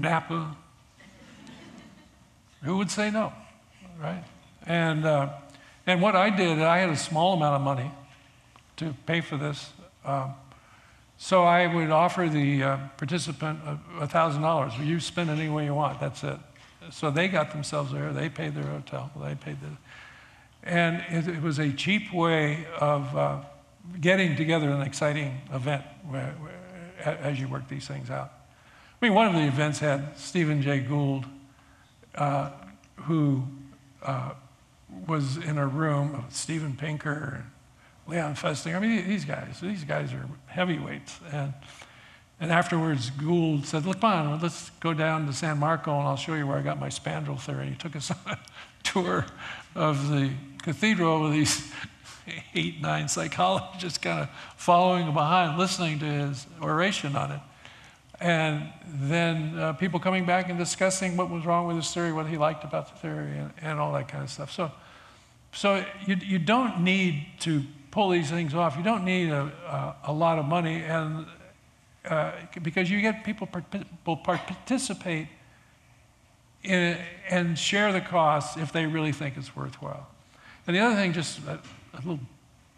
Napa. Who would say no, right? And uh, and what I did, I had a small amount of money to pay for this. Um, So I would offer the uh, participant a thousand dollars. You spend it any way you want, that's it. So they got themselves there, they paid their hotel, they paid the... And it, it was a cheap way of uh, getting together an exciting event where, where, as you work these things out. I mean, one of the events had Stephen Jay Gould, uh, who uh, was in a room with Steven Pinker, Leon Festinger. I mean, these guys, these guys are heavyweights. And, and afterwards, Gould said, look, on, let's go down to San Marco and I'll show you where I got my spandrel theory. He took us on a tour of the cathedral with these eight, nine psychologists kind of following behind, listening to his oration on it. And then uh, people coming back and discussing what was wrong with his theory, what he liked about the theory, and, and all that kind of stuff. So, so you, you don't need to pull these things off. You don't need a, a, a lot of money, and uh, because you get people will participate in it and share the costs if they really think it's worthwhile. And the other thing, just a, a little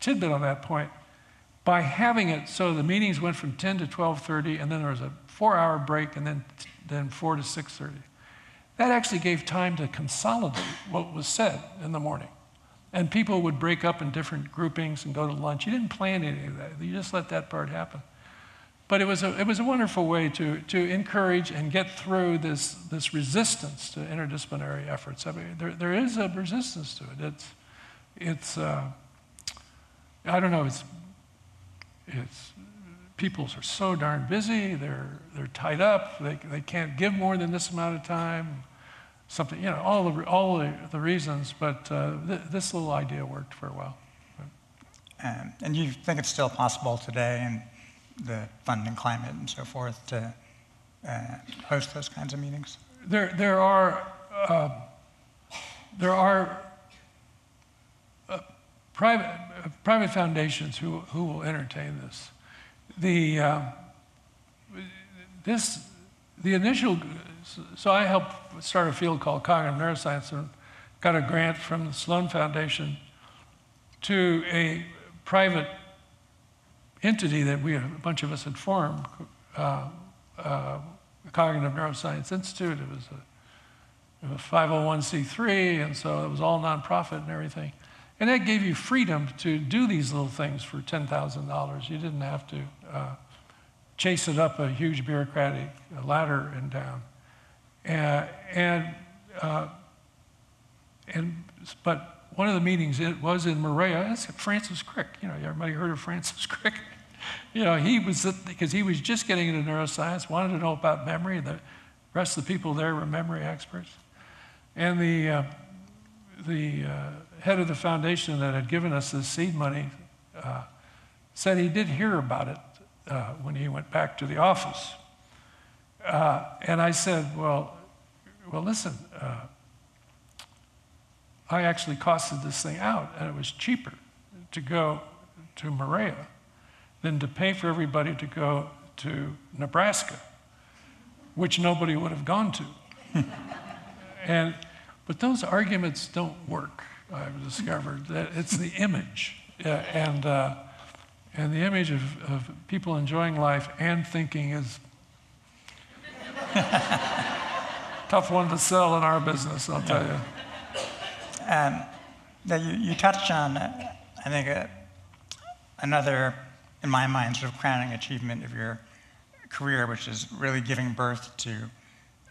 tidbit on that point, by having it so the meetings went from ten to twelve thirty, and then there was a four-hour break, and then then four to six thirty. That actually gave time to consolidate what was said in the morning. And people would break up in different groupings and go to lunch. You didn't plan any of that. You just let that part happen. But it was a, it was a wonderful way to, to encourage and get through this, this resistance to interdisciplinary efforts. I mean, there, there is a resistance to it. It's, it's uh, I don't know, it's, it's, people are so darn busy. They're, they're tied up. They, they can't give more than this amount of time. Something, you know, all the, all the, the reasons, but uh, th this little idea worked for a while. Um, and you think it's still possible today in the funding climate and so forth to uh, host those kinds of meetings? There, there are, uh, there are uh, private, uh, private foundations who, who will entertain this. The, uh, this, the initial, so I helped start a field called Cognitive Neuroscience and got a grant from the Sloan Foundation to a private entity that we, a bunch of us had formed, uh, uh, Cognitive Neuroscience Institute. It was a, it was five oh one c three, and so it was all nonprofit and everything. And that gave you freedom to do these little things for ten thousand dollars. You didn't have to uh, chase it up a huge bureaucratic ladder and down. Uh, and, uh, and, but one of the meetings, it was in Morea. It's Francis Crick. You know, everybody heard of Francis Crick? You know, he was, because he was just getting into neuroscience, wanted to know about memory. The rest of the people there were memory experts. And the, uh, the uh, head of the foundation that had given us this seed money uh, said he did hear about it uh, when he went back to the office. Uh, and I said, well, well, listen, uh, I actually costed this thing out, and it was cheaper to go to Morea than to pay for everybody to go to Nebraska, which nobody would have gone to. and, but those arguments don't work, I've discovered. That it's the image. Uh, and, uh, and the image of, of people enjoying life and thinking is tough one to sell in our business, I'll tell you. Um, now you, you touched on, uh, I think, uh, another, in my mind, sort of crowning achievement of your career, which is really giving birth to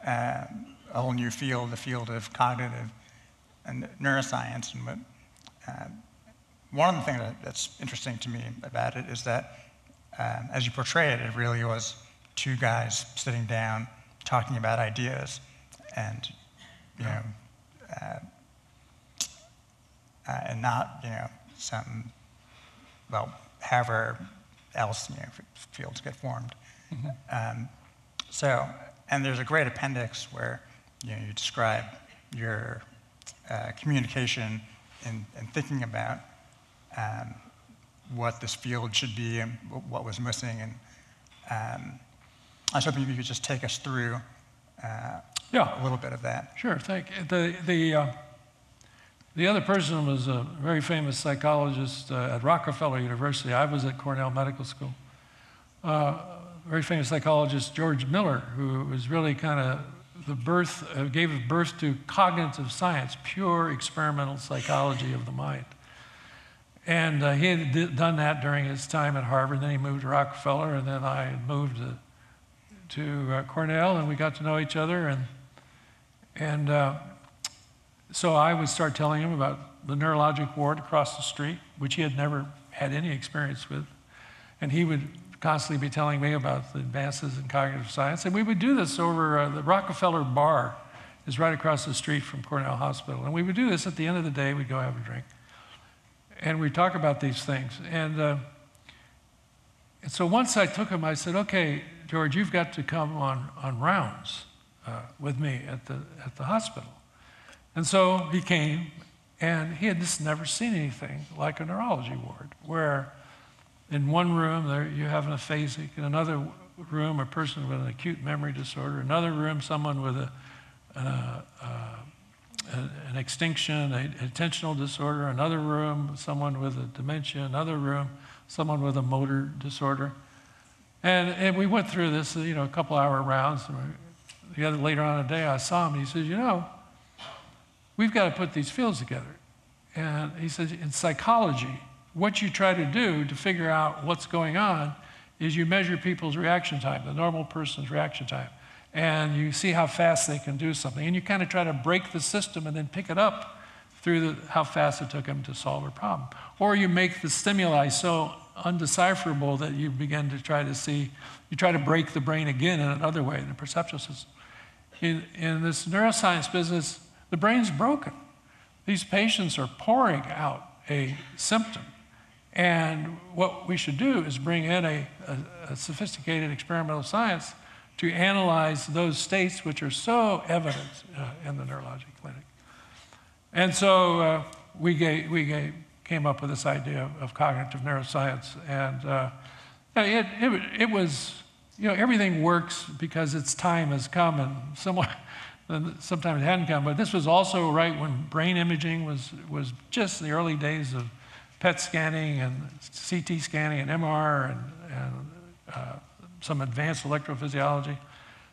uh, a whole new field, the field of cognitive and neuroscience. And uh, one of the things that, that's interesting to me about it is that, um, as you portray it, it really was two guys sitting down talking about ideas, and you know, uh, uh, and not you know some well, however else you know fields get formed. Mm-hmm. um, so, and there's a great appendix where you know you describe your uh, communication and, and thinking about um, what this field should be and what was missing. And um, I was hoping you could just take us through uh, yeah. a little bit of that. Sure. Thank you. The the uh, the other person was a very famous psychologist uh, at Rockefeller University. I was at Cornell Medical School. Uh, very famous psychologist George Miller, who was really kind of the birth, uh, gave birth to cognitive science, pure experimental psychology of the mind. And uh, he had d done that during his time at Harvard. Then he moved to Rockefeller, and then I moved to, to uh, Cornell, and we got to know each other. And and uh, so I would start telling him about the neurologic ward across the street, which he had never had any experience with, and he would constantly be telling me about the advances in cognitive science. And we would do this over uh, the Rockefeller Bar, is right across the street from Cornell Hospital. And we would do this at the end of the day. We'd go have a drink, and we'd talk about these things. And, uh, and so once I took him, I said, okay, George, you've got to come on, on rounds uh, with me at the, at the hospital. And so he came, and he had just never seen anything like a neurology ward, where in one room, there you have an aphasic. In another room, a person with an acute memory disorder. Another room, someone with a, uh, uh, an extinction, an attentional disorder. Another room, someone with a dementia. Another room, someone with a motor disorder. And, and we went through this, you know, a couple hour rounds. And we, the other, later on in the day, I saw him, and he says, you know, we've got to put these fields together. And he says, in psychology, what you try to do to figure out what's going on is you measure people's reaction time, the normal person's reaction time, and you see how fast they can do something. And you kind of try to break the system and then pick it up through the, how fast it took them to solve a problem. Or you make the stimuli so undecipherable that you begin to try to see, you try to break the brain again in another way, in the perceptual system. In, in this neuroscience business, the brain's broken. These patients are pouring out a symptom. And what we should do is bring in a, a, a sophisticated experimental science to analyze those states which are so evident uh, in the neurologic clinic. And so uh, we, gave, we gave, came up with this idea of, of cognitive neuroscience. And uh, it, it, it was, you know, everything works because its time has come, and somewhat, sometimes it hadn't come. But this was also right when brain imaging was, was just the early days of P E T scanning and C T scanning and M R and, and uh, some advanced electrophysiology.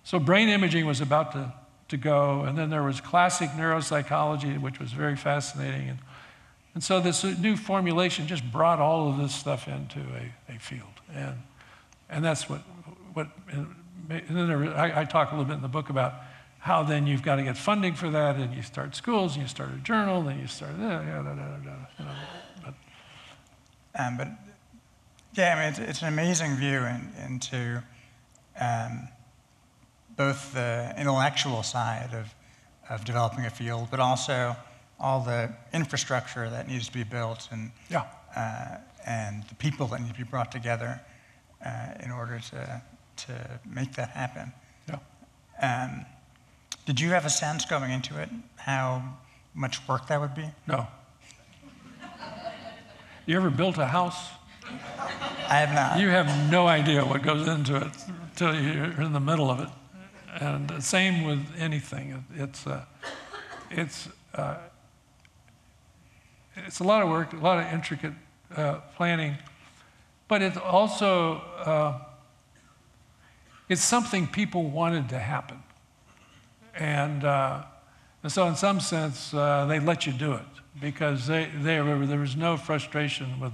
So brain imaging was about to, to go. And then there was classic neuropsychology, which was very fascinating. And, and so this new formulation just brought all of this stuff into a, a field. And, and that's what, what and then there, I, I talk a little bit in the book about how then you've got to get funding for that, and you start schools, and you start a journal, and you start, da, da, da, da, da, you know. Um, but yeah, I mean, it's, it's an amazing view in, into um, both the intellectual side of, of developing a field, but also all the infrastructure that needs to be built and yeah. uh, and the people that need to be brought together uh, in order to to make that happen. Yeah. Um, did you have a sense going into it how much work that would be? No. You ever built a house? I have not. You have no idea what goes into it until you're in the middle of it. And the same with anything. It's, uh, it's, uh, it's a lot of work, a lot of intricate uh, planning. But it's also, uh, it's something people wanted to happen. And, uh, and so in some sense, uh, they let you do it, because they, they were, there was no frustration with